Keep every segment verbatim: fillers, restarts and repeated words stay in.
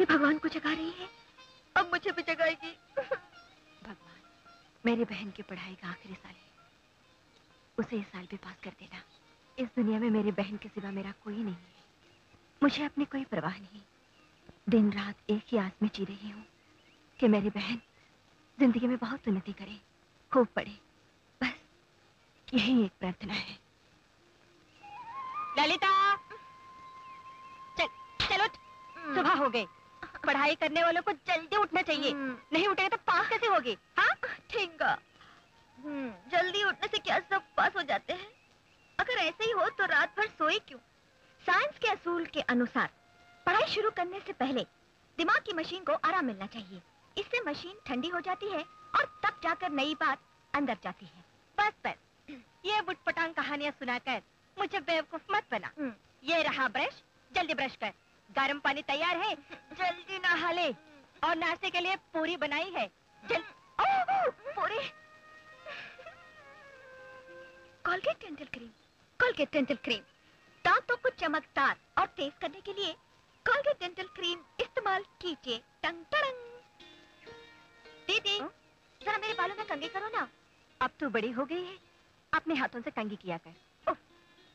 बेटी भगवान को जगा रही है, अब मुझे भी जगाएगी। भगवान, मेरी बहन की पढ़ाई का आखिरी साल है, उसे इस साल भी पास कर देना। इस दुनिया में मेरी बहन के सिवा मेरा कोई नहीं है। मुझे अपनी कोई परवाह नहीं, दिन रात एक ही आस में जी रही हूँ कि मेरी बहन जिंदगी में बहुत उन्नति करे, खूब पढ़े, बस यही एक प्रार्थना है। ललिता, चल, चलो, सुबह हो गई, पढ़ाई करने वालों को जल्दी उठना चाहिए, नहीं उठेगा तो पास कैसे होगी? हाँ, ठीक है, जल्दी उठने से क्या सब पास हो जाते हैं? अगर ऐसे ही हो तो रात भर सोए क्यों? साइंस के असूल के अनुसार पढ़ाई शुरू करने से पहले दिमाग की मशीन को आराम मिलना चाहिए। इससे मशीन ठंडी हो जाती है और तब जाकर नई बात अंदर जाती है। बस बस, ये बुटपटांग कहानियाँ सुनाकर मुझे बेवकूफ मत बना। ये रहा ब्रश, जल्दी ब्रश कर, गरम पानी तैयार है, जल्दी नहा ले, और नाश्ते के लिए पूरी बनाई है। जल... ओ, ओ, पूरी। Colgate dental cream, Colgate dental cream, दांतों को चमकदार और तेज करने के लिए कोलगेट डेंटल क्रीम इस्तेमाल कीजिए। टंग टंग। दीदी, जरा मेरे बालों में कंघी करो ना। अब तो बड़ी हो गई है, अपने हाथों से कंघी किया कर। ओ,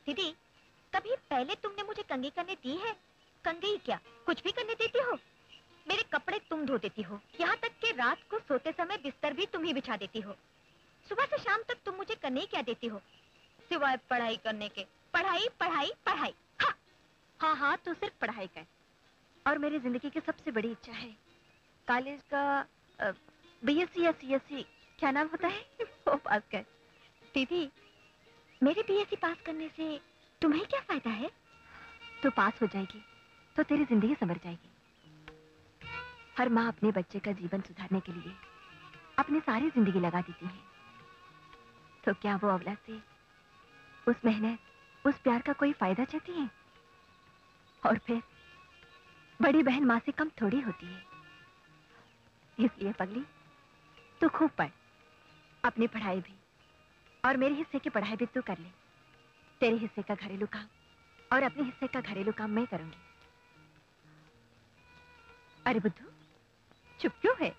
दीदी, कभी पहले तुमने मुझे कंघी करने दी है? कंघी क्या, कुछ भी करने देती हो? मेरे कपड़े तुम धो देती हो, यहाँ तक कि रात को सोते समय बिस्तर भी तुम ही बिछा देती हो। सुबह से शाम तक तुम मुझे करने क्या देती हो सिवाय पढ़ाई करने के? पढ़ाई पढ़ाई पढ़ाई। हाँ हाँ हाँ, तो सिर्फ पढ़ाई कर। और मेरी जिंदगी की सबसे बड़ी इच्छा है कॉलेज का बीएससी या सीएससी क्या नाम होता है वो पास कर। दीदी, मेरे बीएससी पास करने से तुम्हें क्या फायदा है? तो पास हो जाएगी तो तेरी जिंदगी संवर जाएगी। हर माँ अपने बच्चे का जीवन सुधारने के लिए अपनी सारी जिंदगी लगा देती है, तो क्या वो औलाद से उस मेहनत, उस प्यार का कोई फायदा चाहती है? और फिर बड़ी बहन माँ से कम थोड़ी होती है। इसलिए पगली, तू खूब पढ़, अपनी पढ़ाई भी और मेरे हिस्से की पढ़ाई भी तू कर ले। तेरे हिस्से का घरेलू काम और अपने हिस्से का घरेलू काम मैं करूंगी। अरे बुद्धू, चुप क्यों है?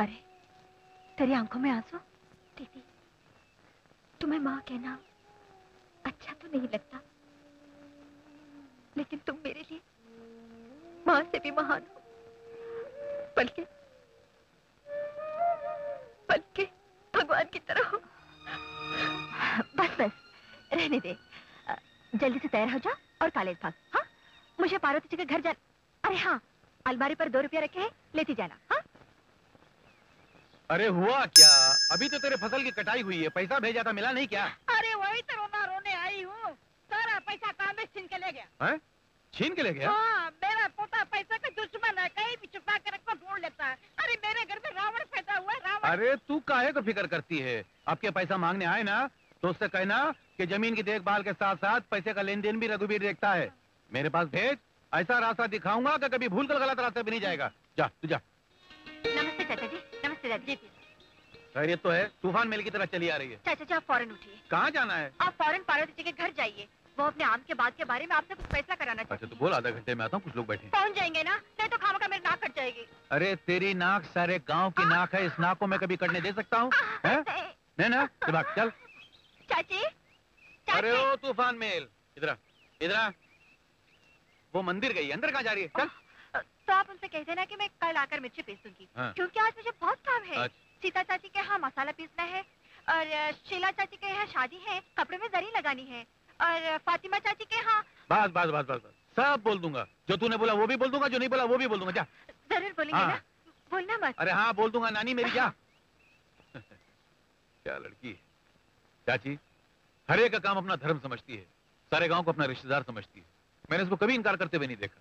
अरे, तेरी आंखों में आंसू। दीदी, तुम्हें माँ कहना अच्छा तो नहीं लगता, लेकिन तुम मेरे लिए माँ से भी महान हो, बल्कि बल्कि भगवान की तरह हो। बस बस, रहने दे, जल्दी से तैयार हो जा और कॉलेज भाग। हाँ, मुझे पार्वती जी के घर जाना। अरे हाँ, अलमारी पर दो रुपया रखे हैं, लेती जाना। हाँ? अरे हुआ क्या, अभी तो तेरे फसल की कटाई हुई है, पैसा भेजा था, मिला नहीं क्या? अरे वही तो रोना रोने आई हूँ, सारा पैसा काम छीन के ले गया। है? छीन के ले गया? हाँ, मेरा पोता पैसा का दुश्मन है, कहीं भी छुपा कर रखकर ढूंढ लेता है। अरे मेरे घर में रावण पैदा हुआ है, रावण। अरे तू काहे को फिक्र करती है? आपके पैसा मांगने आए ना तो उससे कहना कि जमीन की देखभाल के साथ साथ पैसे का लेन देन भी रघुवीर देखता है। मेरे पास भेज, ऐसा रास्ता दिखाऊंगा कि कभी भूल कर गलत रास्ते पे नहीं जाएगा। जा तू जा। नमस्ते चाचा जी। नमस्ते दादी। खैरियत तो है? तूफान मेल की तरह चली आ रही है। चाचा जी, आप फौरन उठिए। कहाँ जाना है? आप फौरन पार्वती जी के घर जाइए, वो अपने आम के बाद के बारे में आपसे कुछ फैसला कराना चाहते। अच्छा तो बोल, आधा घंटे में आता हूँ, कुछ लोग बैठे। पहुँच जाएंगे ना, नहीं तो खामा का मेरी नाक कट जाएगी। अरे तेरी नाक सारे गाँव की नाक है, इस नाक को मैं कभी कटने दे सकता हूँ? नहीं ना, चल। चाची, अरे ओ तूफान मेल, इधर इधर। वो मंदिर गई, अंदर कहाँ जा रही है? चल। तो आप उनसे कह देना कि मैं कल आकर मिर्ची पीस दूंगी। हाँ। क्योंकि आज मुझे बहुत काम है। अच्छा। सीता चाची के यहाँ मसाला पीसना है, और शीला चाची के यहाँ शादी है, कपड़े में जरी लगानी है, और फातिमा चाची के यहाँ। बस बस बस बस, सब बोल दूंगा, जो तूने बोला वो भी बोल दूंगा, जो नहीं बोला वो भी बोल दूंगा। जा। जरूर बोलेंगे ना, बोलना मत। अरे हाँ बोल दूंगा नानी मेरी। जा। क्या लड़की है चाची, हर एक का काम अपना धर्म समझती है, सारे गाँव को अपना रिश्तेदार समझती है। मैंने इसको कभी इनकार करते हुए नहीं देखा।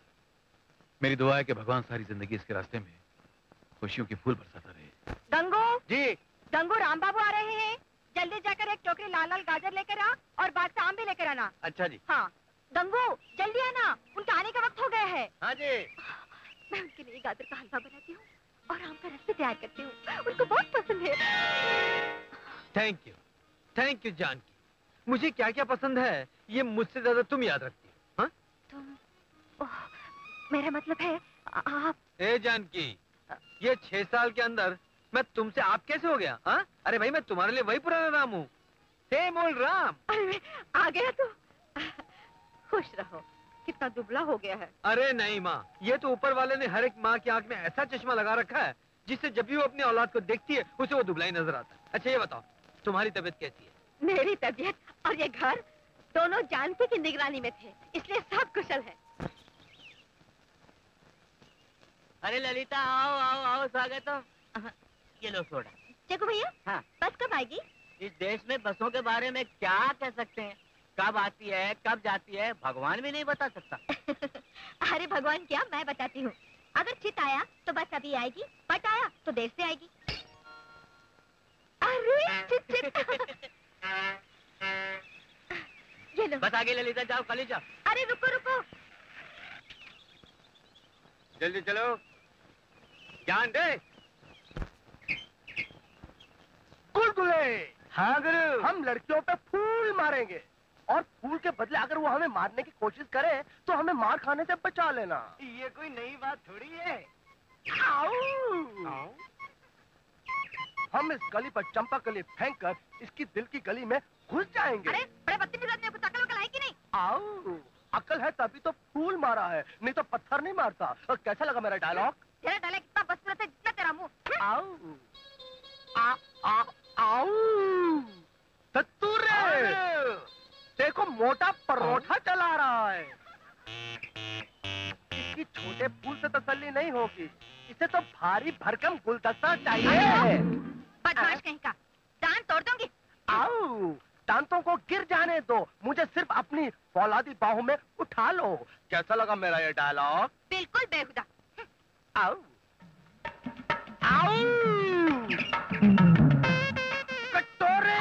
मेरी दुआ है कि भगवान सारी जिंदगी इसके रास्ते में खुशियों के फूल बरसाता रहे। गंगू जी। गंगू, राम बाबू आ रहे हैं, जल्दी जाकर एक टोकरी लाल लाल गाजर लेकर आ, और बाद से आम भी लेकर आना। अच्छा जी। हाँ गंगू, जल्दी आना, उनके आने का वक्त हो गया है। हाँ जी। मैं उनके लिए गाजर का हलवा बनाती हूँ और आम का रस तैयार करती हूँ, उनको बहुत पसंद है। Thank you, thank you Janaki. मुझे क्या क्या पसंद है ये मुझसे ज्यादा तुम याद रखती। तुम ओ मेरा मतलब है आप। ए जानकी, ये छह साल के अंदर मैं तुमसे आप कैसे हो गया? हा? अरे भाई मैं तुम्हारे लिए वही पुराना राम हूँ, सेम ओल्ड राम। अरे आ गया तो खुश रहो, कितना दुबला हो गया है। अरे नहीं माँ, ये तो ऊपर वाले ने हर एक माँ की आंख में ऐसा चश्मा लगा रखा है जिससे जब भी वो अपनी औलाद को देखती है उसे वो दुबला ही नजर आता है। अच्छा ये बताओ तुम्हारी तबीयत कैसी है? मेरी तबीयत और ये घर दोनों जानकी की निगरानी में थे, इसलिए सब कुशल है। अरे ललिता आओ आओ आओ, स्वागत हो। ये लो सोडा। चेकू भैया, हाँ। बस कब आएगी? इस देश में बसों के बारे में क्या कह सकते हैं, कब आती है कब जाती है भगवान भी नहीं बता सकता। अरे भगवान क्या, मैं बताती हूँ। अगर चित आया तो बस अभी आएगी, पट आया तो देर से आएगी। अरे चित चित। ये लो। बस आगे ललिता, जाओ खाली जाओ। अरे रुको रुको, जल्दी चलो, जान दे। गुलगुले। हाँ गुरु, हम लड़कियों पे फूल मारेंगे और फूल के बदले अगर वो हमें मारने की कोशिश करे तो हमें मार खाने से बचा लेना। ये कोई नई बात थोड़ी है। आओ। आओ। हम इस गली पर चंपा कली फेंक कर इसकी दिल की गली में घुस जाएंगे। अरे बड़े बत्ती आदमी को अकल वकल है कि नहीं? आओ, अकल है तभी तो फूल मारा है, नहीं तो पत्थर नहीं मारता। और कैसा लगा मेरा डायलॉग? तेरा डायलॉग कितना बदसूरत है जितना तेरा मुँह। आओ आ, आ, आओ तत्तूरे, देखो मोटा परोठा चला रहा है। इसकी छोटे फूल से तसल्ली नहीं होगी, इसे तो भारी भरकम गुलदस्ता चाहिए। बदमाश कहीं का, दांत तोड़ दूंगी। आओ, दांतों को गिर जाने दो, मुझे सिर्फ अपनी फौलादी बाहों में उठा लो। कैसा लगा मेरा ये डायलॉग? बिल्कुल बेहुदा। आओ आओ कटोरे,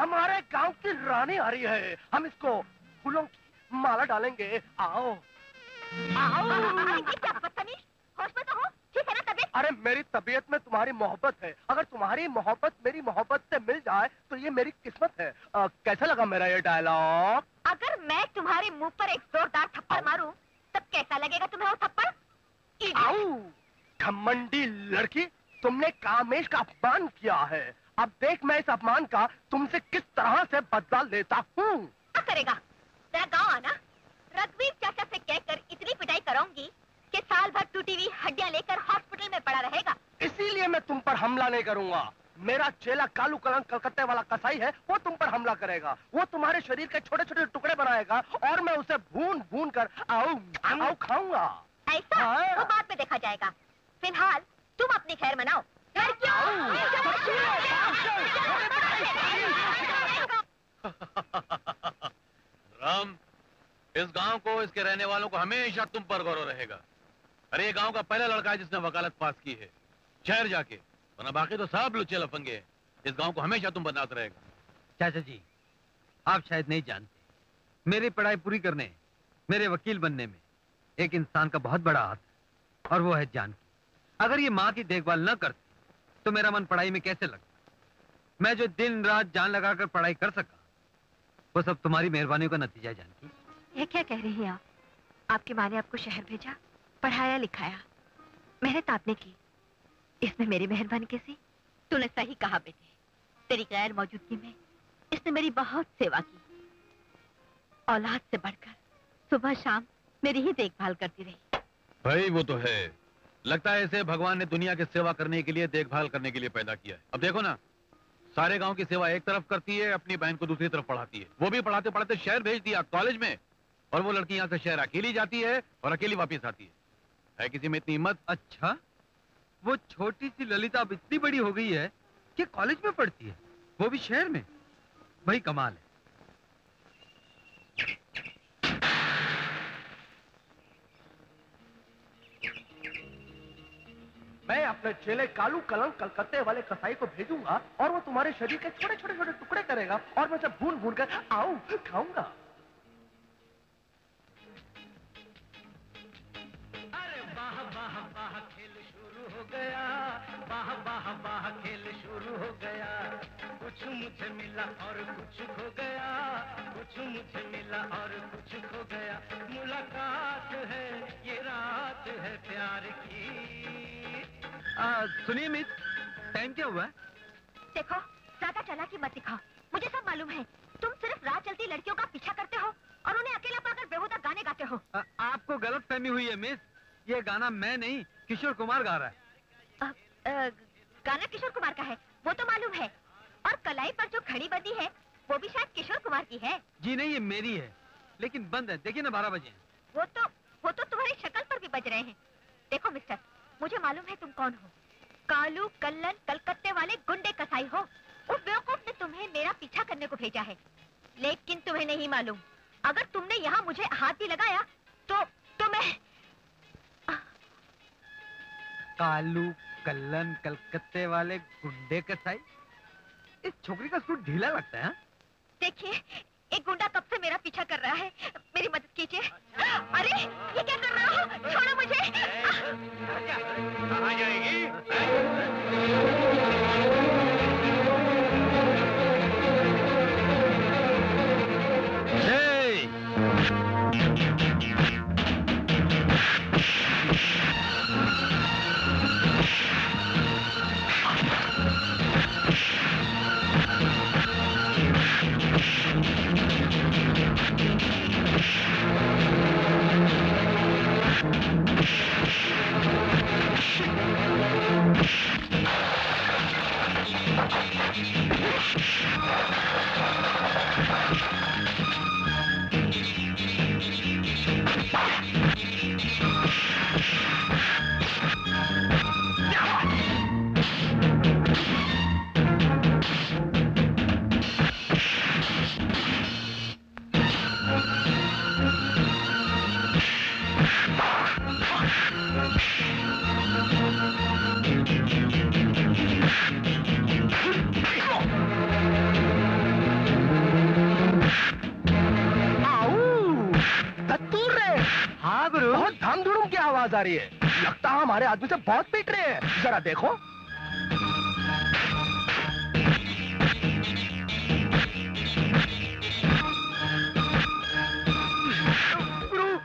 हमारे गांव की रानी आ रही है, हम इसको फूलों की माला डालेंगे। आओ आओ। क्या बदतमीज, होश में तो हो, ठीक है ना तबीयत? अरे मेरी तबीयत में तुम्हारी मोहब्बत है, अगर तुम्हारी मोहब्बत मेरी मोहब्बत से मिल जाए तो ये मेरी किस्मत है। आ, कैसा लगा मेरा ये डायलॉग? अगर मैं तुम्हारे मुंह पर एक जोरदार थप्पड़ मारूं तब कैसा लगेगा तुम्हें वो थप्पड़? आओ घमंडी लड़की, तुमने कामेश का अपमान किया है, अब देख मैं इस अपमान का तुमसे किस तरह से बदला लेता हूँ। क्या करेगा? तेरा गाँव आना, रघुवीर चाचा से कहकर इतनी पिटाई कराऊंगी कि साल भर टूटी हुई हड्डियाँ लेकर हॉस्पिटल में पड़ा रहेगा। इसीलिए मैं तुम पर हमला नहीं करूँगा। मेरा चेला कालू कलंक कलकत्ते वाला कसाई है, वो तुम पर हमला करेगा। वो तुम्हारे शरीर के छोटे छोटे टुकड़े बनाएगा और मैं उसे भून भून कर आओ आओ खाऊंगा। ऐसा वो बाद में देखा जाएगा, फिलहाल तुम अपनी खैर मनाओ। राम, इस गांव को, इसके रहने वालों को हमेशा तुम पर गौरव रहेगा। अरे ये गांव का पहला लड़का है जिसने वकालत पास की है शहर जाके, वरना बाकी तो सब लुच्चे लफंगे हैं। इस गांव को हमेशा तुम बदनाम रहेगा। चाचा जी, आप शायद नहीं जानते, मेरी पढ़ाई पूरी करने, मेरे वकील बनने में एक इंसान का बहुत बड़ा हाथ है और वो है जानकी। अगर ये माँ की देखभाल न करती तो मेरा मन पढ़ाई में कैसे लगता? मैं जो दिन रात जान लगाकर पढ़ाई कर सका वो सब तुम्हारी मेहरबानियों का नतीजा है जानकी। ये क्या कह रही हैं आप? आपकी माँ ने आपको शहर भेजा, पढ़ाया लिखाया, मेहनत आपने की, इसमें मेरी मेहरबानी कैसी? तूने सही कहा बेटे, तेरी गैर मौजूदगी में इसने मेरी बहुत सेवा की। औलाद से बढ़कर सुबह शाम मेरी ही देखभाल करती रही। भाई वो तो है, लगता है इसे भगवान ने दुनिया की सेवा करने के लिए, देखभाल करने के लिए पैदा किया है। अब देखो ना, सारे गांव की सेवा एक तरफ करती है, अपनी बहन को दूसरी तरफ पढ़ाती है, वो भी पढ़ाते पढ़ाते शहर भेज दिया कॉलेज में, और वो लड़की यहाँ से शहर अकेली जाती है और अकेली वापस आती है। है किसी में इतनी हिम्मत? अच्छा, वो छोटी सी ललिता अब इतनी बड़ी हो गई है कि कॉलेज में पढ़ती है, वो भी शहर में। भाई कमाल है। मैं अपने चेले कालू कलंक कलकत्ते वाले कसाई को भेजूंगा और वो तुम्हारे शरीर के छोटे छोटे छोटे टुकड़े करेगा और मैं सब भून भून कर आऊं खाऊंगा। अरे वाह वाह वाह, खेल शुरू हो गया, वाह वाह वाह खेल शुरू हो गया। कुछ मुझे मिला और कुछ खो गया, कुछ मुझे मिला और कुछ खो गया। मुलाकात है ये रात सुनिए मिस, टाइम क्या हुआ? देखो, ज्यादा चालाकी मत दिखाओ, मुझे सब मालूम है। तुम सिर्फ राह चलती लड़कियों का पीछा करते हो और उन्हें अकेला पाकर बेहुदा गाने गाते हो। आ, आपको गलत फहमी हुई है मिस, ये गाना मैं नहीं किशोर कुमार गा रहा है। आ, आ, गाना किशोर कुमार का है वो तो मालूम है, और कलाई पर जो घड़ी बंधी है वो भी शायद किशोर कुमार की है। जी नहीं, ये मेरी है, लेकिन बंद है, देखिए ना बारह बजे। वो तो वो तो तुम्हारी शक्ल पर भी बज रहे हैं। देखो मिस्टर, मुझे मालूम है तुम कौन हो, कालू कल्लन कलकत्ते वाले गुंडे कसाई हो। उस बेवकूफ ने तुम्हें मेरा पीछा करने को भेजा है, लेकिन तुम्हें नहीं मालूम, अगर तुमने यहाँ मुझे हाथ भी लगाया तो तो मैं। कालू कल्लन कलकत्ते वाले गुंडे कसाई, इस छोकरी का सूट ढीला लगता है। देखिए, एक गुंडा कब से मेरा पीछा कर रहा है, मेरी मदद कीजिए। अरे ये क्या कर रहा हो, छोड़ो मुझे। आ आ रही है, लगता है हमारे आदमी से बहुत पीट रहे हैं, जरा देखो।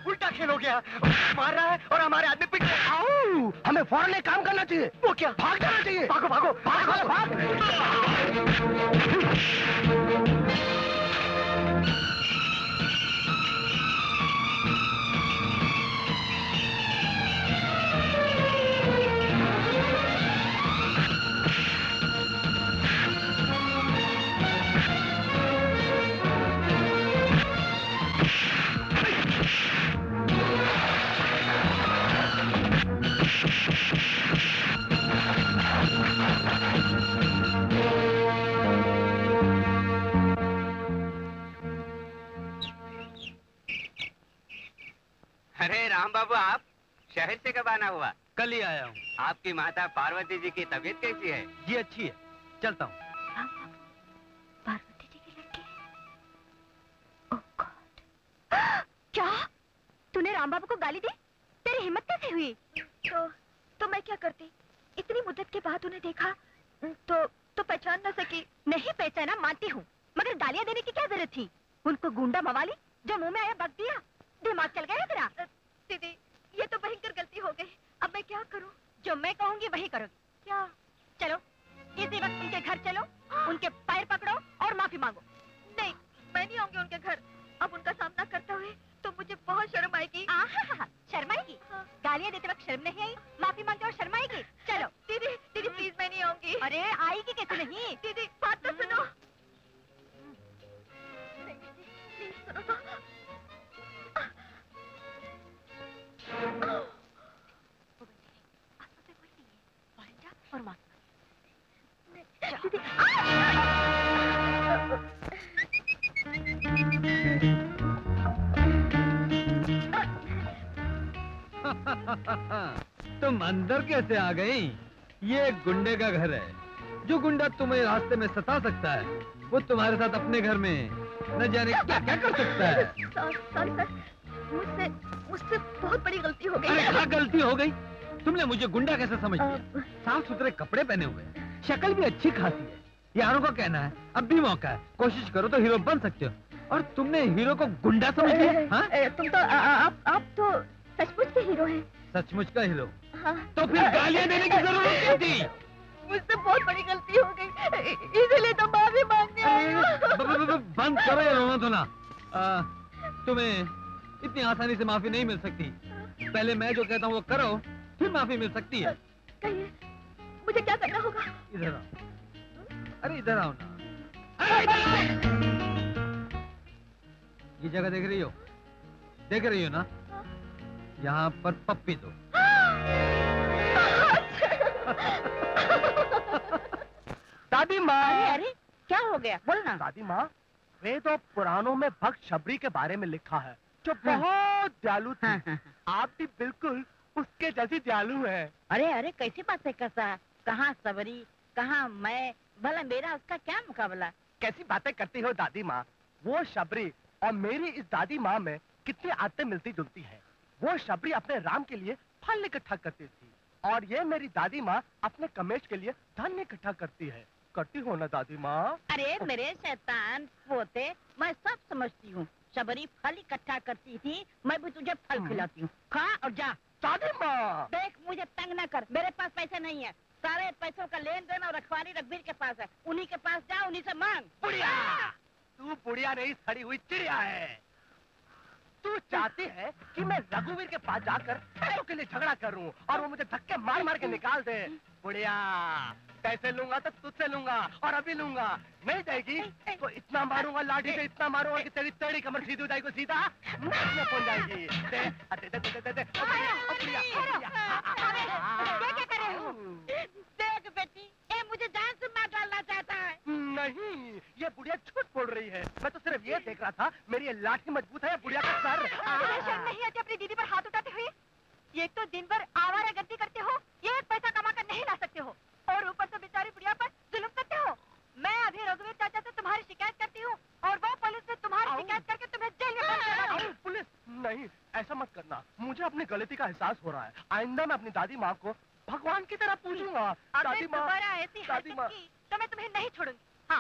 उल्टा खेल हो गया, मार रहा है और हमारे आदमी पीट रहे हैं। हमें फौरन एक काम करना चाहिए। वो क्या? भाग जाना चाहिए। भागो भागो भागो भाग, भाग। अरे राम बाबू, आप शहर से कब आना हुआ? कल ही आया हूँ। आपकी माता पार्वती जी की तबीयत कैसी है? जी अच्छी है, चलता हूँ। राम बाबू पार्वती जी के लड़के? ओह गॉड, क्या तूने राम बाबू को गाली दी? तेरी हिम्मत कैसे हुई? तो तो मैं क्या करती, इतनी मुद्दत के बाद उन्हें देखा तो तो पहचान न सकी। नहीं पहचाना मानती हूँ, मगर गालियाँ देने की क्या जरूरत थी? उनको गुंडा मवाली जो मुँह में आया बक दिया, दिमाग चल गया तेरा? दीदी ये तो भयंकर गलती हो गई, अब मैं क्या करूं? जो मैं कहूंगी वही करोगी क्या? चलो इसी वक्त उनके घर चलो, उनके पैर पकड़ो और माफी मांगो। नहीं, मैं नहीं आऊंगी उनके घर। अब उनका सामना करते हुए तो मुझे बहुत शर्म आएगी। शर्माएगी? गालियाँ देते वक्त शर्म नहीं आई, माफी मांगते और शर्माएगी? चलो दीदी दीदी प्लीज, मैं नहीं आऊंगी। अरे आएगी कैसे नहीं? दीदी बात तो सुनो। और माँ तुम अंदर कैसे आ गई? ये गुंडे का घर है, जो गुंडा तुम्हें रास्ते में सता सकता है वो तुम्हारे साथ अपने घर में न जाने क्या क्या कर सकता है। मुझसे मुझसे बहुत बड़ी गलती हो गई। अरे क्या गलती हो गई? तुमने मुझे गुंडा कैसे समझ लिया? साफ सुथरे कपड़े पहने हुए, शक्ल भी अच्छी खासी है। यारों का कहना है अब भी मौका है, कोशिश करो तो हीरो बन सकते हो, और तुमने हीरो को गुंडा समझ लिया। तुम तो आप आप तो सचमुच के हीरो है। सचमुच का हीरो? हाँ। तो फिर गालियाँ देने की जरूरत क्या थी? मुझसे बहुत बड़ी गलती हो गई, इसीलिए तो माफी मांगने आई हूँ। बंद करो ये रोना-धोना। तुम्हें इतनी आसानी से माफी नहीं मिल सकती। पहले मैं जो कहता हूँ वो करो, फिर माफी मिल सकती है। कहिए, मुझे क्या करना होगा? इधर आओ। अरे इधर आओ ना। अरे इधर। ये जगह देख रही हो? देख रही हो ना? यहाँ पर पप्पी दो। दादी माँ। अरे अरे क्या हो गया? बोलना। दादी माँ, वेद और पुराणों में भक्त शबरी के बारे में लिखा है, जो बहुत दयालु थी। हाँ, हाँ, हाँ। आप भी बिल्कुल उसके जैसी दयालु हैं। अरे अरे कैसी बातें करता है? कहाँ सबरी, कहाँ मैं, भला मेरा उसका क्या मुकाबला? कैसी बातें करती हो दादी माँ? वो शबरी और मेरी इस दादी माँ में कितनी आदतें मिलती जुलती है। वो शबरी अपने राम के लिए फल इकट्ठा करती थी और ये मेरी दादी माँ अपने कमेश के लिए धन इकट्ठा करती है। करती हो ना दादी माँ? अरे मेरे शैतान पोते, मैं सब समझती हूँ। शबरी फल इकट्ठा करती थी, मैं भी तुझे फल खिलाती हूँ, खा और जा। दादी माँ देख, मुझे तंग न कर, मेरे पास पैसे नहीं है। सारे पैसों का लेन देन और रखवाली रघुवीर के पास है, उन्हीं के पास जा, उन्हीं से मांग। बुढ़िया, तू बुढ़िया नहीं, सड़ी हुई चिड़िया है। तू चाहती है कि मैं रघुवीर के पास जाकर पैसों के लिए झगड़ा करूं और वो मुझे धक्के मार मार के निकाल दे। बुढ़िया, पैसे लूंगा तो तुझसे लूंगा और अभी लूंगा। नहीं जाएगी तो इतना मारूंगा लाठी से, इतना मारूंगा कि तेरी तेरी कमर सीधी हो जाएगी, सीधा मुंह में पहुंच जाएगी। दे दे दे दे दे दे। देख बेटी, ये मुझे जान से मार डालना चाहता है। नहीं, ये बुढ़िया झूठ बोल रही है। मैं तो सिर्फ ये देख रहा था मेरी ये लाठी मजबूत है या बुढ़िया का सर। शर्म नहीं आती अपनी दीदी पर हाथ उठाते हुए? ये तो दिन भर आवारा गर्दी करते हो, ये पैसा कमा कर नहीं ला सकते हो और ऊपर से बेचारी बुढ़िया पर जुल्म करते हो। मैं अभी रघुवीर चाचा से तुम्हारी शिकायत करती हूँ और वो पुलिस से तुम्हारी शिकायत करके तुम्हें जेल में बंद करेगी। पुलिस नहीं, ऐसा मत करना। मुझे अपनी गलती का एहसास हो रहा है। आइंदा मैं अपनी दादी माँ को भगवान की तरह पूछूंगा। दादी माँ, दादी माँ, तो मैं तुम्हें नहीं छोड़ूंगी। हाँ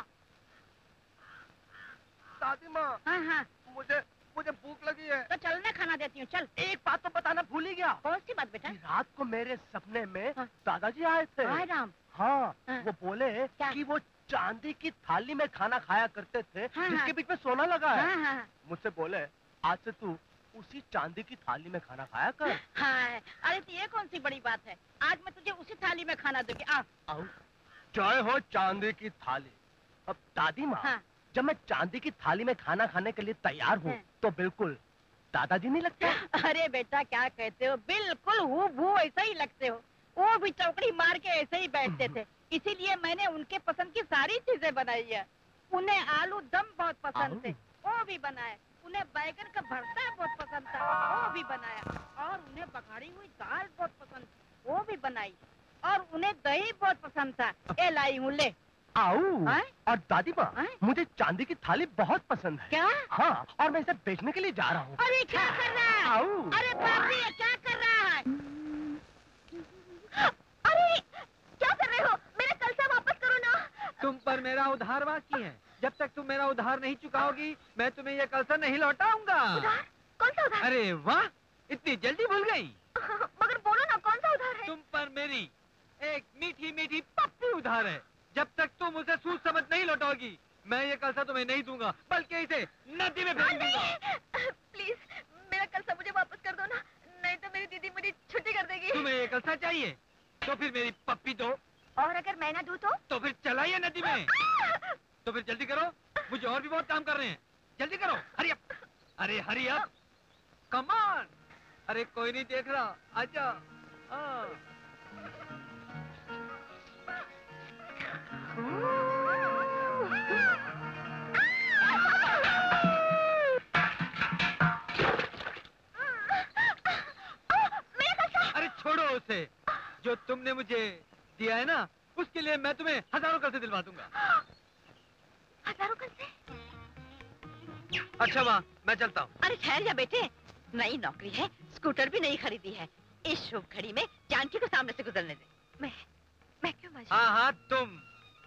दादी माँ। हाँ हाँ, मुझे मुझे भूख लगी है। तो चल मैं खाना देती हूँ, चल। एक बात तो बताना भूल ही गया। कौन सी बात बेटा? रात को मेरे सपने में हाँ। दादाजी आए थे। हाय राम। हाँ, हाँ वो बोले क्या? कि वो चांदी की थाली में खाना खाया करते थे। हाँ, जिसके बीच में सोना लगा है। हाँ, हाँ। मुझसे बोले आज से तू उसी चांदी की थाली में खाना खाया कर। हाँ, अरे ये कौन सी बड़ी बात है? आज मैं तुझे उसी थाली में खाना दूंगी। आओ। जय हो चांदी की थाली। अब दादी माँ हाँ। जब मैं चांदी की थाली में खाना खाने के लिए तैयार हूँ तो बिल्कुल दादाजी नहीं लगते? अरे बेटा क्या कहते हो, बिल्कुल हूबहू ऐसे ही लगते हो। वो भी चौकड़ी मार के ऐसे ही बैठते थे, इसीलिए मैंने उनके पसंद की सारी चीजें बनाई है। उन्हें आलू दम बहुत पसंद थे, वो भी बनाया। उन्हें बैगन का भरता बहुत पसंद था, वो भी बनाया। और उन्हें बघाड़ी हुई दाल बहुत पसंद थी, वो भी बनाई। और उन्हें दही बहुत पसंद था, ये लाई हूँ ले। आओ। और दादी माँ, मुझे चांदी की थाली बहुत पसंद है। क्या? हाँ, और मैं इसे बेचने के लिए जा रहा हूँ। अरे क्या कर रहा है? आओ। अरे बाप रे, क्या कर रहा है? अरे क्या कर रहे हो? मेरा कलसा वापस करो ना। तुम पर मेरा उधार बाकी है, जब तक तुम मेरा उधार नहीं चुकाओगी मैं तुम्हें यह कलसा नहीं लौटाऊंगा। उधार? कौन सा उधार? अरे वाह, इतनी जल्दी भूल गई। मगर बोलो ना कौन सा उधार है? तुम पर मेरी एक मीठी मीठी पप्पी उधार है। जब तक तुम उसे सूझ समझ नहीं लौटाओगी मैं ये कलसा तुम्हें नहीं दूंगा, बल्कि इसे नदी में फेंक दूंगा। प्लीज मेरा कलसा मुझे वापस कर दो ना, नहीं तो मेरी दीदी मुझे छुट्टी कर देगी। तुम्हें ये कलसा चाहिए तो फिर मेरी पप्पी दो, और अगर मैं ना दूं तो तो फिर चलाइए नदी में। तो फिर जल्दी करो, मुझे और भी बहुत काम कर रहे हैं। जल्दी करो, हरी अप। अरे हरी अप, कम ऑन। अरे कोई नहीं देख रहा, आजा। अरे छोड़ो उसे, जो तुमने मुझे दिया है ना उसके लिए मैं तुम्हें हजारों कलसे दिलवा दूंगा। हजारों कलसे? अच्छा माँ, मैं चलता हूँ। अरे ठहर जा बेटे, नई नौकरी है, स्कूटर भी नहीं खरीदी है। इस शुभ घड़ी में जानकी को सामने से गुजरने दे। मैं मैं क्यों मजा? हाँ हाँ तुम,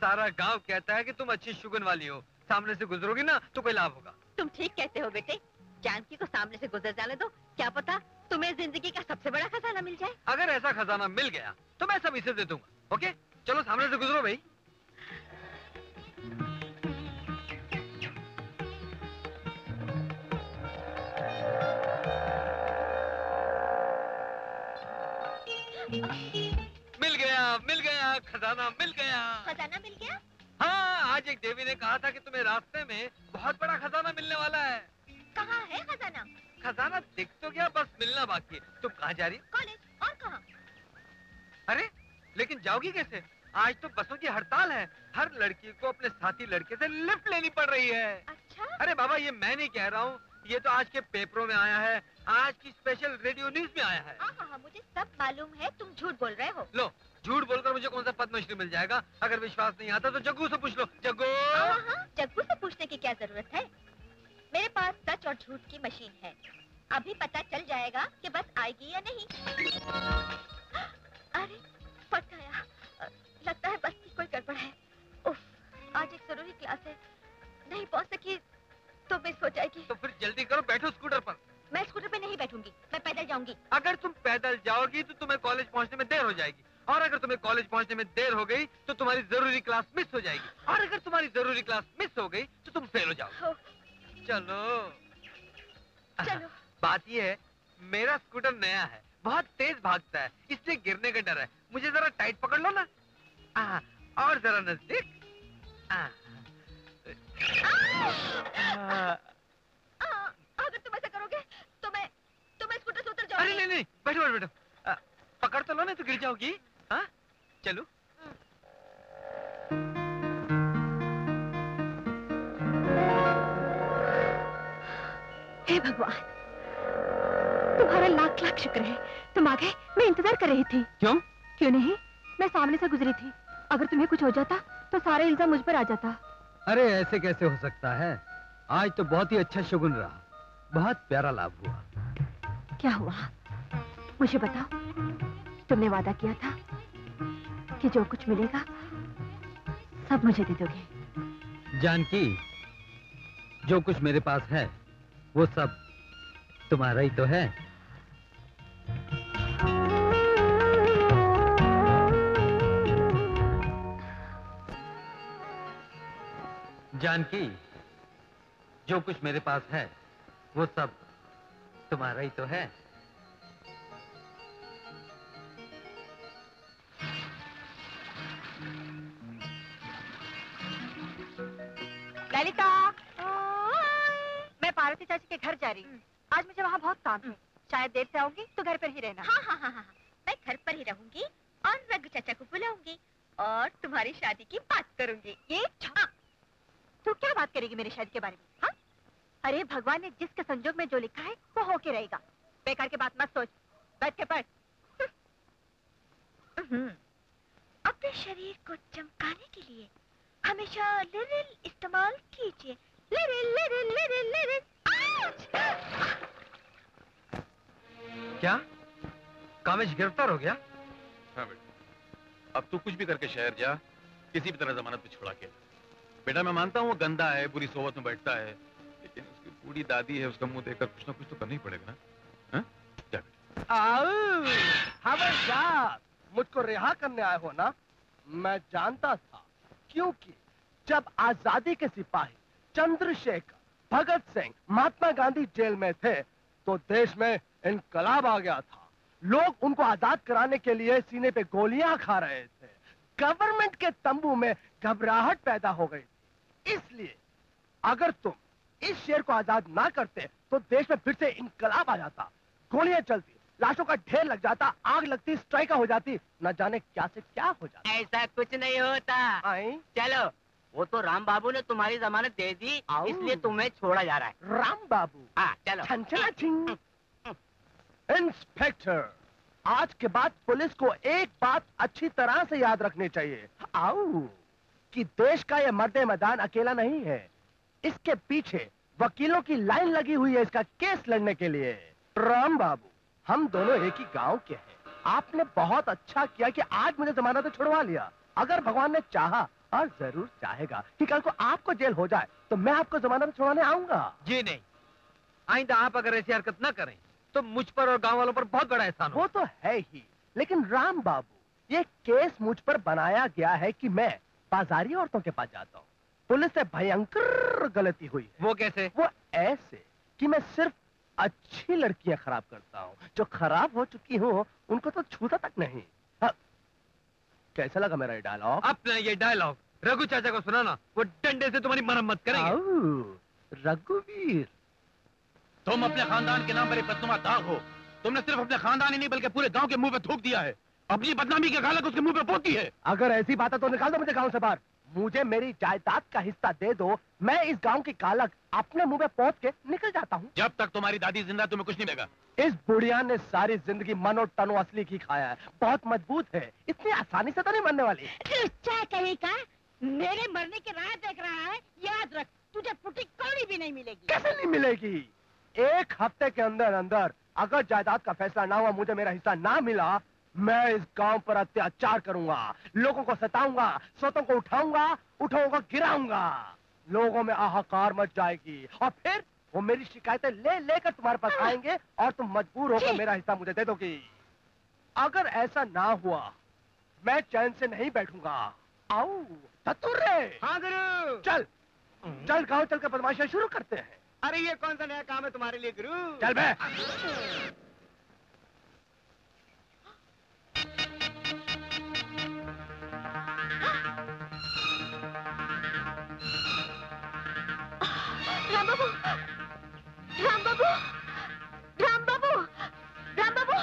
सारा गांव कहता है कि तुम अच्छी शुगन वाली हो। सामने से गुजरोगी ना तो कोई लाभ होगा। तुम ठीक कहते हो बेटे, जानकी को सामने से गुजर जाने दो, क्या पता तुम्हें जिंदगी का सबसे बड़ा खजाना मिल जाए। अगर ऐसा खजाना मिल गया तो मैं सब इसे दे दूंगा। ओके चलो सामने से गुजरो भाई। मिल गया मिल गया खजाना मिल गया। खजाना मिल गया? हाँ आज एक देवी ने कहा था कि तुम्हें रास्ते में बहुत बड़ा खजाना मिलने वाला है। कहाँ है खजाना? खजाना दिख तो गया, बस मिलना बाकी है। तुम कहाँ जा रही? कॉलेज। और कहाँ? अरे लेकिन जाओगी कैसे? आज तो बसों की हड़ताल है, हर लड़की को अपने साथी लड़के से लिफ्ट लेनी पड़ रही है। अच्छा? अरे बाबा ये मैं नहीं कह रहा हूँ, ये तो आज के पेपरों में आया है, आज की स्पेशल रेडियो न्यूज में आया है। हाँ हाँ मुझे सब मालूम है, तुम झूठ बोल रहे हो। लो झूठ बोलकर मुझे कौन सा पद्मश्री मिल जाएगा? अगर विश्वास नहीं आता तो जग्गू से पूछ लो। जग्गू। हाँ जग्गू से पूछने की क्या जरूरत है, मेरे पास सच और झूठ की मशीन है, अभी पता चल जाएगा कि बस आएगी या नहीं। अरे फट गया, लगता है बस की कोई गड़बड़ है। उफ, आज एक जरूरी क्लास है, नहीं पहुंच सकी तो मिस हो जाएगी। तो फिर जल्दी करो, बैठो स्कूटर पर। मैं स्कूटर पे नहीं बैठूंगी, मैं पैदल जाऊंगी। अगर तुम पैदल जाओगी तो तुम्हें कॉलेज पहुँचने में देर हो जाएगी, और अगर तुम्हें कॉलेज पहुंचने में देर हो गई तो तुम्हारी जरूरी क्लास मिस हो जाएगी, और अगर तुम्हारी जरूरी क्लास मिस हो गई तो तुम फेल हो जाओ। चलो चलो। बात ये है मेरा स्कूटर नया है, बहुत तेज भागता है, इसलिए गिरने का डर है। मुझे जरा टाइट पकड़ लो ना। आ, और जरा नजदीक। अगर तुम ऐसा करोगे तो मैं तो मैं स्कूटर से उतर जाऊंगी। अरे नहीं नहीं बैठो बैठो बैठो, पकड़ तो लो नहीं तो गिर जाओगी। हाँ चलो। हे भगवान तुम्हारा लाख लाख शुक्र है, तुम आ गए, मैं इंतजार कर रही थी। क्यों? क्यों नहीं, मैं सामने से गुजरी थी, अगर तुम्हें कुछ हो जाता तो सारा इल्जाम मुझ पर आ जाता। अरे ऐसे कैसे हो सकता है, आज तो बहुत ही अच्छा शगुन रहा, बहुत प्यारा लाभ हुआ। क्या हुआ मुझे बताओ, तुमने वादा किया था कि जो कुछ मिलेगा सब मुझे दे दोगे। जानकी जो कुछ मेरे पास है वो सब तुम्हारा ही तो है। जानकी जो कुछ मेरे पास है वो सब तुम्हारा ही तो है। ललिता पार्वती चाची के घर जा रही हूँ, आज मुझे वहाँ बहुत काम है, शायद देर से आऊंगी तो घर पर ही रहना। हाँ हाँ हाँ हाँ मैं घर पर ही रहूंगी और रघु चाचा को बुलाऊंगी और तुम्हारी शादी की बात करूंगी। ये हाँ। तो क्या बात करेगी मेरी शादी के बारे में? हाँ अरे भगवान ने जिसके संजोग में जो लिखा है वो होके रहेगा, बेकार की बात मत सोच, बैठ के पढ़। अपने शरीर को चमकाने के लिए हमेशा लिरिल इस्तेमाल कीजिए। लिरिल लिरिल लिरिल लिरिल। क्या कामेश गिरफ्तार हो गया? हाँ बेटा अब तू कुछ भी करके शहर जा, किसी भी तरह जमानत में छुड़ा के। बेटा मैं मानता हूँ वो गंदा है, बुरी सोबत में बैठता है, लेकिन उसकी बूढ़ी दादी है, उसका मुंह देखकर कुछ ना कुछ तो करना ही पड़ेगा ना। जा बेटा। मुझको रिहा करने आए हो ना? मैं जानता था, क्योंकि जब आजादी के सिपाही चंद्र शेखर, भगत सिंह, महात्मा गांधी जेल में थे तो देश में इनकलाब आ गया था। लोग उनको आजाद कराने के लिए सीने पे गोलियां खा रहे थे, गवर्नमेंट के तंबू में घबराहट पैदा हो गई थी। इसलिए अगर तुम इस शेर को आजाद ना करते तो देश में फिर से इनकलाब आ जाता, गोलियां चलती, लाशों का ढेर लग जाता, आग लगती, स्ट्राइक हो जाती, न जाने क्या से क्या हो जाता। ऐसा कुछ नहीं होता। आई? चलो वो तो राम बाबू ने तुम्हारी जमानत दे दी, इसलिए तुम्हें छोड़ा जा रहा है। राम बाबू? हाँ चलो। इंस्पेक्टर आज के बाद पुलिस को एक बात अच्छी तरह से याद रखनी चाहिए आओ कि देश का ये मर्दे मैदान अकेला नहीं है, इसके पीछे वकीलों की लाइन लगी हुई है इसका केस लड़ने के लिए। राम बाबू हम दोनों एक ही गाँव के हैं, आपने बहुत अच्छा किया कि आज मुझे जमानत से छुड़वा लिया। अगर भगवान ने चाहा और जरूर चाहेगा कि कल को आपको जेल हो जाए तो मैं आपको जमानत में छुड़वाने आऊंगा। जी नहीं, आइंदा आप अगर ऐसी हरकत न करें तो मुझ पर और गांव वालों पर बहुत बड़ा एहसान हो। वो तो है ही, लेकिन राम बाबू ये केस मुझ पर बनाया गया है कि मैं बाजारी औरतों के पास जाता हूँ। पुलिस से भयंकर गलती हुई है। वो कैसे? वो ऐसे कि मैं सिर्फ अच्छी लड़कियां खराब करता हूँ, जो खराब हो चुकी हो उनको तो छूता तक नहीं। हाँ। कैसा लगा मेरा ये डायलॉग? अपना ये डायलॉग रघु चाचा को सुनाना, वो डंडे से तुम्हारी मरम्मत करेंगे। रघुवीर तुम अपने खानदान के नाम पर बदनुमा दाग हो। तुमने सिर्फ अपने खानदान ही नहीं बल्कि पूरे गांव के मुंह पे थूक दिया है। अपनी बदनामी के गालक उसके मुंह पे पोती है। अगर ऐसी बात है तो निकाल दो मुझे गांव से बाहर। मुझे मेरी जायदाद का हिस्सा दे दो, मैं इस गांव की कालक अपने मुंह पे पोत के निकल जाता हूँ। जब तक तुम्हारी दादी जिंदा तुम्हें कुछ नहीं मिलेगा। इस बुढ़िया ने सारी जिंदगी मन और तनो असली की खाया है, बहुत मजबूत है, इतनी आसानी से तो नहीं मरने वाली। अच्छा कहीं का मेरे मरने की राह देख रहा है, याद रख तुझे पुटी कौड़ी भी नहीं मिलेगी। कैसे नहीं मिलेगी? एक हफ्ते के अंदर अंदर अगर जायदाद का फैसला ना हुआ, मुझे मेरा हिस्सा ना मिला, मैं इस गांव पर अत्याचार करूंगा, लोगों को सताऊंगा, सोतों को उठाऊंगा, उठाओं को गिराऊंगा, लोगों में आहाकार मच जाएगी और फिर वो मेरी शिकायतें ले लेकर तुम्हारे पास आएंगे और तुम मजबूर होकर मेरा हिस्सा मुझे दे दोगी। अगर ऐसा ना हुआ मैं चैन से नहीं बैठूंगा। आओ धतुरे। हाँ गुरु। चल चल गाँव चल कर बदमाशियां शुरू करते हैं। अरे ये कौन सा नया काम है तुम्हारे लिए गुरु? चल बे। राम बाबू, राम बाबू, राम बाबू, राम बाबू।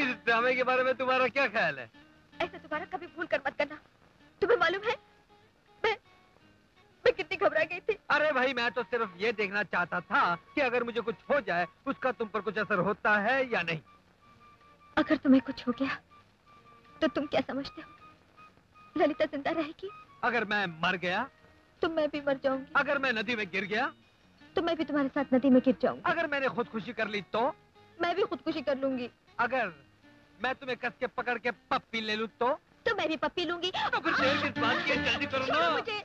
इस ड्रामे के बारे में तुम्हारा क्या ख्याल है? ऐसा तुम्हारा कभी भूल कर मत करना। तुम्हें मालूम है मैं मैं कितनी घबरा गई थी। अरे भाई मैं तो सिर्फ ये देखना चाहता था कि अगर मुझे कुछ हो जाए उसका तुम पर कुछ असर होता है या नहीं। अगर तुम्हें कुछ हो गया तो तुम क्या समझते हो? ललिता जिंदा रहेगी। अगर मैं मर गया तो मैं भी मर जाऊंगी। अगर मैं नदी में गिर गया तो मैं भी तुम्हारे साथ नदी में गिर जाऊंगी। अगर मैंने खुदकुशी कर ली तो मैं भी खुदकुशी कर लूंगी। अगर मैं तुम्हें कस के पकड़ के पप्पी ले लूँ तो तो मैं भी पप्पी लूंगी। तो फिर देर किस बात की है, जल्दी करो ना। मुझे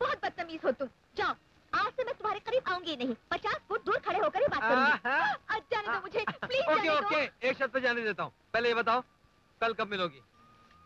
बहुत बदतमीज हो तुम। जाओ, आज से मैं तुम्हारे करीब आऊंगी नहीं। पचास फुट दूर खड़े होकर ही बात करूंगी। जाने दो मुझे, प्लीज जाने दो। ओके ओके, एक शर्त पे जाने देता हूँ। पहले ये बताओ कल कब मिलोगी?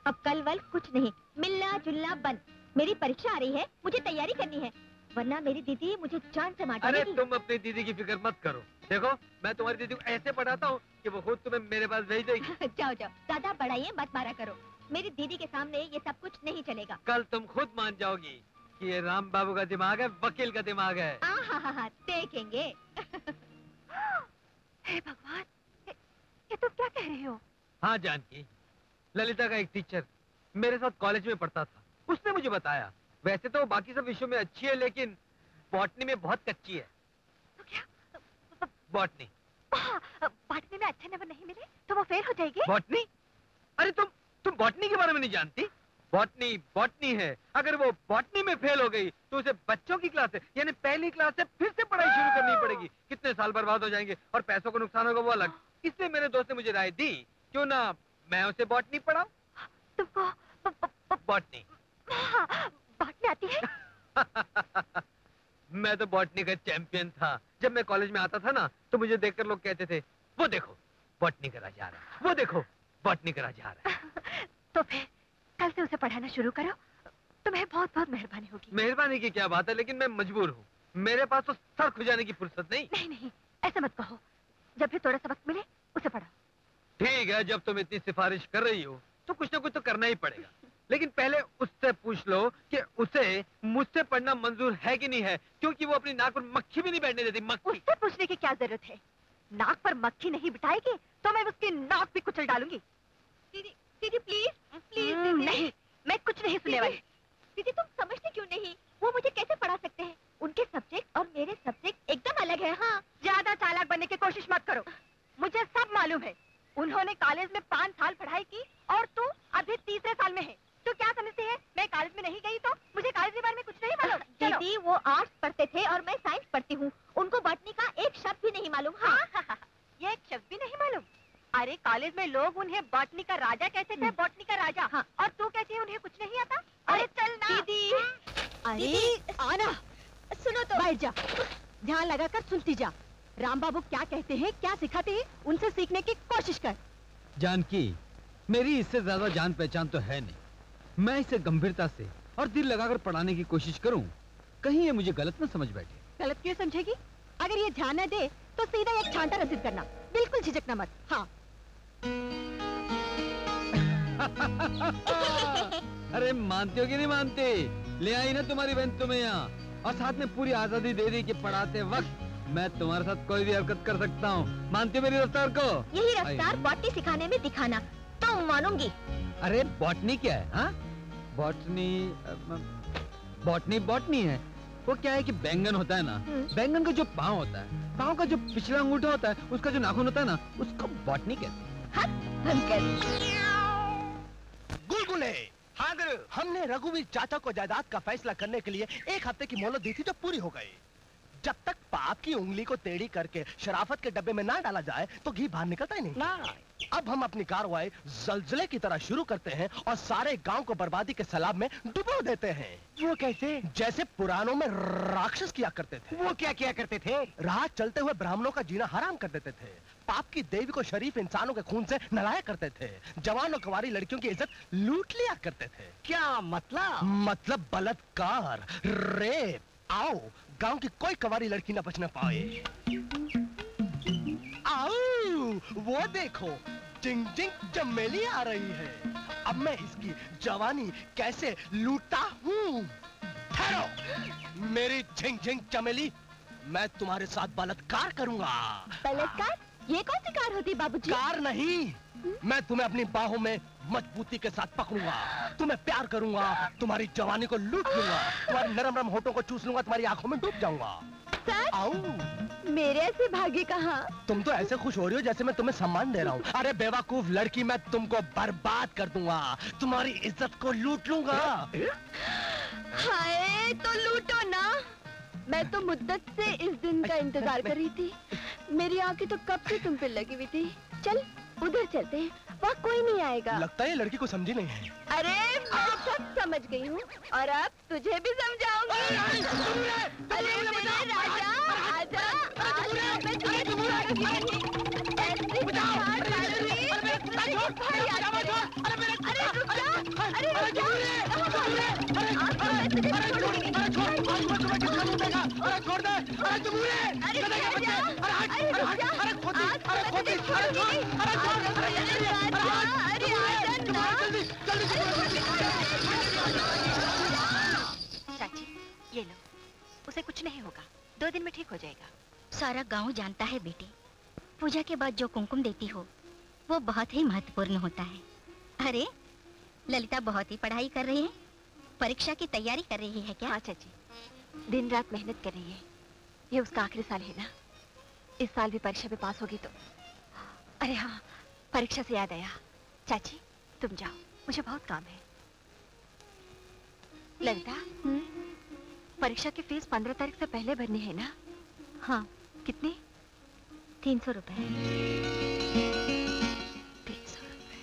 अब कल वल कुछ नहीं, मिलना जुलना बंद। मेरी परीक्षा आ रही है, मुझे तैयारी करनी है, वरना मेरी दीदी मुझे जान से मार देगी। अरे तुम अपनी दीदी की फिक्र मत करो। देखो मैं तुम्हारी दीदी को ऐसे पढ़ाता हूँ कि वो खुद तुम्हें मेरे पास भेज देगी। जाओ जाओ, ज्यादा बढ़ाइए मत मारा करो। मेरी दीदी के सामने ये सब कुछ नहीं चलेगा। कल तुम खुद मान जाओगी कि ये राम बाबू का दिमाग है, वकील का दिमाग है। हाँ हाँ हाँ हाँ, देखेंगे। हे भगवान, ये तुम क्या कह रहे हो? हाँ जानकी, ललिता का एक टीचर मेरे साथ कॉलेज में पढ़ता था, उसने मुझे बताया। वैसे तो बाकी सब विषयों में अच्छी है लेकिन बॉटनी में बहुत कच्ची है। तो क्या बॉटनी? बॉटनी में अच्छे नंबर नहीं मिले तो वो फेल हो जाएगी। बॉटनी? अरे तुम तुम बॉटनी के बारे में नहीं जानती? बॉटनी बॉटनी है। अगर वो बॉटनी में फेल हो गई तो उसे बच्चों की क्लास है, यानी पहली क्लास से फिर से पढ़ाई शुरू करनी पड़ेगी। कितने साल बर्बाद हो जाएंगे और पैसों को नुकसान होगा वो अलग। इसलिए मेरे दोस्त ने मुझे राय दी, क्यों ना मैं उसे बॉटनी पढ़ाऊं। तुमको बॉटनी बॉटनी आती है? मैं तो बॉटनी का चैंपियन था। जब मैं कॉलेज में आता था ना तो मुझे देखकर लोग कहते थे, वो देखो बॉटनी का राजा आ रहा है, वो देखो बॉटनी का राजा आ रहा है। तो फिर कल से उसे पढ़ाना शुरू करो, तुम्हें बहुत बहुत मेहरबानी होगी। मेहरबानी की क्या बात है, लेकिन मैं मजबूर हूँ। मेरे पास तो सर खुजाने की फुर्सत नहीं। नहीं नहीं, ऐसा मत कहो। जब भी थोड़ा सा वक्त मिले उसे पढ़ाओ। ठीक है, जब तुम इतनी सिफारिश कर रही हो तो कुछ ना कुछ तो करना ही पड़ेगा। लेकिन पहले उससे पूछ लो कि उसे मुझसे पढ़ना मंजूर है कि नहीं है, क्योंकि वो अपनी नाक पर मक्खी भी नहीं बैठने देती। मक्खी? उससे पूछने की क्या जरूरत है? नाक पर मक्खी नहीं बिठाएगी तो मैं उसकी नाक भी कुचल डालूंगी। दीदी दीदी प्लीज प्लीज। नहीं, मैं कुछ नहीं सुनने वाली। दीदी तुम समझते क्यों नहीं? वो मुझे कैसे पढ़ा सकते हैं? उनके सब्जेक्ट और मेरे सब्जेक्ट एकदम अलग है। हाँ, ज्यादा चालाक बनने की कोशिश मत करो, मुझे सब मालूम है। उन्होंने कॉलेज में पाँच साल पढ़ाई की और तू अभी तीसरे साल में है। तो क्या समझते हैं मैं कॉलेज में नहीं गई तो मुझे कॉलेज के बारे में कुछ नहीं मालूम? दीदी वो आर्ट्स पढ़ते थे और मैं साइंस पढ़ती हूँ, उनको बॉटनी का एक शब्द भी नहीं मालूम। हाँ, हाँ, हाँ, ये एक शब्द भी नहीं मालूम। अरे कॉलेज में लोग उन्हें बॉटनी का राजा कहते थे, बॉटनी का राजा। हाँ। और तू कहती है उन्हें कुछ नहीं आता। अरे चल ना दीदी। अरे आना, सुनो तो। बैठ जा, ध्यान लगाकर सुनती जा। राम बाबू क्या कहते हैं, क्या सिखाते हैं, उनसे सीखने की कोशिश कर। जानकी, मेरी इससे ज्यादा जान पहचान तो है नहीं। मैं इसे गंभीरता से और दिल लगाकर पढ़ाने की कोशिश करूं, कहीं ये मुझे गलत न समझ बैठे। गलत क्यों समझेगी? अगर ये ध्यान न दे तो सीधा एक छांटा रसीद करना, बिल्कुल झिझकना मत। हाँ। अरे मानते हो कि नहीं मानते? ले आई ना तुम्हारी बहन तुम्हें यहाँ, और साथ में पूरी आजादी दे दी कि पढ़ाते वक्त मैं तुम्हारे साथ कोई भी हरकत कर सकता हूँ। मानती हो मेरी रफ्तार को? यही रफ्तार बॉटनी सिखाने में दिखाना, तो मानूंगी। अरे बॉटनी क्या है? हा? बॉटनी बॉटनी बॉटनी है। वो क्या है कि बैंगन होता है ना, बैंगन का जो पाँव होता है, पाँव का जो पिछला अंगूठा होता है, उसका जो नाखून होता है ना, उसको बॉटनी कहते हैं। गुलगुले। हाँ गुरु, हमने रघुवीर चाचा को जायदाद का फैसला करने के लिए एक हफ्ते की मोहलत दी थी, जो पूरी हो गयी। जब तक पाप की उंगली को टेढ़ी करके शराफत के डब्बे में ना डाला जाए तो घी बाहर निकलता ही नहीं ना। अब हम अपनी कार्रवाई जलजले की तरह शुरू करते हैं और सारे गांव को बर्बादी के सैलाब में डुबो देते हैं। वो कैसे? जैसे पुरानों में राक्षस किया करते थे। वो क्या किया करते थे? राह चलते हुए ब्राह्मणों का जीना हराम कर देते थे, पाप की देवी को शरीफ इंसानों के खून से नहलाया करते थे, जवान और कुंवारी लड़कियों की इज्जत लूट लिया करते थे। क्या मतलब? मतलब बलात्कार, रेप। आओ, गांव की कोई कवारी लड़की ना बचना पाए। आओ, वो देखो, जिंग जिंग चमेली आ रही है। अब मैं इसकी जवानी कैसे लूटा हूँ। ठहरो, मेरी झिंग झिंग चमेली, मैं तुम्हारे साथ बलात्कार करूँगा। बलात्कार? ये कौन सी कार होती बाबूजी? कार नहीं, मैं तुम्हें अपनी बाहों में मजबूती के साथ पकड़ूंगा, तुम्हें प्यार करूंगा, तुम्हारी जवानी को लूट लूंगा, तुम्हारे नरम नरम होठों को चूस लूंगा, तुम्हारी आंखों में डूब जाऊंगा। आओ, मेरे ऐसे भाग्य कहाँ। तुम तो ऐसे खुश हो रही हो जैसे मैं तुम्हें सम्मान दे रहा हूँ। अरे बेवकूफ लड़की, मैं तुमको बर्बाद कर दूंगा, तुम्हारी इज्जत को लूट लूंगा। हाय, तो लूटो ना, मैं तो मुद्दत से इस दिन का इंतजार कर रही थी। मेरी आंखें तो कब से तुम पे लगी हुई थी। चल उधर चलते हैं, वहाँ कोई नहीं आएगा। लगता है लड़की को समझी नहीं है। अरे मैं सब समझ गई हूँ और अब तुझे भी समझाऊंगी। अरे मेरे राजा, आजा, आज मैं तुझे चाची, ये लो, उसे कुछ नहीं होगा, दो दिन में ठीक हो जाएगा। सारा गांव जानता है बेटी, पूजा के बाद जो कुमकुम देती हो वो बहुत ही महत्वपूर्ण होता है। अरे ललिता बहुत ही पढ़ाई कर रही है, परीक्षा की तैयारी कर रही है क्या? हाँ चाची, दिन रात मेहनत कर रही है, ये उसका आखिरी साल है ना। इस साल भी परीक्षा में पास होगी तो। अरे हाँ, परीक्षा से याद आया, चाची तुम जाओ, मुझे बहुत काम है। ललिता, परीक्षा की फीस पंद्रह तारीख से पहले भरनी है ना? हाँ। कितनी? तीन सौ रुपए। तीन सौ रुपए।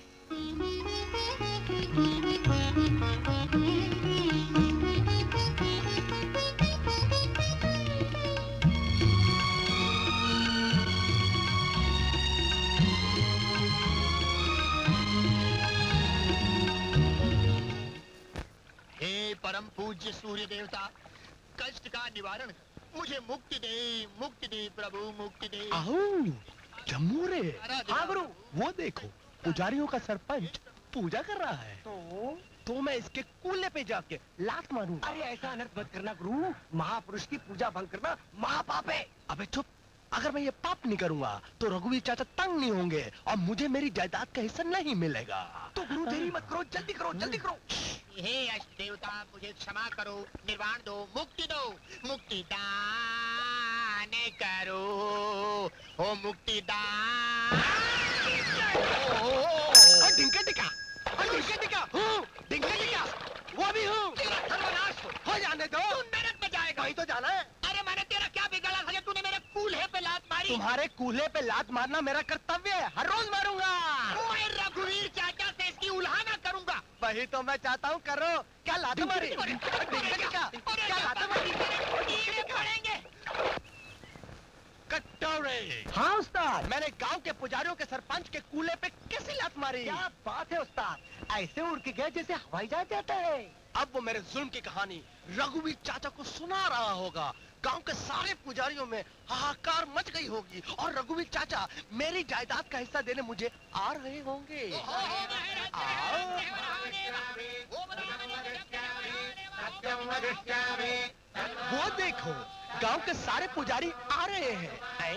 परम पूज्य सूर्य देवता, कष्ट का निवारण, मुझे मुक्ति दे, मुक्ति दे प्रभु, मुक्ति दे। आओ, जम्मूरे। हाँ गुरु, वो देखो, पुजारियों का सरपंच पूजा कर रहा है। तो तो मैं इसके कूले पे जाके लात मारूंगा। अरे ऐसा अनर्थ मत करना गुरु, महापुरुष की पूजा भंग करना महापाप है। अबे चुप, अगर मैं ये पाप नहीं करूंगा तो रघुवीर चाचा तंग नहीं होंगे और मुझे मेरी जायदाद का हिस्सा नहीं मिलेगा। तो गुरु देरी मत करो, जल्दी करो, जल्दी करो। हे अष्ट देवता, मुझे क्षमा करो, निर्वाण दो, मुक्ति दो, मुक्ति दान करो, ओ मुक्ति दान। ढिंका टिका, ढिंका टिका, ढिंका टिका, वो भी हूँ। हो जाने दो, नरक में जाएगा। वही तो जाना है। अरे मैंने तेरा क्या बिगाड़ा था, तूने मेरे कूल्हे पे लात मारी? तुम्हारे कूल्हे पे लात मारना मेरा कर्तव्य है, हर रोज मारूंगा। मैं रघुवीर चाचा से इसकी उल्हाना करूंगा। वही तो मैं चाहता हूँ, करो। क्या लात मारी, क्या लात मारी, कटोरे। हाँ उस्ताद, मैंने गांव के पुजारियों के सरपंच के कूले पे कैसी लात मारी। क्या बात है उस्ताद, ऐसे उड़ के गए जैसे हवाई जहाज जाता है। अब वो मेरे जुल्म की कहानी रघुवीर चाचा को सुना रहा होगा। गांव के सारे पुजारियों में हाहाकार मच गई होगी और रघुवीर चाचा मेरी जायदाद का हिस्सा देने मुझे आ रहे होंगे। वो देखो, गांव के सारे पुजारी आ रहे हैं। ऐ?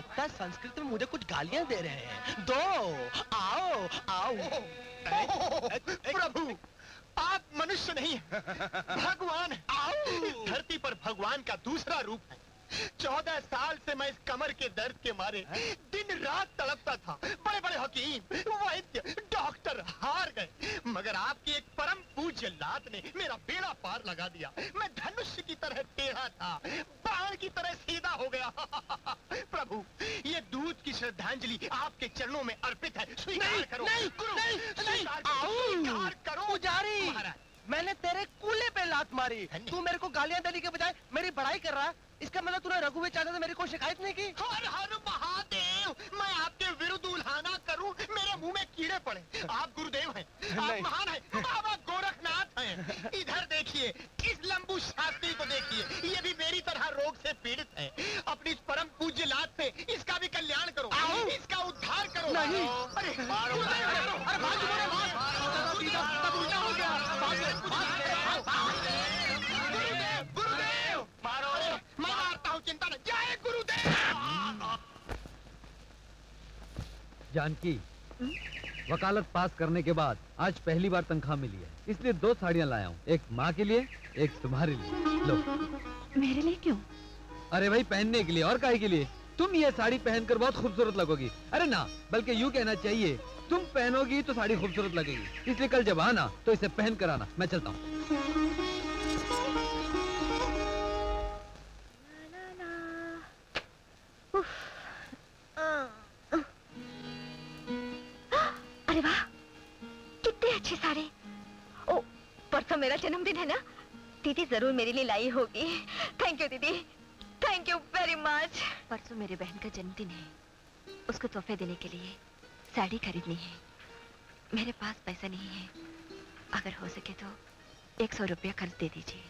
लगता है संस्कृत में मुझे कुछ गालियां दे रहे हैं। दो आओ आओ। प्रभु आप मनुष्य नहीं है, भगवान है। आओ, धरती पर भगवान का दूसरा रूप है। चौदह साल से मैं इस कमर के दर्द के मारे दिन रात तड़पता था। बड़े बड़े हकीम, वैद्य, डॉक्टर हार गए, मगर आपकी एक परम पूज्य लात ने मेरा बेड़ा पार लगा दिया। मैं धनुष की तरह टेढ़ा था, बाण की तरह सीधा हो गया। प्रभु, ये दूध की श्रद्धांजलि आपके चरणों में अर्पित है, स्वीकार करो। नहीं, गुरु, नहीं, स्वीकार नहीं, करो। पुजारी, मैंने तेरे कूले पे लात मारी, तू मेरे को गालियां देने के बजाय मेरी बड़ाई कर रहा है। इसका मतलब तूने रघुवीर चाचा से मेरी कोई शिकायत नहीं की। हर हर महादेव, मैं आपके विरुद्ध उल्हाना करूं, मेरे मुंह में कीड़े पड़े। आप गुरुदेव हैं, आप महान हैं, बाबा गोरखनाथ हैं। इधर देखिए, इस लंबू शास्त्री को देखिए, ये भी मेरी तरह रोग से पीड़ित है। अपनी परम पूज्य लात से इसका भी कल्याण करो, इसका उद्धार करो। नहीं, अरे जानकी, वकालत पास करने के बाद आज पहली बार तनख्वाह मिली है, इसलिए दो साड़ियाँ लाया हूँ, एक माँ के लिए, एक तुम्हारे लिए। लो। मेरे लिए क्यों? अरे भाई पहनने के लिए, और काहे के लिए? तुम ये साड़ी पहनकर बहुत खूबसूरत लगोगी। अरे ना, बल्कि यूँ कहना चाहिए, तुम पहनोगी तो साड़ी खूबसूरत लगेगी। इसलिए कल जब आना तो इसे पहन कर आना। मैं चलता हूँ। अरे वाह, कितने अच्छे सारे। ओ, परसों मेरा जन्मदिन है ना, दीदी जरूर मेरे लिए लाई होगी। थैंक यू दीदी, थैंक यू वेरी मच। परसों मेरे बहन का जन्मदिन है, उसको तोहफे देने के लिए साड़ी खरीदनी है। मेरे पास पैसा नहीं है, अगर हो सके तो एक सौ रुपया खर्च दे दीजिए।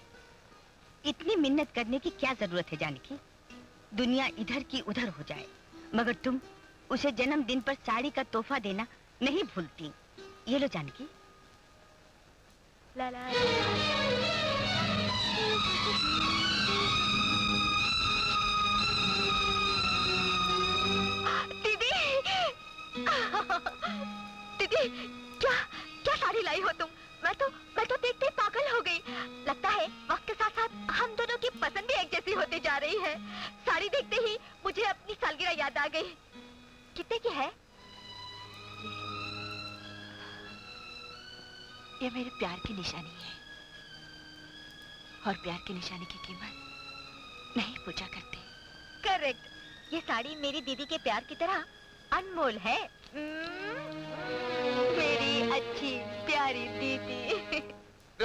इतनी मिन्नत करने की क्या जरूरत है जानकी, दुनिया इधर की उधर हो जाए मगर तुम उसे जन्मदिन पर साड़ी का तोहफा देना नहीं भूलती। ये लो जानकी। लाला दीदी, दीदी क्या क्या साड़ी लाई हो तुम। मैं तो मैं तो देखते ही पागल हो गई। लगता है वक्त के साथ साथ हम दोनों की पसंद भी एक जैसी होती जा रही है। साड़ी देखते ही मुझे अपनी सालगिरह याद आ गई। कितने की है? ये मेरे प्यार की निशानी है और प्यार की निशानी की कीमत नहीं पूछा करते। करेक्ट, ये साड़ी मेरी दीदी के प्यार की तरह अनमोल है। मेरी अच्छी प्यारी दीदी।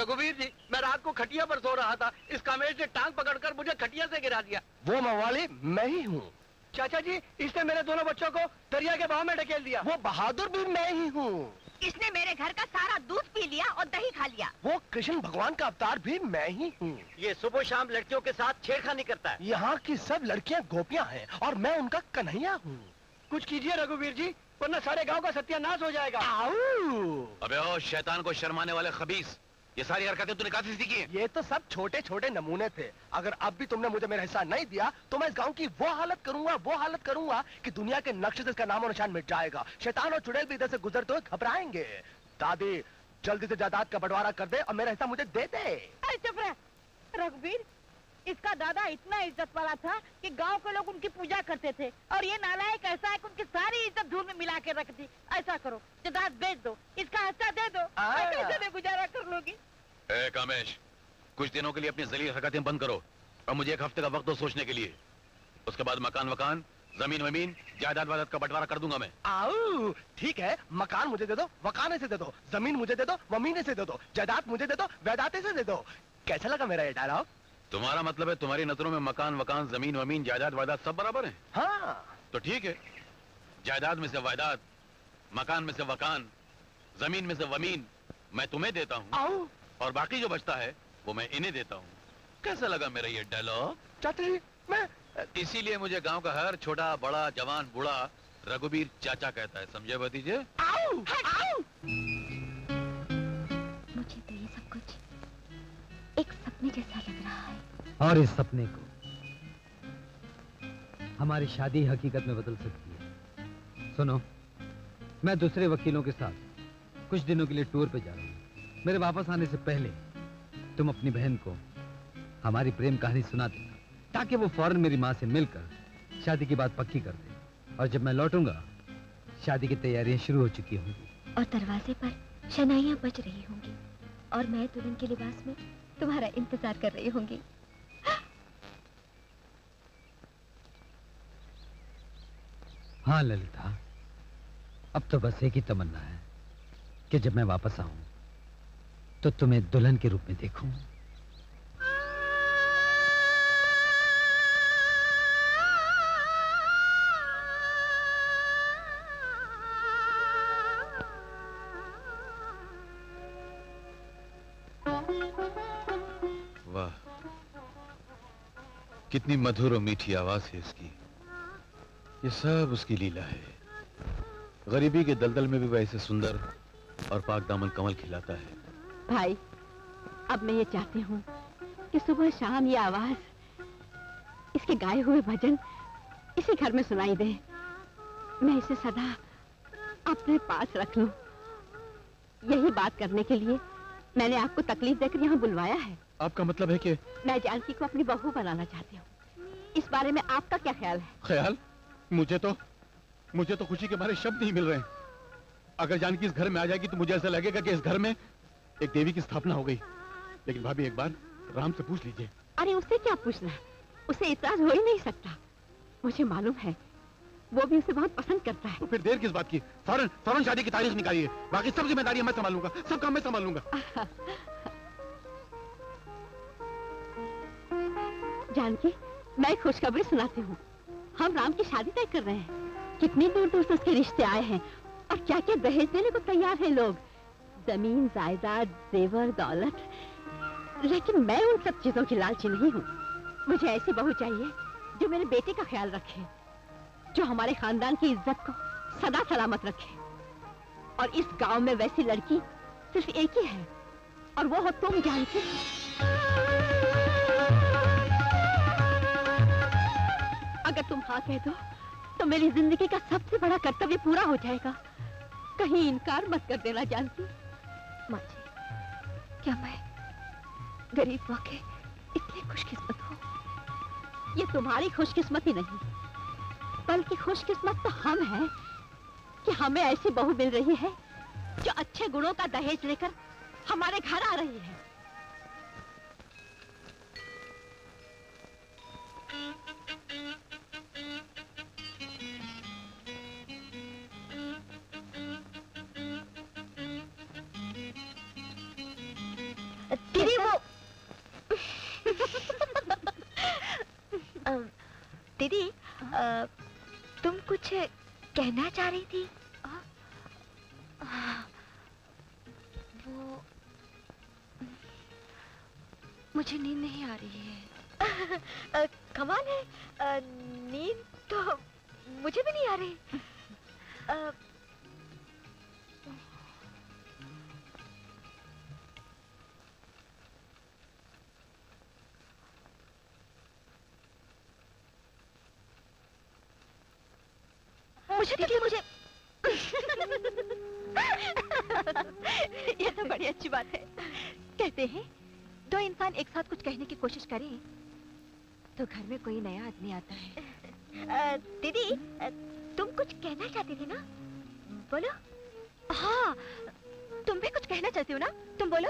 रघुवीर जी, मैं रात को खटिया पर सो रहा था, इस कामेज ने टांग पकड़कर मुझे खटिया से गिरा दिया। वो मवाली मैं ही हूँ चाचा जी, इसने मेरे दोनों बच्चों को दरिया के बहाव में ढकेल दिया। वो बहादुर भी मैं ही हूँ। इसने मेरे घर का सारा दूध पी लिया और दही खा लिया। वो कृष्ण भगवान का अवतार भी मैं ही हूँ। ये सुबह शाम लड़कियों के साथ छेड़खानी करता है। यहाँ की सब लड़कियाँ गोपियाँ हैं और मैं उनका कन्हैया हूँ। कुछ कीजिए रघुवीर जी, वरना सारे गांव का सत्यानाश हो जाएगा। अबे ओ शैतान को शर्माने वाले खबीस, ये सारी हरकतें तूने कहाँ से सीखी हैं? ये तो सब छोटे छोटे नमूने थे। अगर अब भी तुमने मुझे मेरा हिस्सा नहीं दिया तो मैं इस गांव की वो हालत करूंगा, वो हालत करूंगा कि दुनिया के नक्शे से इसका नाम और निशान मिट जाएगा। शैतान और चुड़ैल भी इधर से गुजरते हुए घबराएंगे। दादी जल्दी से जायदाद का बंटवारा कर दे और मेरा हिस्सा मुझे दे दे। अरे चुप रह रघुवीर, इसका दादा इतना इज्जत वाला था कि गाँव के लोग उनकी पूजा करते थे और ये नालायक ऐसा है कि उनकी सारी इज्जत धूल में मिला के रख दी। ऐसा करो, जदाद बेच दो, इसका हिस्सा दे दो, कैसे मैं गुजारा कर लूंगी। ए कामेश, कुछ दिनों के लिए अपनी जलील हरकतें बंद करो और मुझे एक हफ्ते का वक्त दो सोचने के लिए। उसके बाद मकान वकान जमीन वमीन जायदाद वायदाद का बंटवारा कर दूंगा मैं। आओ ठीक है, मकान मुझे दे दो, वकाने से दे दो, जमीन मुझे दे दो, वमीने से दे दो, जायदाद मुझे दे दो, वैदाते से दे दो। कैसा लगा मेरा ये डायलॉग? तुम्हारा मतलब है तुम्हारी नजरों में मकान वकान जमीन वमीन जायदाद वायदाद सब बराबर है? हाँ। तो ठीक है, जायदाद में से वायदाद, मकान में से वकान, जमीन में से वमीन मैं तुम्हें देता हूँ और बाकी जो बचता है वो मैं इन्हें देता हूँ। कैसा लगा मेरा ये डायलॉग? चाची मैं इसीलिए मुझे गांव का हर छोटा बड़ा जवान बूढ़ा रघुवीर चाचा कहता है, समझे भतीजे? आओ, आओ। मुझे तो ये सब कुछ एक सपने जैसा लग रहा है और इस सपने को हमारी शादी हकीकत में बदल सकती है। सुनो, मैं दूसरे वकीलों के साथ कुछ दिनों के लिए टूर पे जा रहा हूँ। मेरे वापस आने से पहले तुम अपनी बहन को हमारी प्रेम कहानी सुना देना ताकि वो फौरन मेरी माँ से मिलकर शादी की बात पक्की कर दे। और जब मैं लौटूंगा शादी की तैयारियां शुरू हो चुकी होंगी और दरवाजे पर शनाइयां बज रही होंगी और मैं दुल्हन के लिबास में तुम्हारा इंतजार कर रही होंगी। हाँ ललिता, अब तो बस एक ही तमन्ना है कि जब मैं वापस आऊं तो तुम्हें दुल्हन के रूप में देखूं। कितनी मधुर और मीठी आवाज है इसकी। ये सब उसकी लीला है। गरीबी के दलदल में भी वह ऐसे सुंदर और पाक दामन कमल खिलाता है। भाई, अब मैं ये चाहती हूँ कि सुबह शाम ये आवाज, इसके गाए हुए भजन इसी घर में सुनाई दे। मैं इसे सदा अपने पास रख लूं। यही बात करने के लिए मैंने आपको तकलीफ देकर यहाँ बुलवाया है। आपका मतलब है कि मैं जानकी को अपनी बहू बनाना चाहती हूँ। इस बारे में आपका क्या ख्याल है? ख्याल? मुझे तो मुझे तो खुशी के मारे शब्द नहीं मिल रहे हैं। अगर जानकी इस घर में आ जाएगी तो मुझे ऐसा लगेगा कि इस घर में एक देवी की स्थापना हो गई। लेकिन भाभी एक बार राम से पूछ लीजिए। अरे उससे क्या पूछना, उसे इतराज हो ही नहीं सकता। मुझे मालूम है वो भी उसे बहुत पसंद करता है। तो फिर देर किस बात की, फौरन फौरन शादी की तारीख निकालिए। बाकी सब जिम्मेदारी मैं संभालूंगा, सब काम मैं संभालूंगा। जानकी, मैं खुशखबरी सुनाती हूँ। हम राम की शादी तय कर रहे हैं। कितनी दूर दूर से उसके रिश्ते आए हैं और क्या क्या दहेज देने को तैयार हैं लोग, जमीन जायदाद जेवर दौलत। लेकिन मैं उन सब चीजों की लालची नहीं हूँ। मुझे ऐसी बहू चाहिए जो मेरे बेटे का ख्याल रखे, जो हमारे खानदान की इज्जत को सदा सलामत रखे। और इस गांव में वैसी लड़की सिर्फ एक ही है और वो हो तुम जानकी। अगर तुम हाँ कह दो तो मेरी जिंदगी का सबसे बड़ा कर्तव्य पूरा हो जाएगा। कहीं इनकार मत कर देना जानकी। माँ जी, क्या मैं गरीब वाकई इतनी खुशकिस्मत हूँ? ये तुम्हारी खुशकिस्मती नहीं बल्कि खुशकिस्मत तो हम हैं कि हमें ऐसी बहू मिल रही है जो अच्छे गुणों का दहेज लेकर हमारे घर आ रही है। तेरी वो दीदी, तुम कुछ कहना चाह रही थी? आ, आ, वो मुझे नींद नहीं आ रही है। आ, कमाल है, आ, नींद तो मुझे भी नहीं आ रही। आ, मुझे मुझे, मुझे। ये तो बड़ी अच्छी बात है। कहते हैं दो इंसान एक साथ कुछ कहने की कोशिश करें तो घर में कोई नया आदमी आता है। दीदी, तुम कुछ कहना चाहती थी ना, बोलो। हाँ, तुम भी कुछ कहना चाहती हो ना, तुम बोलो।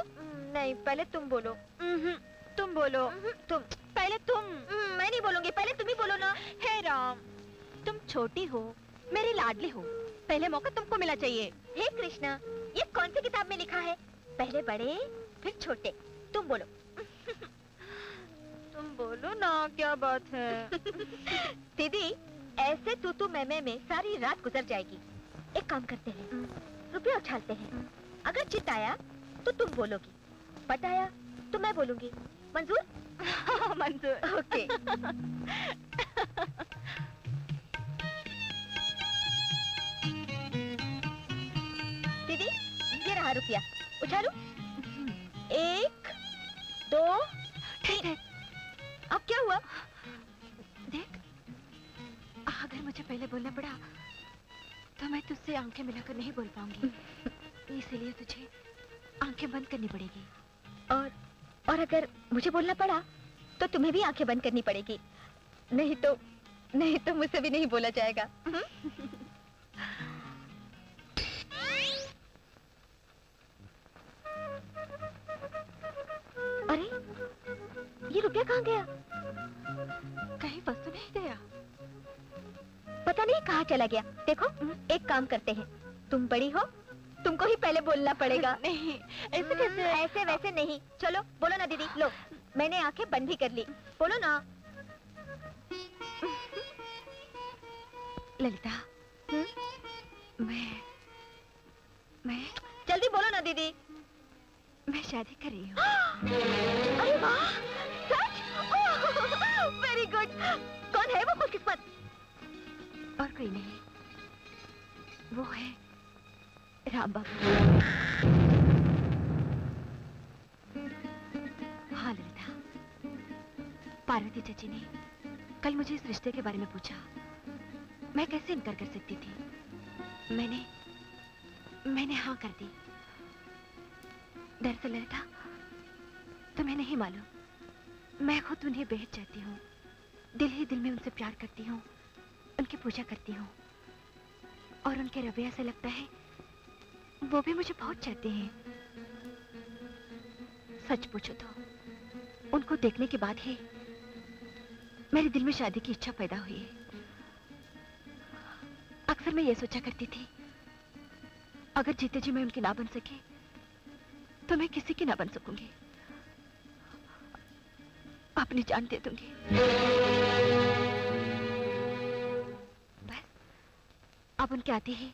नहीं, पहले तुम बोलो। तुम बोलो, तुम पहले। तुम मैं नहीं बोलूंगी, पहले तुम ही बोलो ना। हे राम, तुम छोटी हो, मेरी लाडली हो, पहले मौका तुमको मिला चाहिए। हे कृष्णा, ये कौन सी किताब में लिखा है, पहले बड़े फिर छोटे? तुम बोलो। तुम बोलो ना, क्या बात है? दीदी, ऐसे तू तू मैं मैं में सारी रात गुजर जाएगी। एक काम करते हैं, रुपया उछालते हैं, अगर चित आया तो तुम बोलोगी, पट आया तो मैं बोलूंगी। मंजूर? मंजूर। ओके। दीदी, ये रहा रुपया, उछालू। एक, दो, तीन। अब क्या हुआ? देख, अगर मुझे पहले बोलना पड़ा तो मैं तुझसे आंखें मिलाकर नहीं बोल पाऊंगी, इसलिए तुझे आंखें बंद करनी पड़ेगी। और और अगर मुझे बोलना पड़ा तो तुम्हें भी आंखें बंद करनी पड़ेगी, नहीं तो नहीं तो मुझसे भी नहीं बोला जाएगा। अरे, ये रुपया कहाँ गया? कहीं बस तो नहीं गया? पता नहीं कहाँ चला गया। देखो, एक काम करते हैं, तुम बड़ी हो, तुमको ही पहले बोलना पड़ेगा। नहीं, ऐसे कैसे? ऐसे वैसे नहीं, चलो बोलो ना दीदी। लो, मैंने आंखें बंद भी कर ली, बोलो ना। ललिता, मैं मैं जल्दी बोलो ना दीदी। मैं शादी कर रही हूँ। अरे वाह, सच? Very good. कौन है वो खुशकिस्मत? और कोई नहीं, वो है राम बाबू। हाँ ललिता, पार्वती चाची ने कल मुझे इस रिश्ते के बारे में पूछा, मैं कैसे इनकार कर सकती थी। मैंने मैंने हाँ कर दी। दरअसल ललिता, तुम्हें नहीं मालूम, मैं खुद उन्हें बेहद चाहती हूँ, दिल ही दिल में उनसे प्यार करती हूँ, उनकी पूजा करती हूँ, और उनके रवैया से लगता है वो भी मुझे बहुत चाहते हैं। सच पूछो तो उनको देखने के बाद ही मेरे दिल में शादी की इच्छा पैदा हुई है। अक्सर मैं ये सोचा करती थी, अगर जीते जी मैं उनकी ना बन सके तो मैं किसी की ना बन सकूंगी, अपनी जान दे दूंगी। बस, अब उनके आते ही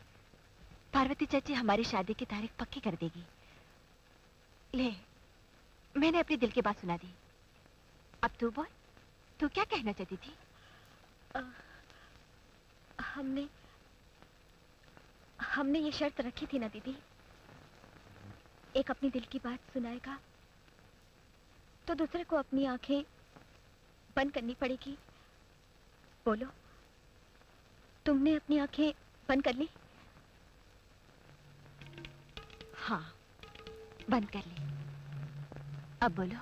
पार्वती चाची हमारी शादी की तारीख पक्की कर देगी। ले, मैंने अपने दिल की बात सुना दी, अब तू बोल, तू क्या कहना चाहती थी? आ, हमने हमने ये शर्त रखी थी ना दीदी, एक अपने दिल की बात सुनाएगा तो दूसरे को अपनी आंखें बंद करनी पड़ेगी। बोलो, तुमने अपनी आंखें बंद कर ली? हाँ, बंद कर ले। अब बोलो।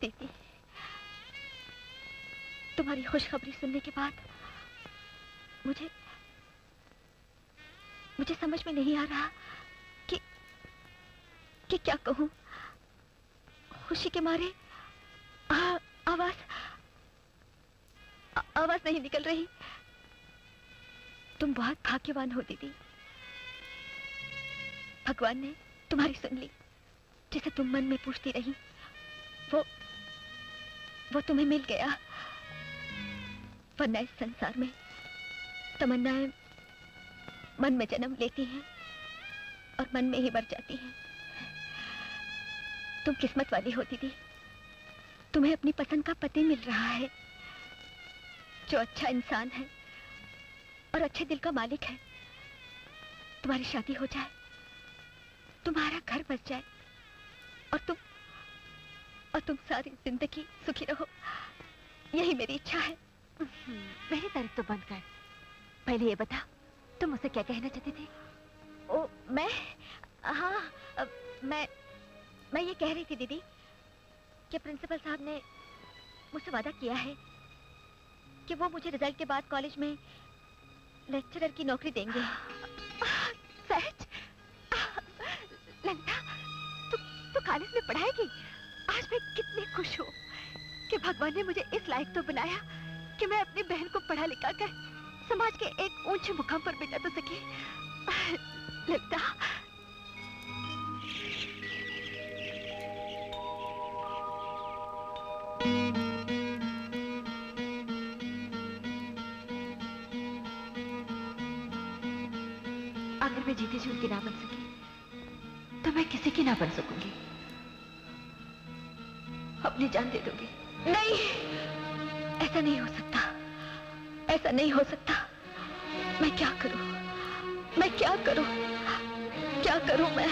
दीदी, तुम्हारी खुशखबरी सुनने के बाद मुझे मुझे समझ में नहीं आ रहा कि कि क्या कहूँ। खुशी के मारे आ, आवाज आवाज नहीं निकल रही। तुम बहुत भाग्यवान हो दीदी, भगवान ने तुम्हारी सुन ली। जिसे तुम मन में पूछती रही, वो वो तुम्हें मिल गया, वरना इस संसार में तमन्नाएं मन में जन्म लेती हैं और मन में ही मर जाती हैं। तुम किस्मत वाली हो दीदी, तुम्हें अपनी पसंद का पति मिल रहा है, जो अच्छा इंसान है और अच्छे दिल का मालिक है। तुम्हारी शादी हो जाए, तुम्हारा घर बस जाए, और तुम और तुम सारी जिंदगी सुखी रहो, यही मेरी इच्छा है। मेरी तारीफ तो बंद कर, पहले ये बता तुम उसे क्या कहना चाहती थी? ओ, मैं हाँ मैं मैं ये कह रही थी दीदी कि प्रिंसिपल साहब ने मुझसे वादा किया है कि वो मुझे रिजल्ट के बाद कॉलेज में लेक्चरर की नौकरी देंगे। सच? ललिता, तू तू कॉलेज में पढ़ाएगी? आज मैं कितनी खुश हूँ कि भगवान ने मुझे इस लायक तो बनाया कि मैं अपनी बहन को पढ़ा लिखा कर समाज के एक ऊंचे मुकाम पर बिठा तो सकी। लगता अगर मैं जीते जी उनकी ना बन सकी तो मैं किसी की ना बन सकूंगी। अपनी जान दे दोगी? नहीं, ऐसा नहीं हो सकता, ऐसा नहीं हो सकता। मैं क्या करूं, मैं क्या करूं, क्या करूं मैं?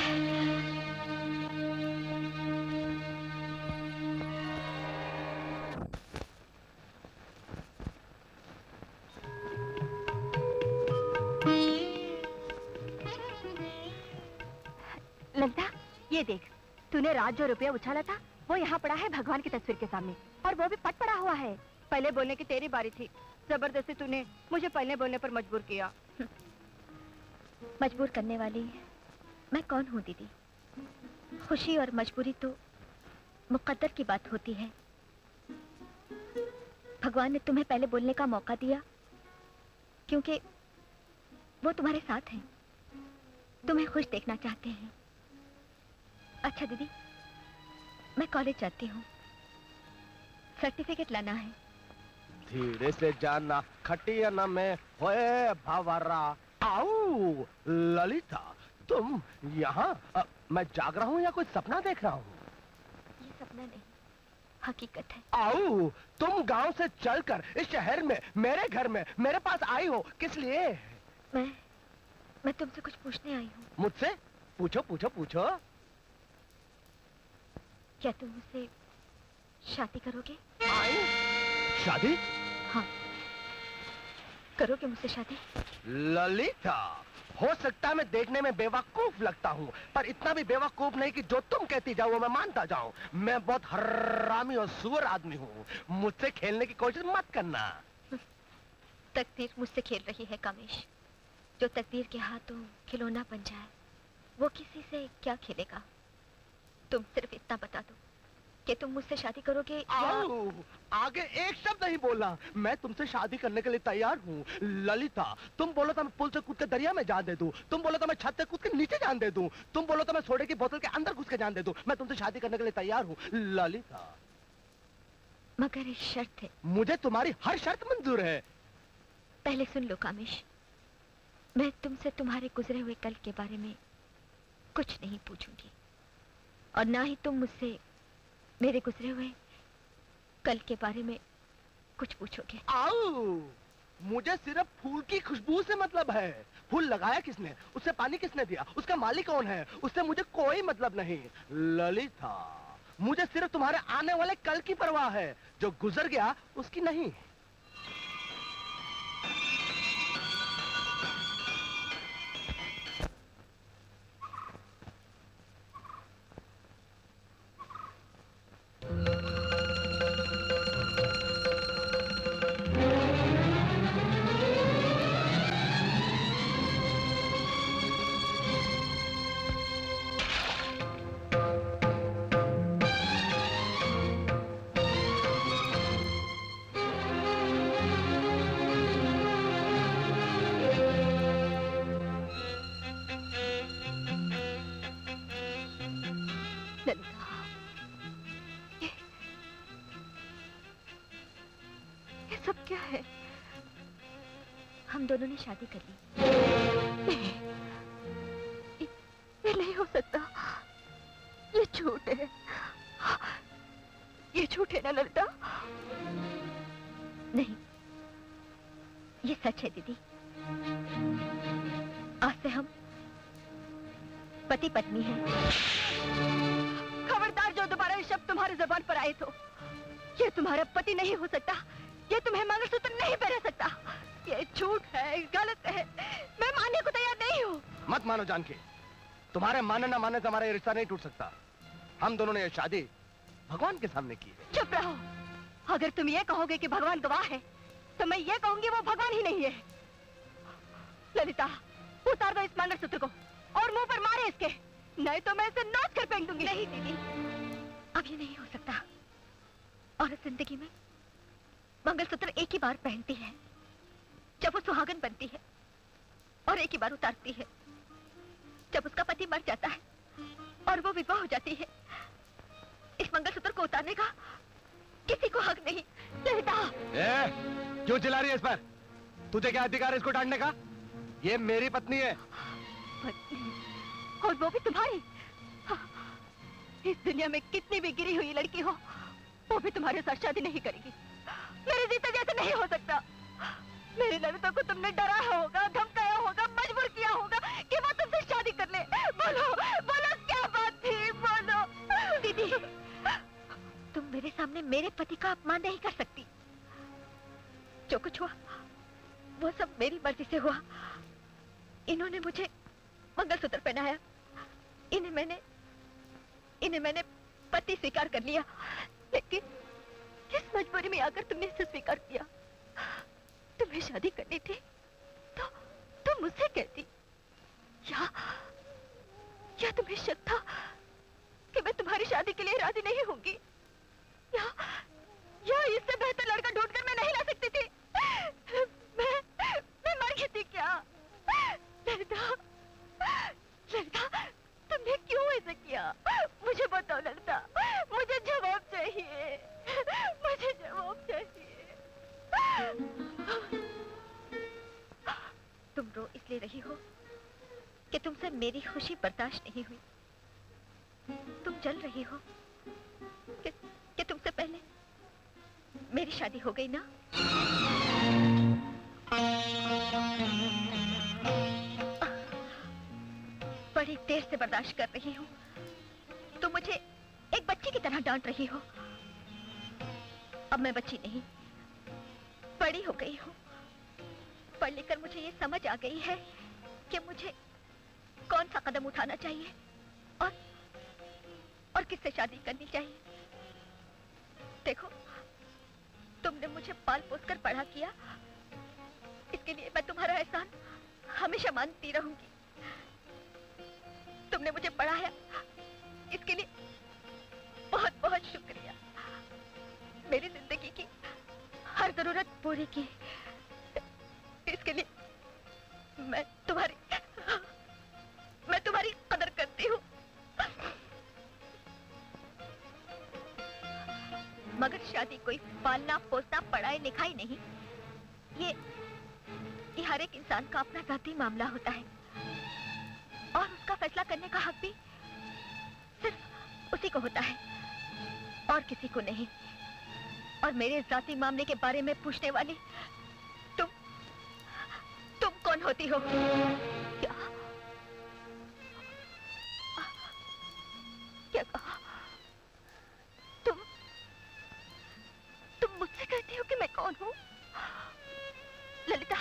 लता, ये देख, तूने रात जो रुपया उछाला था वो यहाँ पड़ा है भगवान की तस्वीर के सामने, और वो भी पट पड़ा हुआ है। पहले बोलने की तेरी बारी थी, जबरदस्ती तूने मुझे पहले बोलने पर मजबूर किया। मजबूर करने वाली मैं कौन हूँ दीदी? खुशी और मजबूरी तो मुकद्दर की बात होती है। भगवान ने तुम्हें पहले बोलने का मौका दिया क्योंकि वो तुम्हारे साथ हैं, तुम्हें खुश देखना चाहते हैं। अच्छा दीदी, मैं कॉलेज जाती हूँ, सर्टिफिकेट लाना है। धीरे से जाना खटिया न में होए भवरा। आओ ललिता, तुम यहाँ? मैं जाग रहा हूँ या कोई सपना देख रहा हूँ? ये सपना नहीं, हकीकत है। आओ, तुम गांव से चलकर इस शहर में मेरे घर में मेरे पास आई हो, किस लिए? मैं मैं तुमसे कुछ पूछने आई हूँ। मुझसे? पूछो पूछो पूछो। क्या तुम मुझसे शादी करोगे? शादी? हाँ, करोगे मुझसे शादी? ललिता, हो सकता है मैं देखने में बेवकूफ लगता हूँ, पर इतना भी बेवकूफ नहीं कि जो तुम कहती जाओ मैं मानता जाऊँ। मैं बहुत हरामी और सुअर आदमी हूँ, मुझसे खेलने की कोशिश मत करना। तकदीर मुझसे खेल रही है कामेश, जो तकदीर के हाथों खिलौना बन जाए वो किसी से क्या खेलेगा? तुम सिर्फ इतना बता दो कि तुम मुझसे शादी करोगे या... आगे एक शब्द नहीं बोला। मैं तुमसे शादी करने के लिए तैयार हूँ ललिता। तुम बोलो तो मैं पुल से कूद के दरिया में जान दे दूँ, तुम बोलो तो मैं छत से कूद के नीचे जान दे दूँ, तुम बोलो तो मैं सोडे की बोतल के अंदर घुस के जान दे दूँ। मैं तुमसे शादी करने के लिए तैयार हूँ ललिता, मगर एक शर्त है। मुझे तुम्हारी हर शर्त मंजूर है। पहले सुन लो कामेश, मैं तुमसे तुम्हारे गुजरे हुए कल के बारे में कुछ नहीं पूछूंगी, और ना ही तुम मुझसे मेरे गुजरे हुए कल के बारे में कुछ पूछोगे। आओ, मुझे सिर्फ फूल की खुशबू से मतलब है। फूल लगाया किसने, उससे पानी किसने दिया, उसका मालिक कौन है, उससे मुझे कोई मतलब नहीं ललिता। मुझे सिर्फ तुम्हारे आने वाले कल की परवाह है, जो गुजर गया उसकी नहीं। दोनों ने शादी कर ली। नहीं, ये नहीं हो सकता, ये झूठ है, ये झूठ है ना ललिता? नहीं, ये सच है दीदी। आज से हम पति पत्नी हैं। खबरदार, जो दोबारा ये शब्द तुम्हारी जुबान पर आए तो, ये तुम्हारा पति नहीं हो सकता, ये तुम्हें मंगलसूत्र नहीं पहना सकता। ये झूठ है, गलत है, मैं मानने को तैयार नहीं हूँ। मत मानो जानकी, तुम्हारे माने ना माने से हमारा ये रिश्ता नहीं टूट सकता। हम दोनों ने ये शादी भगवान के सामने की है। चुप रहो, अगर तुम ये कहोगे कि भगवान गवाह है तो मैं ये कहूंगी वो भगवान ही नहीं है। ललिता, उतार दो इस मंगलसूत्र को और मुंह पर मारे इसके, नहीं तो मैं इसे नोच कर फेंक दूंगी। नहीं दीदी, अब ये नहीं हो सकता। औरत जिंदगी में मंगलसूत्र एक ही बार पहनती है जब वो सुहागन बनती है, और एक ही बार उतारती है जब उसका पति मर जाता है और वो विधवा हो जाती है। इस मंगलसूत्र को उतारने का किसी को हक नहीं। ए, क्यों चिल्ला रही है इस पर? तुझे क्या अधिकार है इसको डांटने का? ये मेरी पत्नी है। पत्नी? और वो भी तुम्हारी? इस दुनिया में कितनी भी गिरी हुई लड़की हो वो भी तुम्हारे साथ शादी नहीं करेगी। मेरे जीते जैसे नहीं हो सकता। मेरे लड़कों को तुमने डराया होगा, धमकाया होगा, मजबूर किया होगा कि वो तुमसे शादी कर ले। बोलो बोलो क्या बात थी, बोलो। दीदी तुम मेरे सामने मेरे पति का अपमान नहीं कर सकती। जो कुछ हुआ वो सब मेरी मर्जी से हुआ। इन्होंने मुझे मंगलसूत्र पहनाया, इन्हें मैंने इन्हें मैंने पति स्वीकार कर लिया, लेकिन किस मजबूरी में आकर तुमने इसे स्वीकार किया? तुम्हें शादी करनी थी तो तुम मुझसे कहती, या, या तुम्हें शक था कि मैं तुम्हारी शादी के लिए राजी नहीं होंगी, या, या इससे बेहतर लड़का ढूंढकर मैं नहीं ला सकती थी? मैं, मैं मर गई थी क्या? लड़का, लड़का, तुमने क्यों ऐसा किया? मुझे बताओ लड़का, मुझे जवाब चाहिए, मुझे जवाब चाहिए। तुम रो इसलिए रही हो कि तुमसे मेरी खुशी बर्दाश्त नहीं हुई। तुम जल रही हो कि, कि तुमसे पहले मेरी शादी हो गई ना। बड़ी देर से बर्दाश्त कर रही हूँ। तुम मुझे एक बच्ची की तरह डांट रही हो। अब मैं बच्ची नहीं, बड़ी हो गई हूँ। पढ़ लिखकर मुझे ये समझ आ गई है कि मुझे कौन सा कदम उठाना चाहिए और और किससे शादी करनी चाहिए। देखो तुमने मुझे पाल पोस कर पढ़ा किया, इसके लिए मैं तुम्हारा एहसान हमेशा मानती रहूंगी। तुमने मुझे पढ़ाया, इसके लिए बहुत बहुत शुक्रिया। मेरी जिंदगी की हर जरूरत पूरी की, इसके लिए मैं तुम्हारी मैं तुम्हारी कदर करती हूँ। मगर शादी कोई पालना पोसना पढ़ाई लिखाई नहीं। ये, ये हर एक इंसान का अपना जाती मामला होता है और उसका फैसला करने का हक भी सिर्फ उसी को होता है और किसी को नहीं। और मेरे जाती मामले के बारे में पूछने वाली कौन होती हो? क्या क्या कहा? तुम तुम मुझसे कहती हो कि मैं कौन हूँ? ललिता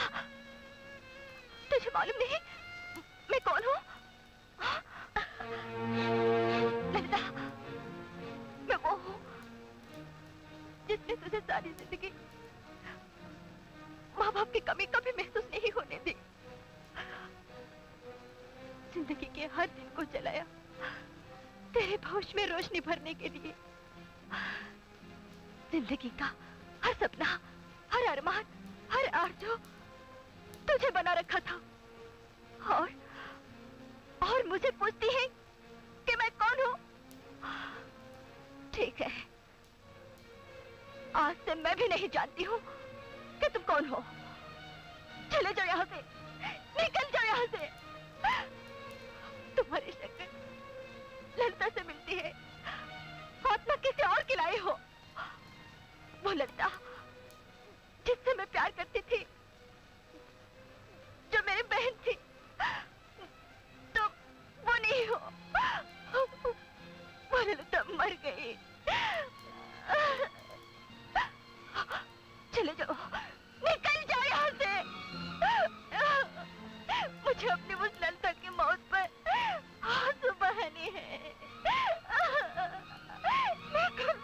तुझे मालूम नहीं मैं कौन हूँ? ललिता मैं वो हूँ जिसने तुझे सारी जिंदगी माँ बाप की कमी कभी महसूस नहीं होने दी। जिंदगी के हर दिन को जलाया तेरे भविष्य में रोशनी भरने के लिए। जिंदगी का हर सपना, हर अरमान, हर आरज़ू तुझे बना रखा था। और और मुझे पूछती है कि मैं कौन हूँ? ठीक है, आज से मैं भी नहीं जानती हूँ कि तुम कौन हो। चले जाओ यहाँ से, निकल जाओ यहाँ से। तुम्हारी शक्ल ललिता से मिलती है, आत्मा किसी और की लाई हो। वो ललिता जिससे मैं प्यार करती थी, जो मेरी बहन थी, तो वो नहीं हो। वो ललिता मर गई। चले जाओ, निकल जाओ यहाँ से। मुझे अपनी उस ललिता की मौत पर आंसू बहानी है। निकल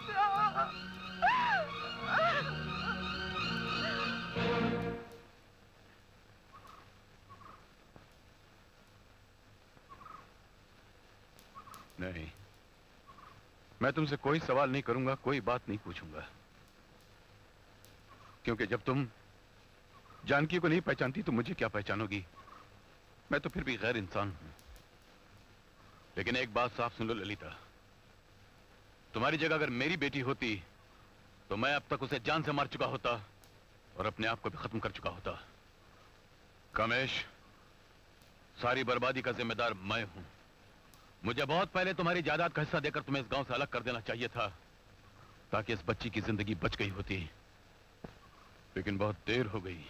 मैं तुमसे कोई सवाल नहीं करूंगा, कोई बात नहीं पूछूंगा, क्योंकि जब तुम जानकी को नहीं पहचानती तो मुझे क्या पहचानोगी। मैं तो फिर भी गैर इंसान हूं। लेकिन एक बात साफ सुन लो ललिता, तुम्हारी जगह अगर मेरी बेटी होती तो मैं अब तक उसे जान से मार चुका होता और अपने आप को भी खत्म कर चुका होता। कमेश, सारी बर्बादी का जिम्मेदार मैं हूं। मुझे बहुत पहले तुम्हारी जायदाद का हिस्सा देकर तुम्हें इस गांव से अलग कर देना चाहिए था, ताकि इस बच्ची की जिंदगी बच गई होती। लेकिन बहुत देर हो गई।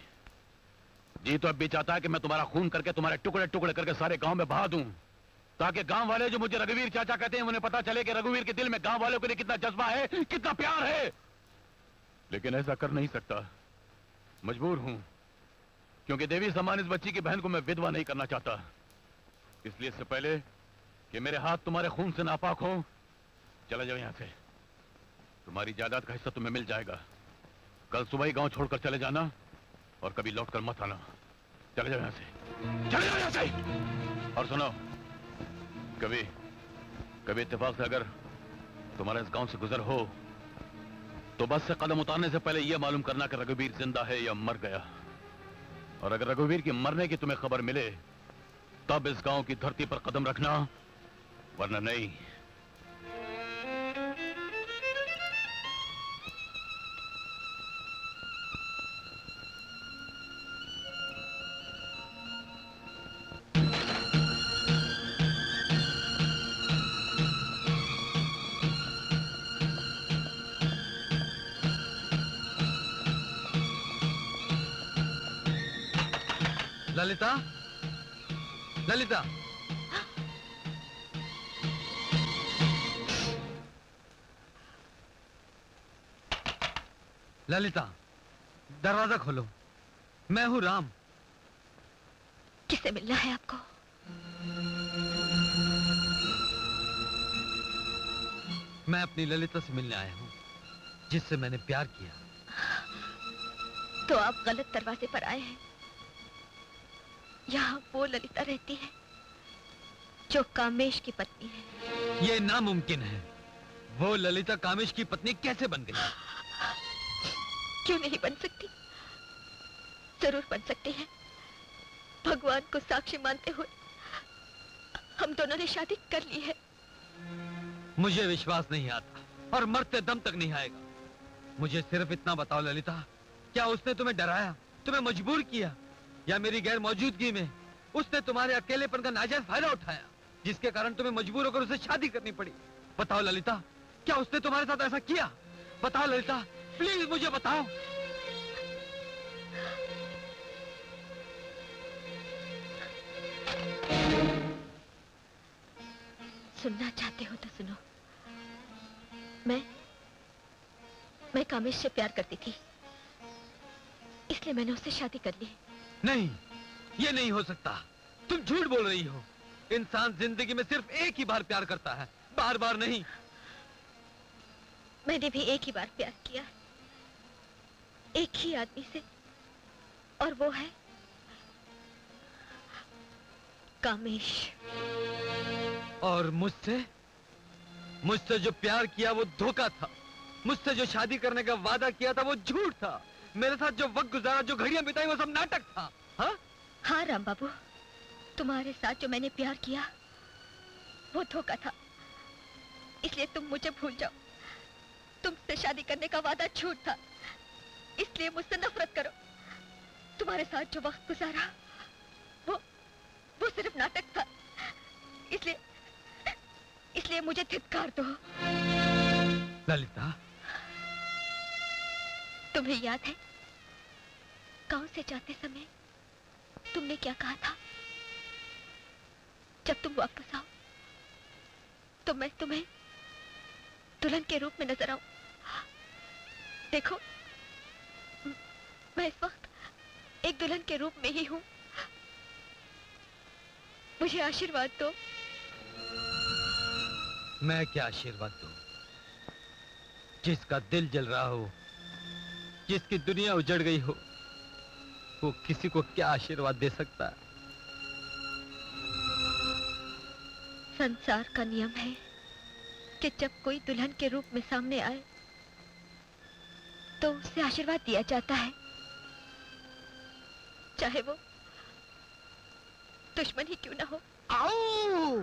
जी तो अब भी चाहता है कि मैं तुम्हारा खून करके, तुम्हारे टुकड़े टुकड़े करके सारे गांव में बहा दूं, ताकि गांव वाले जो मुझे रघुवीर चाचा कहते हैं उन्हें पता चले कि रघुवीर के दिल में गांव वालों के लिए कितना जज्बा है, कितना प्यार है। लेकिन ऐसा कर नहीं सकता, मजबूर हूं, क्योंकि देवी समान इस बच्ची की बहन को मैं विधवा नहीं करना चाहता। इसलिए इससे पहले कि मेरे हाथ तुम्हारे खून से नापाक हो, चला जाओ यहां से। तुम्हारी जायदाद का हिस्सा तुम्हें मिल जाएगा। कल सुबह ही गांव छोड़कर चले जाना और कभी लौट कर मत आना। चले जाओ यहां से, चले जाओ यहां से। और सुनो, कभी कभी इत्तेफाक से अगर तुम्हारे इस गांव से गुजर हो तो बस से कदम उतारने से पहले यह मालूम करना कि रघुवीर जिंदा है या मर गया। और अगर रघुवीर के मरने की तुम्हें खबर मिले तब इस गांव की धरती पर कदम रखना, वरना नहीं। ललिता, ललिता, ललिता, दरवाजा खोलो। मैं हूं राम। किसे मिलना है आपको? मैं अपनी ललिता से मिलने आया हूं, जिससे मैंने प्यार किया। तो आप गलत दरवाजे पर आए हैं। यहाँ वो ललिता रहती है जो कामेश की पत्नी है। ये नामुमकिन है। वो ललिता कामेश की पत्नी कैसे बन गई? क्यों नहीं बन सकती? जरूर बन सकती है। भगवान को साक्षी मानते हुए हम दोनों ने शादी कर ली है। मुझे विश्वास नहीं आता और मरते दम तक नहीं आएगा। मुझे सिर्फ इतना बताओ ललिता, क्या उसने तुम्हें डराया, तुम्हें मजबूर किया, या मेरी गैर मौजूदगी में उसने तुम्हारे अकेलेपन का नाजायज फायदा उठाया जिसके कारण तुम्हें मजबूर होकर उससे शादी करनी पड़ी? बताओ ललिता, क्या उसने तुम्हारे साथ ऐसा किया? बताओ ललिता, प्लीज मुझे बताओ। सुनना चाहते हो तो सुनो। मैं मैं कामेश से प्यार करती थी, इसलिए मैंने उससे शादी कर ली। नहीं, ये नहीं हो सकता। तुम झूठ बोल रही हो। इंसान जिंदगी में सिर्फ एक ही बार प्यार करता है, बार बार नहीं। मैंने भी एक ही बार प्यार किया, एक ही आदमी से, और वो है कामेश। और मुझसे मुझसे जो प्यार किया वो धोखा था। मुझसे जो शादी करने का वादा किया था वो झूठ था। मेरे साथ जो वक्त गुजारा, जो घड़ियां बिताई, वो सब नाटक था। हा? हाँ राम बाबू, तुम्हारे साथ जो मैंने प्यार किया वो धोखा था, इसलिए तुम मुझे भूल जाओ। तुमसे शादी करने का वादा झूठ था, इसलिए मुझसे नफरत करो। तुम्हारे साथ जो वक्त गुजारा वो वो सिर्फ नाटक था, इसलिए इसलिए मुझे धिक्कार दो। ललिता, तुम्हें याद है गांव से जाते समय तुमने क्या कहा था? जब तुम वापस आओ तो मैं तुम्हें दुल्हन के रूप में नजर आऊं। देखो, मैं इस वक्त एक दुल्हन के रूप में ही हूं। मुझे आशीर्वाद दो। मैं क्या आशीर्वाद दूं? जिसका दिल जल रहा हो, जिसकी दुनिया उजड़ गई हो, वो किसी को क्या आशीर्वाद दे सकता है? संसार का नियम है कि जब कोई दुल्हन के रूप में सामने आए तो उसे आशीर्वाद दिया जाता है, चाहे वो दुश्मन ही क्यों ना हो। आओ,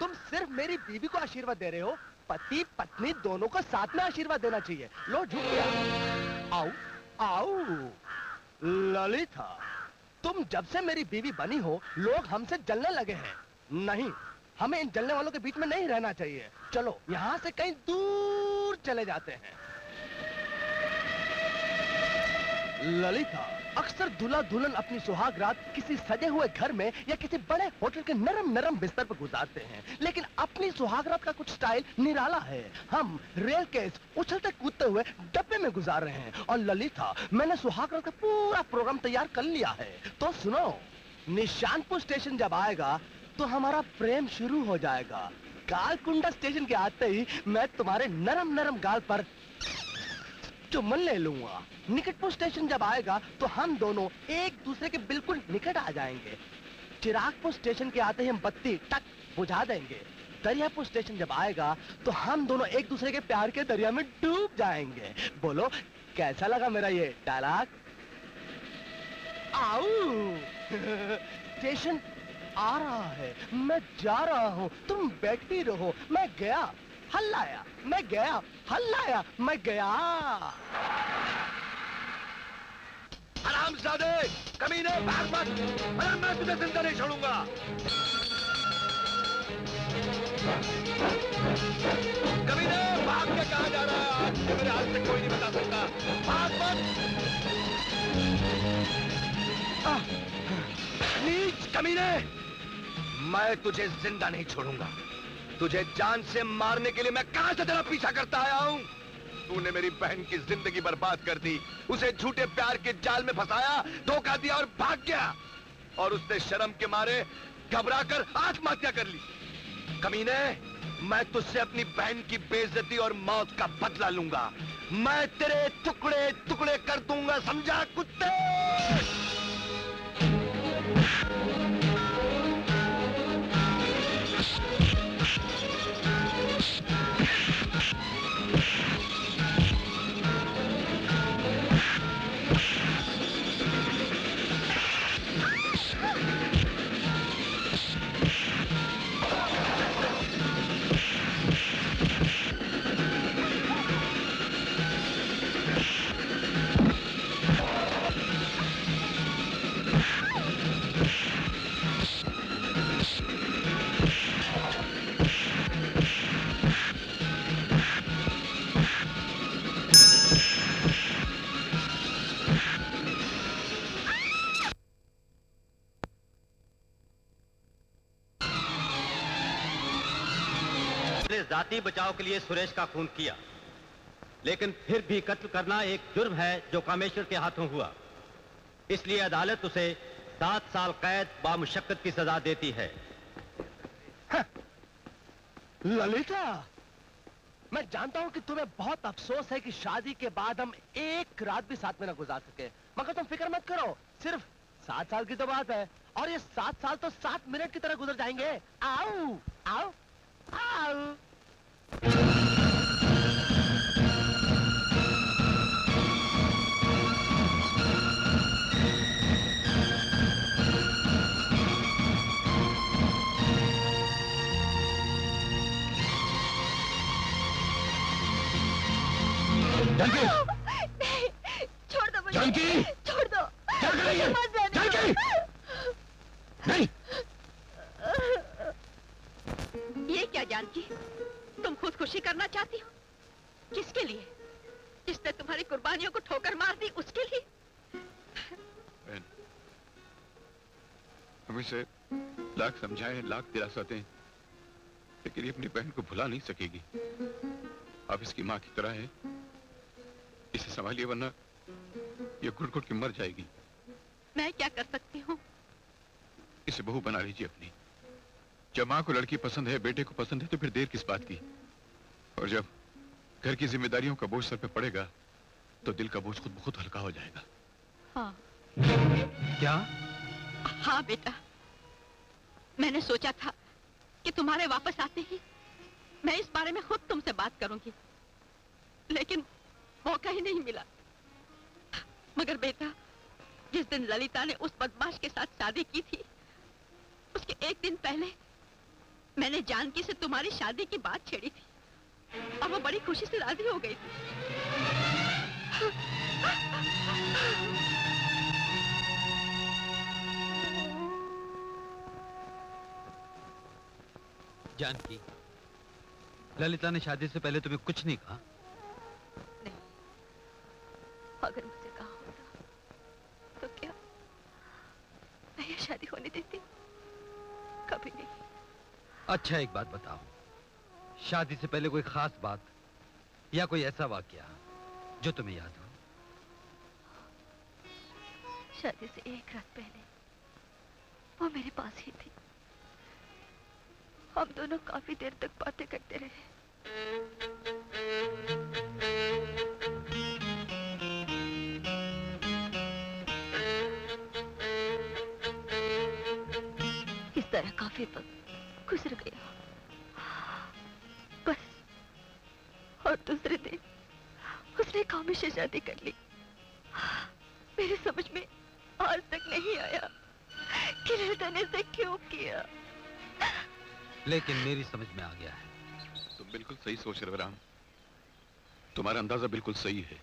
तुम सिर्फ मेरी बीवी को आशीर्वाद दे रहे हो, पति पत्नी दोनों को साथ में आशीर्वाद देना चाहिए। लो झुक गया। आओ आओ ललिता, तुम जब से मेरी बीवी बनी हो लोग हमसे जलने लगे हैं। नहीं, हमें इन जलने वालों के बीच में नहीं रहना चाहिए। चलो यहाँ से कहीं दूर चले जाते हैं। ललिता, अक्सर दूल्हा दुल्हन अपनी सुहाग रात किसी सजे हुए घर में या किसी बड़े होटल के नरम नरम बिस्तर पर गुजारते हैं, लेकिन अपनी सुहाग रात का कुछ स्टाइल निराला है। हम रेल केस उछलते कूदते हुए डब्बे में गुजार रहे हैं। और ललिता, मैंने सुहाग रात का पूरा प्रोग्राम तैयार कर लिया है, तो सुनो। निशानपुर स्टेशन जब आएगा तो हमारा प्रेम शुरू हो जाएगा। गालकुंडा स्टेशन के आते ही मैं तुम्हारे नरम नरम गाल पर चुम्बन ले लूंगा। निकटपुर स्टेशन जब आएगा तो हम दोनों एक दूसरे के बिल्कुल निकट आ जाएंगे। चिरागपुर स्टेशन के आते ही हम बत्ती टक बुझा देंगे। दरियापुर स्टेशन जब आएगा तो हम दोनों एक दूसरे के प्यार के दरिया में डूब जाएंगे। बोलो, कैसा लगा मेरा ये डायलॉग? आओ स्टेशन आ रहा है, मैं जा रहा हूँ, तुम बैठती रहो। मैं गया हल्लाया, मैं गया हल्लाया, मैं गया। हरामजादे, कमीने, भाग मत, वरना मैं तुझे जिंदा नहीं छोड़ूंगा। कमीने, भाग के कहाँ जा रहा है? आज मेरे हाल से कोई नहीं बता सकता। भाग मत, नीच कमीने, मैं तुझे जिंदा नहीं छोड़ूंगा। तुझे जान से मारने के लिए मैं कहां से तेरा पीछा करता आया हूं? तूने मेरी बहन की जिंदगी बर्बाद कर दी, उसे झूठे प्यार के जाल में फंसाया, धोखा दिया और भाग गया। और उसने शर्म के मारे घबराकर आत्महत्या कर ली। कमीने, मैं तुझसे अपनी बहन की बेइज्जती और मौत का बदला लूंगा। मैं तेरे टुकड़े टुकड़े कर दूंगा, समझा कुत्ते? जाति बचाव के लिए सुरेश का खून किया, लेकिन फिर भी कत्ल करना एक जुर्म है जो कामेश्वर के हाथों हुआ, इसलिए अदालत उसे सात साल कैद बामुशक्कत की सजा देती है। ललिता, मैं जानता हूं कि तुम्हें बहुत अफसोस है कि शादी के बाद हम एक रात भी साथ में ना गुजार सके, मगर तुम फिक्र मत करो, सिर्फ सात साल की तो बात है। और ये सात साल तो सात मिनट की तरह गुजर जाएंगे। आओ आओ आओ। जानकी, छोड़ दो मुझे। जानकी, छोड़ दो। क्या कर रही है? जानकी, नहीं। ये क्या जानकी, तुम खुदकुशी करना चाहती हो? किसके लिए? जिसने तुम्हारी कुर्बानियों को ठोकर मार दी, उसके लिए? बहन, हम इसे लाख समझाएं, लाख दिलासाते हैं, लेकिन ये अपनी बहन को भुला नहीं सकेगी। आप इसकी माँ की तरह है, इसे संभालिए, वरना ये घुट-घुट के मर जाएगी। मैं क्या कर सकती हूँ? इसे बहू बना लीजिए अपनी। जब माँ को लड़की पसंद है, बेटे को पसंद है, तो फिर देर किस बात की? और जब घर की जिम्मेदारियों का बोझ सर पे पड़ेगा तो दिल का बोझ खुद बहुत हल्का हो जाएगा। हाँ। क्या? हाँ बेटा, मैंने सोचा था कि तुम्हारे वापस आते ही मैं इस बारे में खुद तुमसे बात करूंगी, लेकिन मौका ही नहीं मिला। मगर बेटा, जिस दिन ललिता ने उस बदमाश के साथ शादी की थी, उसके एक दिन पहले मैंने जानकी से तुम्हारी शादी की बात छेड़ी थी और वो बड़ी खुशी से राजी हो गई थी। जानकी, ललिता ने शादी से पहले तुम्हें कुछ नहीं कहा? नहीं, अगर मुझे कहा होता तो क्या मैं ये शादी होने देती? कभी नहीं। अच्छा, एक बात बताओ, शादी से पहले कोई खास बात या कोई ऐसा वाकया जो तुम्हें याद हो? शादी से एक रात पहले वो मेरे पास ही थी। हम दोनों काफी देर तक बातें करते रहे। इस तरह काफी वक्त गुजर गया। बस, और दूसरे दिन उसने कामी से शादी कर ली। मेरे समझ में आज तक नहीं आया कि ललिता ने इसे क्यों किया, लेकिन मेरी समझ में आ गया है। तुम बिल्कुल सही सोच रहे हो राम, तुम्हारा अंदाजा बिल्कुल सही है।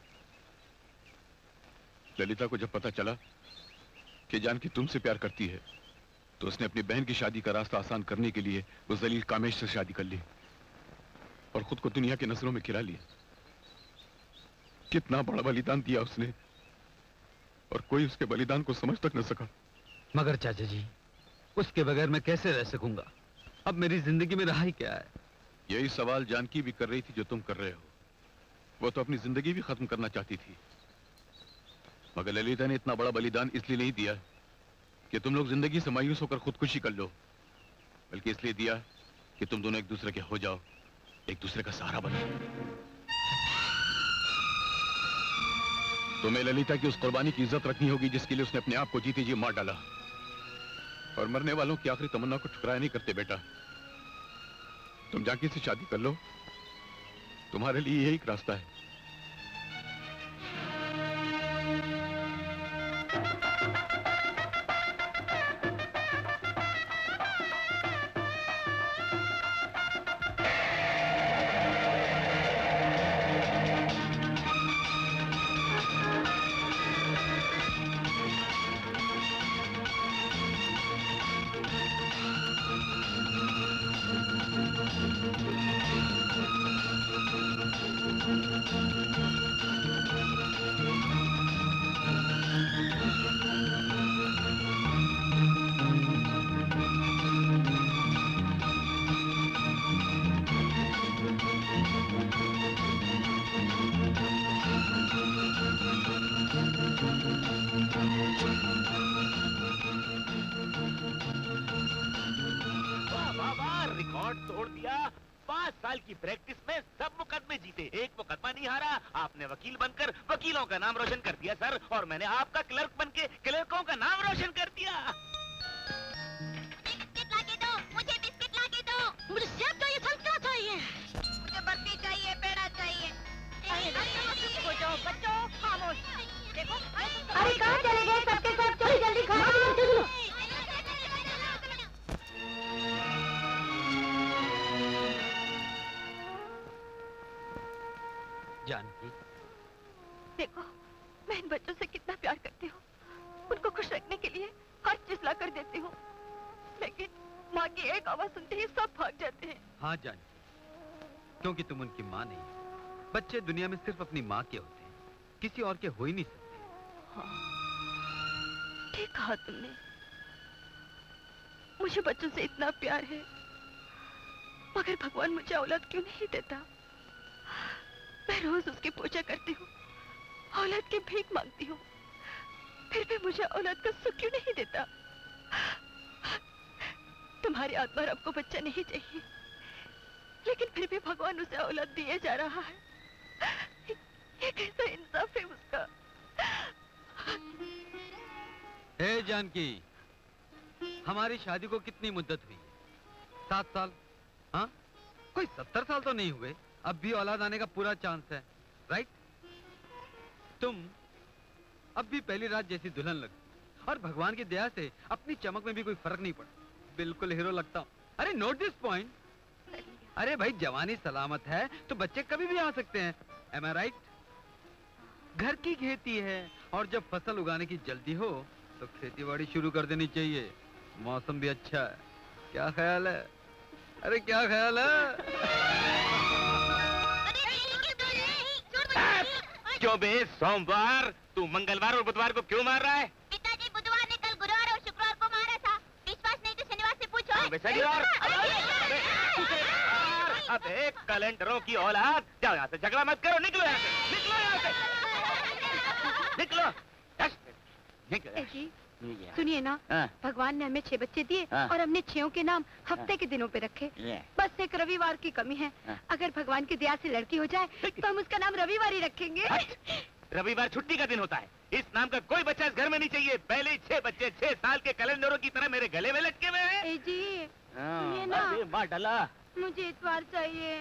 ललिता को जब पता चला कि जानकी तुमसे प्यार करती है, तो उसने अपनी बहन की शादी का रास्ता आसान करने के लिए उस जलील कामेश से शादी कर ली और खुद को दुनिया की नजरों में गिरा लिया। कितना बड़ा बलिदान दिया उसने, और कोई उसके बलिदान को समझ तक न सका। मगर चाचा जी, उसके बगैर मैं कैसे रह सकूंगा? अब मेरी जिंदगी में रहा ही क्या है? यही सवाल जानकी भी कर रही थी जो तुम कर रहे हो। वो तो अपनी जिंदगी भी खत्म करना चाहती थी, मगर ललिता ने इतना बड़ा बलिदान इसलिए नहीं दिया कि तुम लोग जिंदगी से मायूस होकर खुदकुशी कर लो, बल्कि इसलिए दिया कि तुम दोनों एक दूसरे के हो जाओ, एक दूसरे का सहारा बनो। तुम्हें ललिता की उस कुर्बानी की इज्जत रखनी होगी जिसके लिए उसने अपने आप को जीते जी मार डाला, और मरने वालों की आखिरी तमन्ना को ठुकराया नहीं करते। बेटा, तुम जानकी से शादी कर लो, तुम्हारे लिए यही एक रास्ता है। और मैंने आपका क्लर्क बनके क्लर्कों का नाम रोशन कर दिया। बिस्किट लाके दो, मुझे बिस्किट लाके दो, मुझे सेब चाहिए, संतरा चाहिए, मुझे बर्फी चाहिए, पेड़ा चाहिए। अरे चुप हो जाओ बच्चों, खामोश। देखो, अरे कहाँ चले गए सबके सब? चलो जल्दी खाओ। जानकी, देखो मैं इन बच्चों से कितना प्यार करती हूँ, उनको खुश रखने के लिए हर चीज ला कर देती हूँ, लेकिन माँ की एक आवाज सुनते ही सब भाग जाते हैं। हाँ जानकी, क्योंकि तुम उनकी माँ नहीं। बच्चे दुनिया में सिर्फ अपनी माँ के होते हैं, किसी और के हो ही नहीं सकते। हाँ, ठीक कहा तुमने। मुझे बच्चों से इतना प्यार है, मगर भगवान मुझे औलाद क्यों नहीं देता? मैं रोज उसकी पूजा करती हूँ, औलाद की भीख मांगती हूँ, फिर भी मुझे औलाद का सुख क्यों नहीं देता? तुम्हारी आत्मा रब को बच्चा नहीं चाहिए, लेकिन फिर भी भगवान उसे औलाद दिए जा रहा है। ये कैसा इंसाफ है उसका? हे जानकी, हमारी शादी को कितनी मुद्दत हुई? सात साल? हाँ, कोई सत्तर साल तो नहीं हुए, अब भी औलाद आने का पूरा चांस है, राइट? तुम अब भी पहली रात जैसी दुल्हन लगती और भगवान की दया से अपनी चमक में भी कोई फर्क नहीं पड़ा, बिल्कुल हीरो लगता हूँ। अरे नोट दिस पॉइंट, अरे भाई जवानी सलामत है तो बच्चे कभी भी आ सकते हैं, एम आई राइट? घर की खेती है और जब फसल उगाने की जल्दी हो तो खेतीबाड़ी शुरू कर देनी चाहिए, मौसम भी अच्छा है। क्या ख्याल है? अरे क्या ख्याल है? क्यों बे सोमवार, तू मंगलवार और बुधवार को क्यों मार रहा है? पिताजी बुधवार ने कल गुरुवार और शुक्रवार को मारा था, विश्वास नहीं तो शनिवार से पूछो। अबे कैलेंडरों की औलाद, जाओ यहाँ से, झगड़ा मत करो, निकलो यहाँ से, निकलो यहाँ से, निकलो। सुनिए ना, भगवान ने हमें छह बच्चे दिए और हमने छहों के नाम हफ्ते के दिनों पे रखे, बस एक रविवार की कमी है। अगर भगवान की दया से लड़की हो जाए तो हम उसका नाम रविवार ही रखेंगे। रविवार छुट्टी का दिन होता है, इस नाम का कोई बच्चा इस घर में नहीं चाहिए। पहले छह बच्चे छह साल के कैलेंडरों की तरह मेरे गले में लटके हुए हैं। जी ना माँ डाला, मुझे इतवार चाहिए,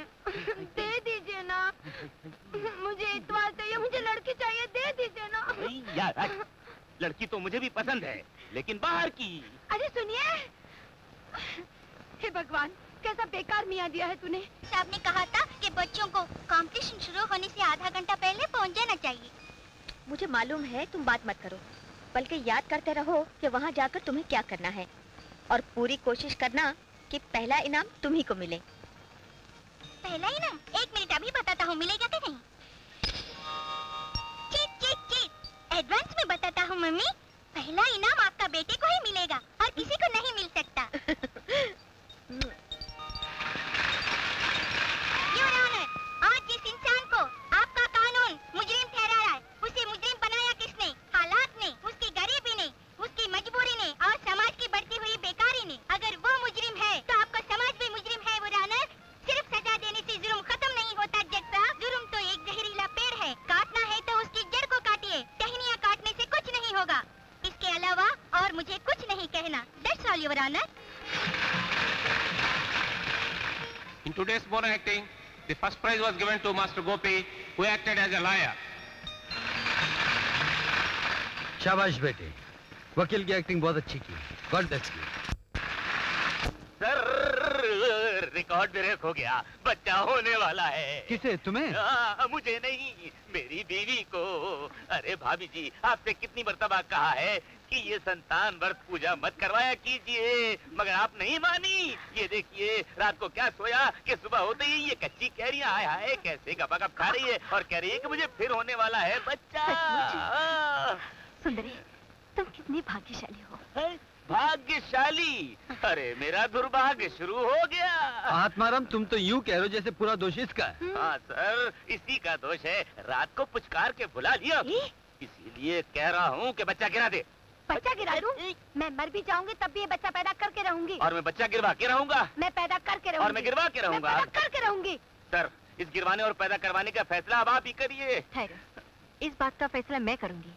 दे दीजिए ना, मुझे इतवार चाहिए, मुझे लड़की चाहिए, दे दीजिए ना। यार लड़की तो मुझे भी पसंद है लेकिन बाहर की। अरे सुनिए, हे भगवान कैसा बेकार मियाँ दिया है तूने। साहब ने कहा था कि बच्चों को कंपटीशन शुरू होने से आधा घंटा पहले पहुँच जाना चाहिए। मुझे मालूम है, तुम बात मत करो बल्कि याद करते रहो कि वहाँ जाकर तुम्हें क्या करना है और पूरी कोशिश करना कि पहला इनाम तुम्ही को मिले। पहला इनाम? एक मिनट अभी बताता हूँ मिलेगा कि नहीं। ठीक ठीक ठीक, एडवांस में बताता हूँ मम्मी, पहला इनाम आपका बेटे को ही मिलेगा और किसी को नहीं मिल सकता। योर ऑनर, आज जिस इंसान को आपका कानून मुजरिम ठहरा रहा है, उसे मुजरिम बनाया किसने? हालात ने, उसकी गरीबी ने, उसकी मजबूरी ने और समाज की बढ़ती हुई बेकारी ने। अगर वो मुजरिम है तो आपका समाज भी मुजरिम है। वो राना, सिर्फ सजा देने से जुर्म खत्म नहीं होता जज साहब, जुर्म तो एक जहरीला पेड़ है, काटना है तो उसकी जड़ को काटिए, टहनियाँ काटने से कुछ नहीं होगा। इसके अलावा और मुझे कुछ नहीं कहना। That's all your honour. In today's moral acting the first prize was given to master Gopi who acted as a liar. शाबाश बेटे, वकील की एक्टिंग बहुत अच्छी की, God bless you. Sir record break हो गया, बच्चा होने वाला है। किसे? तुम्हें? आ, मुझे नहीं, मेरी बीवी को। अरे भाभी जी, आपसे कितनी मरतबा कहा है कि ये संतान वर्ष पूजा मत करवाया कीजिए, मगर आप नहीं मानी। ये देखिए रात को क्या सोया कि सुबह होते ही ये कच्ची कह रही है, हाय हाय कैसे गपागप खा रही है और कह रही है कि मुझे फिर होने वाला है बच्चा। सुंदरी तुम कितनी भाग्यशाली हो। भाग्यशाली? अरे मेरा दुर्भाग्य शुरू हो गया। आत्माराम तुम तो यूँ कह रहे हो जैसे पूरा दोष इसका है। हाँ सर, इसी का दोष है, रात को पुचकार के भुला लिया, इसीलिए कह रहा हूँ कि बच्चा गिरा दे। बच्चा गिरा दूँ? मैं मर भी जाऊँगी तब भी ये बच्चा पैदा करके रहूँगी। और मैं बच्चा गिरवा के रहूँगा। मैं पैदा करके रहूँगी। और मैं गिरवा के रहूँगा। करके रहूँगी। सर इस गिरवाने और पैदा करवाने का फैसला अब आप ही करिए। इस बात का फैसला मैं करूंगी।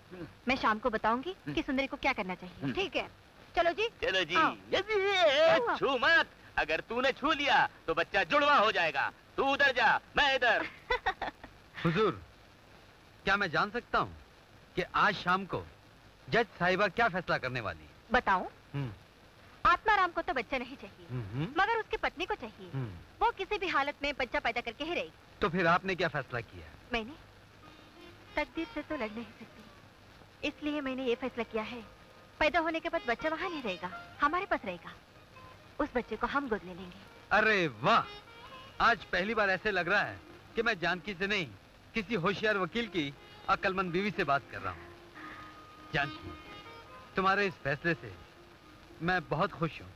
मैं शाम को बताऊंगी कि सुंदरी को क्या करना चाहिए। ठीक है, चलो जी। चलो जी, जी छू मत, अगर तूने छू लिया तो बच्चा जुड़वा हो जाएगा। तू उधर जा, मैं इधर। हुजूर, क्या मैं जान सकता हूँ कि आज शाम को जज साहिबा क्या फैसला करने वाली? बताऊं? आत्माराम को तो बच्चा नहीं चाहिए मगर उसकी पत्नी को चाहिए, वो किसी भी हालत में बच्चा पैदा करके ही रहेगी। तो फिर आपने क्या फैसला किया? मैंने तकदीर से तो लड़ नहीं सकती, इसलिए मैंने ये फैसला किया है, पैदा होने के बाद बच्चा वहाँ नहीं रहेगा, हमारे पास रहेगा, उस बच्चे को हम गोद ले लेंगे। अरे वाह, आज पहली बार ऐसे लग रहा है कि मैं जानकी से नहीं किसी होशियार वकील की अक्लमंद बीवी से बात कर रहा हूँ। जानकी, तुम्हारे इस फैसले से मैं बहुत खुश हूँ।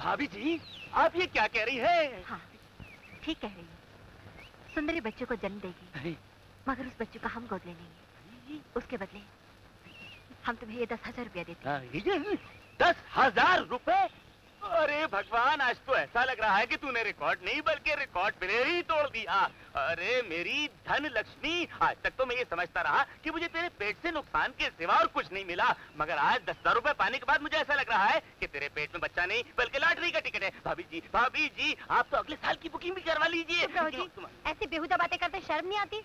भाभी जी, आप ये क्या कह रही है? हाँ ठीक कह रही है, सुंदरी बच्चे को जन्म देगी मगर उस बच्चे का हम गोद ले लेंगे, उसके बदले हम तुम्हें ये दस हजार रुपया देते हैं। दस हजार रुपए? अरे भगवान, आज तो ऐसा लग रहा है कि तूने रिकॉर्ड नहीं बल्कि रिकॉर्ड प्लेयर ही तोड़ दिया। अरे मेरी धन लक्ष्मी, आज तक तो मैं ये समझता रहा कि मुझे तेरे पेट से नुकसान के सिवा और कुछ नहीं मिला, मगर आज दस हजार रूपए पाने के बाद मुझे ऐसा लग रहा है कि तेरे पेट में बच्चा नहीं बल्कि लॉटरी का टिकट है। भाभी जी, भाभी जी, आप तो अगले साल की बुकिंग भी करवा लीजिए। ऐसी बेहुदा बातें करते शर्म नहीं आती?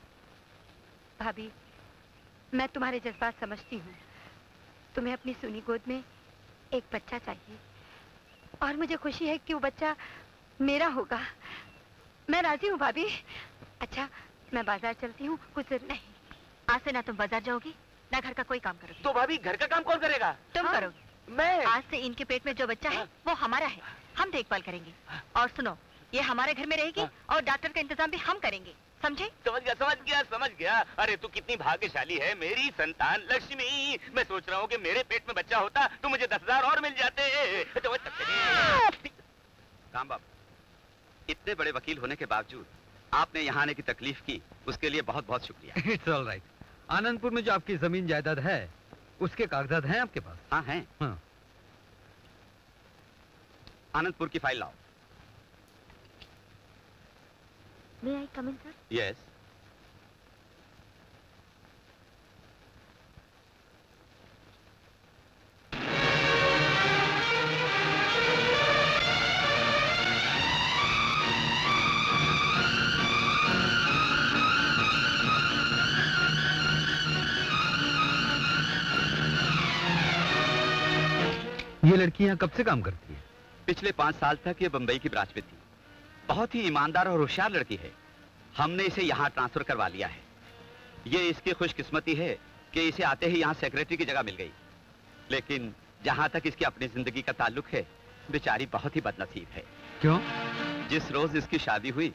भाभी, मैं तुम्हारे जज्बात समझती हूँ। तुम्हें अपनी सुनी गोद में एक बच्चा चाहिए और मुझे खुशी है कि वो बच्चा मेरा होगा। मैं राजी हूँ भाभी। अच्छा, मैं बाजार चलती हूँ कुछ। नहीं, आज से ना तुम बाजार जाओगी ना घर का कोई काम करोगी। तो भाभी, घर का काम कौन करेगा? तुम हाँ? करोगी। मैं? आज से इनके पेट में जो बच्चा है वो हमारा है, हम देखभाल करेंगे। और सुनो, ये हमारे घर में रहेगी और डॉक्टर का इंतजाम भी हम करेंगे, समझे? समझ गया समझ गया समझ गया। अरे तू कितनी भाग्यशाली है मेरी संतान लक्ष्मी। मैं सोच रहा हूँ कि मेरे पेट में बच्चा होता तो मुझे दस हजार और मिल जाते। तो राम बाबू, इतने बड़े वकील होने के बावजूद आपने यहाँ आने की तकलीफ की, उसके लिए बहुत बहुत शुक्रिया। It's all right. आनंदपुर में जो आपकी जमीन जायदाद है उसके कागजात हैं आपके पास? हाँ हैं। हाँ। आनंदपुर की फाइल लाओ। May I come in, sir? Yes. ये लड़की यहाँ कब से काम करती है? पिछले पांच साल तक ये बंबई की ब्रांच में थी। बहुत ही ईमानदार और होशियार लड़की है। हमने इसे यहाँ ट्रांसफर करवा लिया है। ये इसकी खुशकिस्मती है कि इसे आते ही यहाँ सेक्रेटरी की जगह मिल गई। लेकिन जहाँ तक इसकी अपनी जिंदगी का ताल्लुक है, बेचारी बहुत ही बदनसीब है। क्यों? जिस रोज इसकी शादी हुई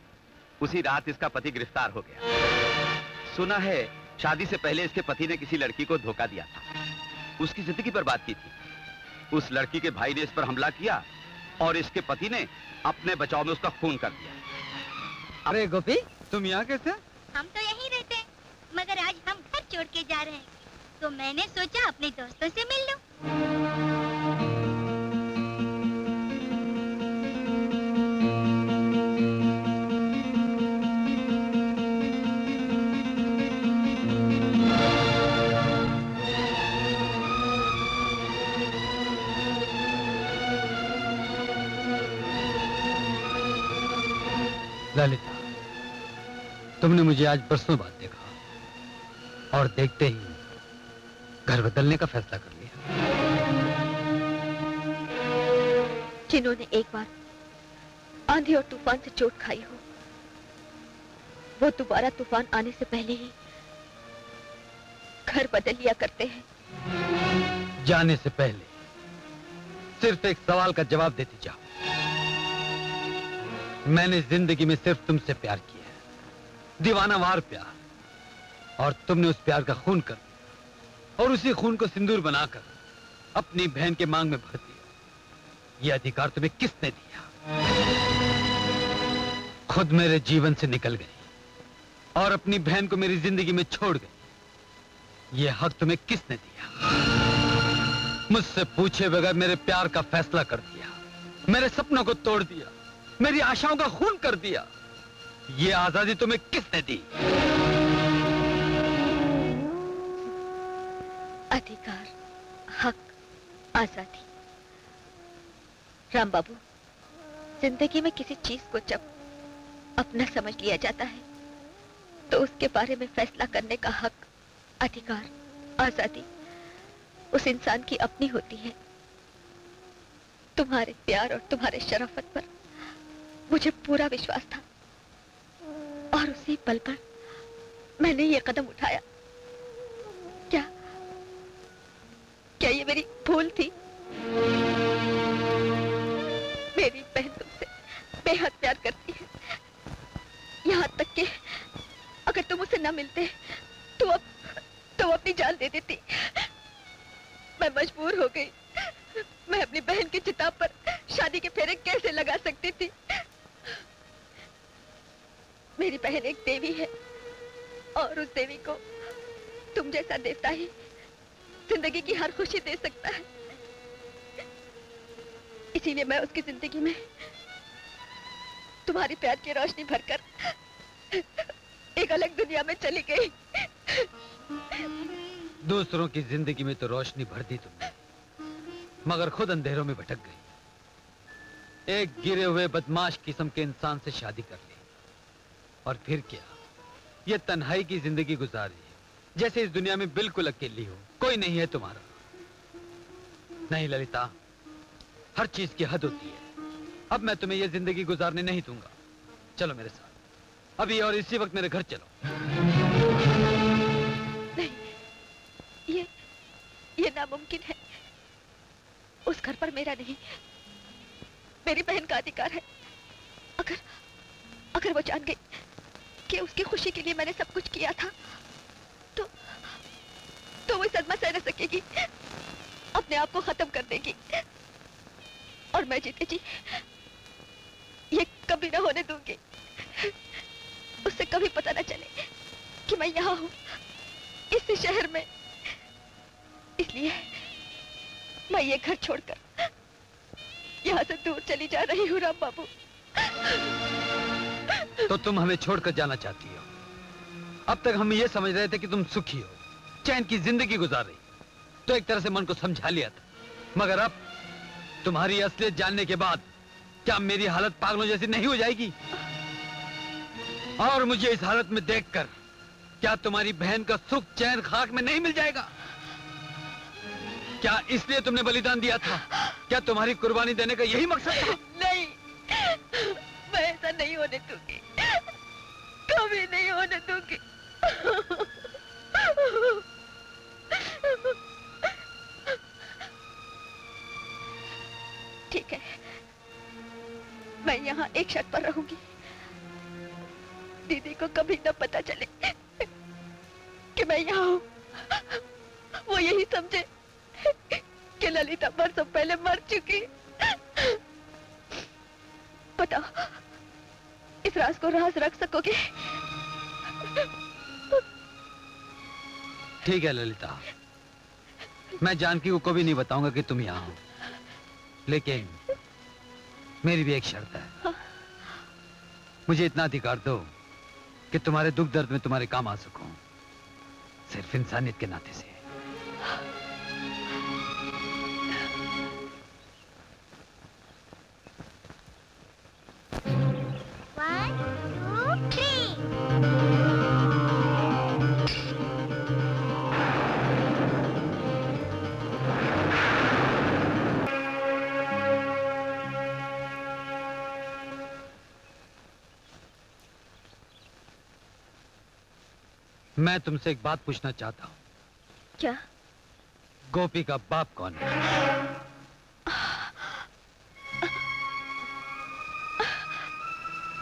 उसी रात इसका पति गिरफ्तार हो गया। सुना है शादी से पहले इसके पति ने किसी लड़की को धोखा दिया था, उसकी जिंदगी बर्बाद की थी। उस लड़की के भाई ने इस पर हमला किया और इसके पति ने अपने बचाव में उसका खून कर दिया। अरे गोपी, तुम यहाँ कैसे? हम तो यहीं रहते हैं, मगर आज हम घर छोड़ के जा रहे हैं, तो मैंने सोचा अपने दोस्तों से मिल लूं। ललिता, तुमने मुझे आज बरसों बाद देखा और देखते ही घर बदलने का फैसला कर लिया। जिन्होंने एक बार आंधी और तूफान से चोट खाई हो, वो दोबारा तूफान आने से पहले ही घर बदल लिया करते हैं। जाने से पहले सिर्फ एक सवाल का जवाब देती जाओ। मैंने जिंदगी में सिर्फ तुमसे प्यार किया है, दीवानावार प्यार, और तुमने उस प्यार का खून कर दिया और उसी खून को सिंदूर बनाकर अपनी बहन के मांग में भर दिया। यह अधिकार तुम्हें किसने दिया? खुद मेरे जीवन से निकल गई और अपनी बहन को मेरी जिंदगी में छोड़ गई। यह हक तुम्हें किसने दिया? मुझसे पूछे बगैर मेरे प्यार का फैसला कर दिया, मेरे सपनों को तोड़ दिया, मेरी आशाओं का खून कर दिया। ये आजादी तुम्हें किसने दी? अधिकार, हक, आजादी। राम बाबू, जिंदगी में किसी चीज को जब अपना समझ लिया जाता है तो उसके बारे में फैसला करने का हक, अधिकार, आजादी उस इंसान की अपनी होती है। तुम्हारे प्यार और तुम्हारे शराफत पर मुझे पूरा विश्वास था और उसी पल पर मैंने ये कदम उठाया। क्या क्या ये मेरी भूल थी? मेरी बहन तुमसे बेहद प्यार करती है, यहाँ तक कि अगर तुम उसे ना मिलते तो अब तो अपनी जान दे देती। मैं मजबूर हो गई। मैं अपनी बहन की चिता पर शादी के फेरे कैसे लगा सकती थी? मेरी बहन एक देवी है और उस देवी को तुम जैसा देवता ही जिंदगी की हर खुशी दे सकता है। इस इसीलिए मैं उसकी जिंदगी में तुम्हारी प्यार की रोशनी भरकर एक अलग दुनिया में चली गई। दूसरों की जिंदगी में तो रोशनी भर दी तुमने, मगर खुद अंधेरों में भटक गई। एक गिरे हुए बदमाश किस्म के इंसान से शादी कर ली और फिर क्या, ये तन्हाई की जिंदगी गुजारी जैसे इस दुनिया में बिल्कुल अकेली हो, कोई नहीं है तुम्हारा। नहीं ललिता, हर चीज की हद होती है। अब मैं तुम्हें यह जिंदगी गुजारने नहीं दूंगा। चलो मेरे साथ अभी और इसी वक्त मेरे घर चलो। नहीं, ये ये नामुमकिन है। उस घर पर मेरा नहीं, मेरी बहन का अधिकार है। अगर अगर वो जान गई कि उसकी खुशी के लिए मैंने सब कुछ किया था तो तो वो सदमा सह न सकेगी, अपने आप को खत्म कर देगी और मैं जीते जी ये कभी ना होने दूंगी। उससे कभी पता ना चले कि मैं यहाँ हूँ, इस शहर में। इसलिए मैं ये घर छोड़कर यहाँ से दूर चली जा रही हूँ राम बाबू। तो तुम हमें छोड़कर जाना चाहती हो? अब तक हम ये समझ रहे थे कि तुम सुखी हो, चैन की जिंदगी गुजार रही, तो एक तरह से मन को समझा लिया था। मगर अब तुम्हारी असलियत जानने के बाद क्या मेरी हालत पागलों जैसी नहीं हो जाएगी? और मुझे इस हालत में देखकर क्या तुम्हारी बहन का सुख चैन खाक में नहीं मिल जाएगा? क्या इसलिए तुमने बलिदान दिया था? क्या तुम्हारी कुर्बानी देने का यही मकसद था? नहीं, मैं ऐसा नहीं होने दूंगी, कभी नहीं होने दूंगी। ठीक है, मैं यहाँ एक शर्त पर रहूंगी, दीदी को कभी न पता चले कि मैं यहाँ हूँ। वो यही समझे कि ललिता बरसों पहले मर चुकी। बताओ, इस राज को राज रख सकोगे? ठीक है ललिता, मैं जानकी को कभी नहीं बताऊंगा कि तुम यहाँ हो, लेकिन मेरी भी एक शर्त है। मुझे इतना अधिकार दो कि तुम्हारे दुख दर्द में तुम्हारे काम आ सकूं, सिर्फ इंसानियत के नाते से। मैं तुमसे एक बात पूछना चाहता हूँ। क्या? गोपी का बाप कौन है?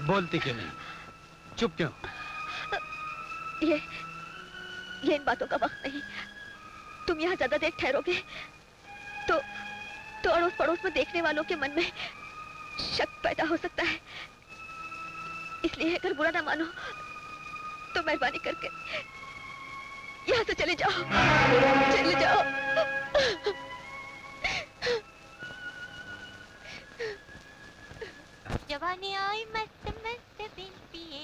बोलती क्यों नहीं, चुप क्यों? ये ये इन बातों का वक्त नहीं। तुम यहाँ ज्यादा देर ठहरोगे तो तो अड़ोस पड़ोस में देखने वालों के मन में शक पैदा हो सकता है, इसलिए अगर बुरा ना मानो तो मेहरबानी करके यहाँ से चले जाओ, चले जाओ। जवानी आई मस्त मस्त बिन पिए।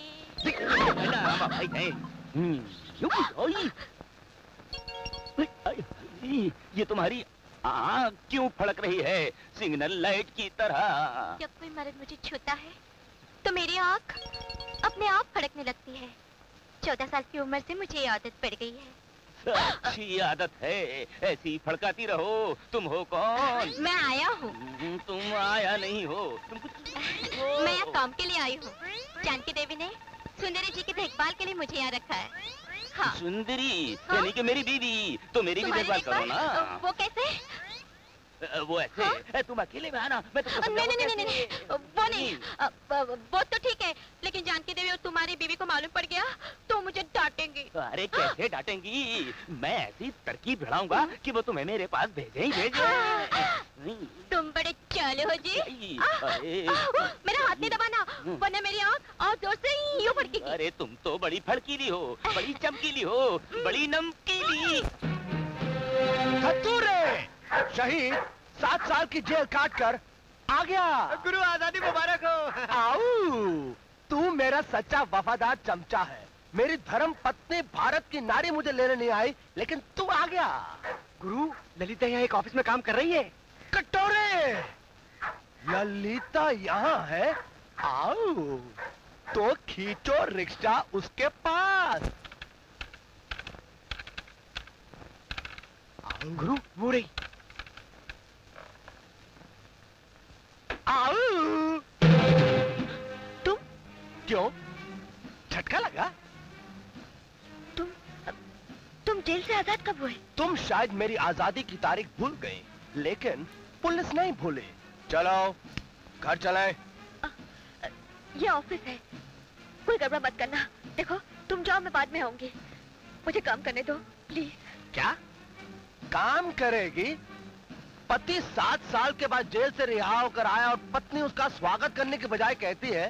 ये तुम्हारी आँख क्यों फड़क रही है सिग्नल लाइट की तरह? जब कोई मर्द मुझे छूता है तो मेरी आँख अपने आप फड़कने लगती है। चौदह साल की उम्र से मुझे आदत पड़ गई है। अच्छी आदत है, ऐसी फड़काती रहो। तुम हो कौन? मैं आया हूँ। तुम आया नहीं हो, तुम कुछ हो। मैं यहाँ काम के लिए आई हूँ। जानकी देवी ने सुंदरी जी की देखभाल के लिए मुझे यहाँ रखा है। हाँ। सुंदरी यानी कि मेरी बीवी, तो मेरी भी देखभाल करो ना। वो कैसे? वो ऐसे। हाँ? तुम अकेले में आना, मैं तुमको नहीं नहीं नहीं नहीं वो नहीं, वो तो ठीक है, लेकिन जानकी देवी और तुम्हारी बीवी को मालूम पड़ गया तो मुझे डांटेंगी। अरे कैसे डांटेंगी? मैं ऐसी तरकीब भिड़ाऊंगा कि वो तुम्हें मेरे पास भेजे ही भेजे। तुम बड़े चालू हो जी। मेरा हाथ नहीं दबाना वरना मेरी आँख और जोर से यूं फड़केगी। अरे तुम तो बड़ी फड़कीली हो, बड़ी चमकीली हो, बड़ी नमकीली। शहीद सात साल की जेल काट कर आ गया। गुरु आजादी मुबारक हो। आओ, तू मेरा सच्चा वफादार चमचा है। मेरी धर्म पत्नी भारत की नारी मुझे लेने नहीं आई, लेकिन तू आ गया। गुरु, ललिता यहाँ एक ऑफिस में काम कर रही है। कटोरे, ललिता यहाँ है? आओ, तो खींचो रिक्शा उसके पास। गुरु, वो रही। आओ, तुम क्यों? झटका लगा? तुम तुम जेल से आजाद कब हुए? तुम शायद मेरी आजादी की तारीख भूल गए, लेकिन पुलिस नहीं भूले। चलो घर चलाएं। ये ऑफिस है, कोई गड़बड़ मत करना। देखो तुम जाओ, मैं बाद में आऊंगी। मुझे काम करने दो प्लीज। क्या काम करेगी? पति सात साल के बाद जेल से रिहा होकर आया और पत्नी उसका स्वागत करने के बजाय कहती है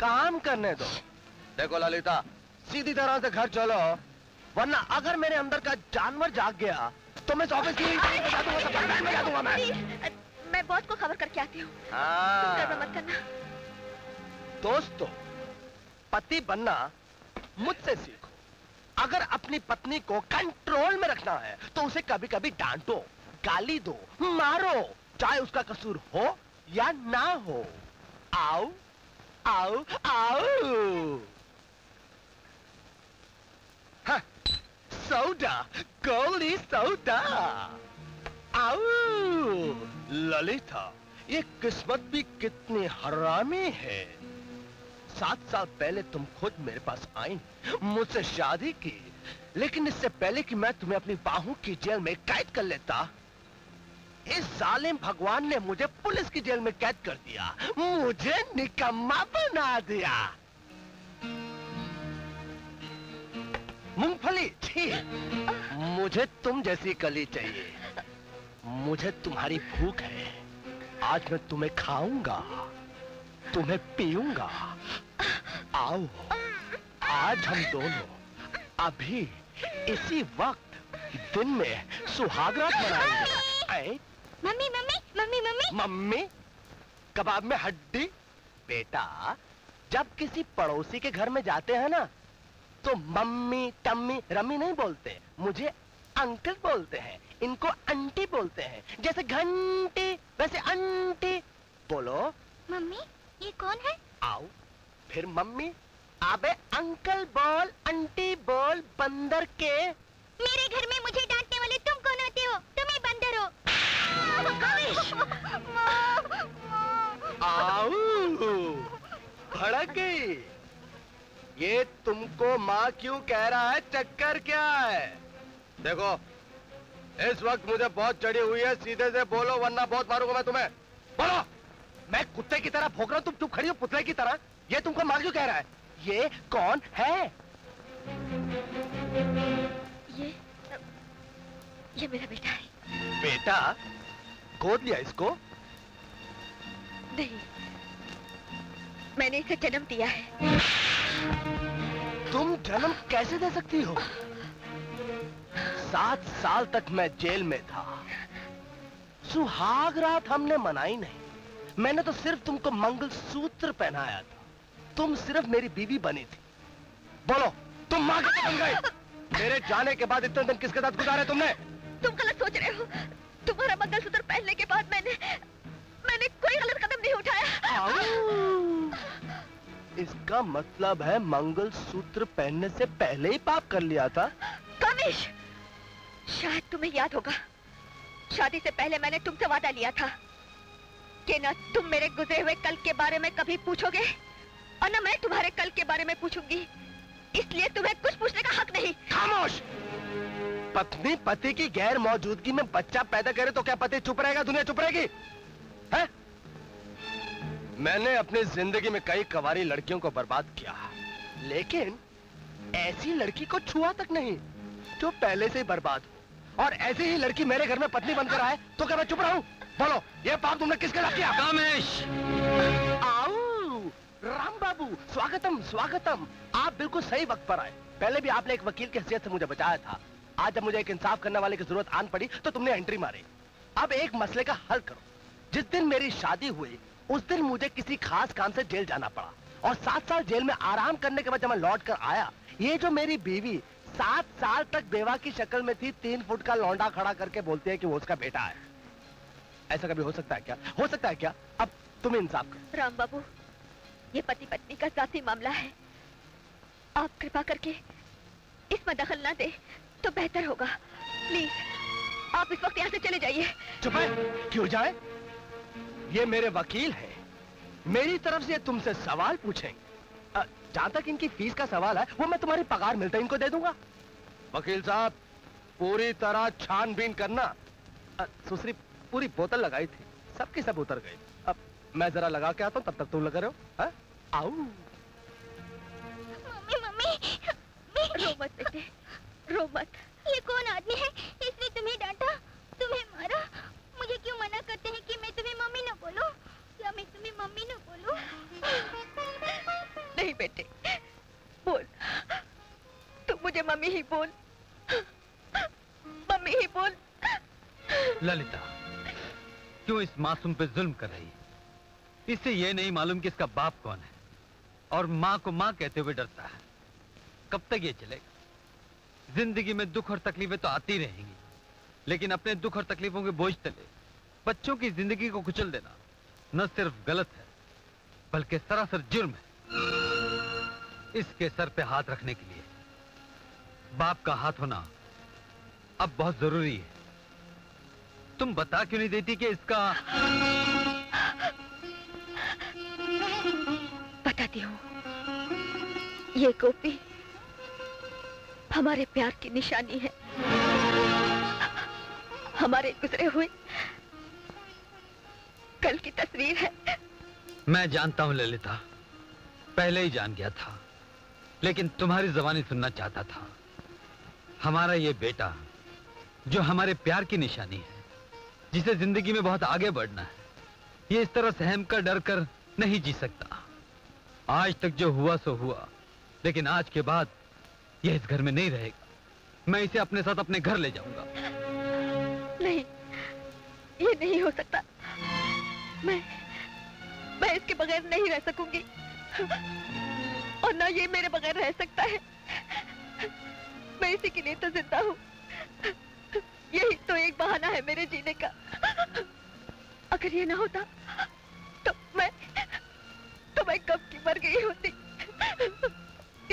काम करने दो। देखो ललिता, सीधी तरह से घर चलो, वरना अगर मेरे अंदर का जानवर जाग गया तो मैं ऑफिस की बता दूंगा। मैं मैं बॉस को खबर करके आती हूँ। मत करना। दोस्तों, पति बनना मुझसे सीखो। अगर अपनी पत्नी को कंट्रोल में रखना है तो उसे कभी कभी डांटो, गाली दो, मारो, चाहे उसका कसूर हो या ना हो। आओ आओ आओ। हाँ, सौदा, गोली सौदा। आओ ललिता, ये किस्मत भी कितनी हरामी है। सात साल पहले तुम खुद मेरे पास आई, मुझसे शादी की, लेकिन इससे पहले कि मैं तुम्हें अपनी बाहों की जेल में कैद कर लेता, इस जालिम भगवान ने मुझे पुलिस की जेल में कैद कर दिया, मुझे निकम्मा बना दिया। मूंगफली, छी, मुझे तुम जैसी कली चाहिए। मुझे तुम्हारी भूख है। आज मैं तुम्हें खाऊंगा, तुम्हें पीऊंगा। आओ, आज हम दोनों अभी इसी वक्त दिन में सुहागरात मनाएंगे। Mummy mummy mummy mummy mummy कबाब में हड्डी। बेटा, जब किसी पड़ोसी के घर में जाते हैं ना, तो मम्मी टम्मी रमी नहीं बोलते, मुझे अंकल बोलते हैं, इनको आंटी बोलते हैं। जैसे घंटी वैसे आंटी। बोलो मम्मी, ये कौन है? आओ, फिर मम्मी। आबे अंकल बोल, आंटी बोल, बंदर के। मेरे घर में मुझे डांटने वाले तुम कौन होते हो? तुम ही बंदर हो। आओ, भड़क गई। ये तुमको माँ क्यों कह रहा है? चक्कर क्या है? देखो, इस वक्त मुझे बहुत चढ़ी हुई है, सीधे से बोलो वरना बहुत मारूंगा मैं तुम्हें। बोलो। मैं कुत्ते की तरह भौंक रहा हूँ, तुम चुप खड़ी हो पुतले की तरह। ये तुमको मार क्यों कह रहा है? ये कौन है? ये ये मेरा बेटा है। बेटा? गोद लिया इसको? नहीं, मैंने इसे जन्म दिया है। तुम जन्म कैसे दे सकती हो? सात साल तक मैं जेल में था, सुहाग रात हमने मनाई नहीं। मैंने तो सिर्फ तुमको मंगलसूत्र पहनाया था, तुम सिर्फ मेरी बीवी बनी थी। बोलो, तुम माँ कैसे बन गई? मेरे जाने के बाद इतने दिन किसके साथ गुजारे तुमने? तुम गलत सोच रहे हो। तुम्हारा मंगलसूत्र पहनने के बाद मैंने मैंने कोई गलत कदम नहीं उठाया। इसका मतलब है मंगलसूत्र पहनने से पहले ही पाप कर लिया था। कमिश, शायद तुम्हें याद होगा, शादी से पहले मैंने तुमसे वादा लिया था कि ना तुम मेरे गुजरे हुए कल के बारे में कभी पूछोगे और ना मैं तुम्हारे कल के बारे में पूछूंगी, इसलिए तुम्हें कुछ पूछने का हक नहीं। खामोश। पत्नी पति की गैर मौजूदगी में बच्चा पैदा करे तो क्या पति चुप रहेगा? दुनिया चुप रहेगी? है? मैंने अपनी जिंदगी में कई कवारी लड़कियों को बर्बाद किया, लेकिन ऐसी लड़की को छुआ तक नहीं जो पहले से ही बर्बाद हो। और ऐसी ही लड़की मेरे घर में पत्नी बनकर आए तो क्या मैं चुप रहूं? बोलो, ये पाप तुमने किसके साथ किया? कामेश। आओ राम बाबू, स्वागतम स्वागतम। आप बिल्कुल सही वक्त पर आए। पहले भी आपने एक वकील की हैसियत से मुझे बचाया था। आज जब मुझे एक इंसाफ करने वाले की जरूरत आन पड़ी तो तुमने एंट्री मारी। अब एक मसले का हल करो। जिस दिन मेरी शादी हुई उस दिन मुझे किसी खास काम से जेल जाना पड़ा और सात साल जेल में आराम करने के बाद जब मैं लौट कर आया, ये जो मेरी बीवी सात साल तक बेवा की शक्ल में थी, तीन फुट का लौंडा खड़ा करके बोलती है कि वो उसका बेटा है। ऐसा कभी हो सकता है क्या? हो सकता है क्या? अब तुम इंसाफ करो। राम बाबू, ये पति पत्नी का जाति मामला है, आप कृपा करके इसमें दखल ना दे तो बेहतर होगा। प्लीज आप इस वक्त यहाँ से चले जाइए। चुप है, क्यों जाए? ये मेरे वकील है, मेरी तरफ से तुमसे सवाल पूछेंगे। जहाँ तक इनकी फीस का सवाल है वो मैं तुम्हारी पगार मिलता इनको दे दूंगा। वकील साहब, पूरी तरह छानबीन करना। सुसरी पूरी बोतल लगाई थी, सबकी सब उतर गई। अब मैं जरा लगा के आता हूँ, तब तक तुम लगा रहे हो। हा? आओ। Mummy, mummy. रो मत बेटे, रो मत। ये कौन आदमी है इसने तुम्हें डांटा, तुम्हें मारा? मुझे क्यों मना करते हैं कि मैं तुम्हें मम्मी न बोलूं? या मैं तुम्हें मम्मी न बोलूं? नहीं बेटे, बोल। तू मुझे मम्मी ही बोल, मम्मी ही बोल। ललिता, क्यों इस मासूम पे जुल्म कर रही है? इसे ये नहीं मालूम कि इसका बाप कौन है और माँ को माँ कहते हुए डरता है। कब तक ये चलेगा? जिंदगी में दुख और तकलीफें तो आती रहेंगी, लेकिन अपने दुख और तकलीफों के बोझ तले बच्चों की जिंदगी को कुचल देना न सिर्फ गलत है बल्कि सरासर जुर्म है। इसके सर पे हाथ रखने के लिए बाप का हाथ होना अब बहुत जरूरी है। तुम बता क्यों नहीं देती कि इसका? बताती हूँ, ये गोपी हमारे प्यार की निशानी है। हमारे गुजरे हुए कल की तस्वीर है। मैं जानता हूं ललिता, पहले ही जान गया था, लेकिन तुम्हारी जुबानी सुनना चाहता था। हमारा ये बेटा जो हमारे प्यार की निशानी है, जिसे जिंदगी में बहुत आगे बढ़ना है, ये इस तरह सहम कर डर कर नहीं जी सकता। आज तक जो हुआ सो हुआ, लेकिन आज के बाद यह इस घर में नहीं रहेगा। मैं इसे अपने साथ अपने घर ले जाऊंगा। नहीं, ये नहीं हो सकता। मैं मैं इसके बगैर नहीं रह सकूंगी और ना ये मेरे बगैर रह सकता है। मैं इसी के लिए तो जिंदा हूँ, यही तो एक बहाना है मेरे जीने का। अगर ये ना होता तो मैं तो मैं कब की मर गई होती।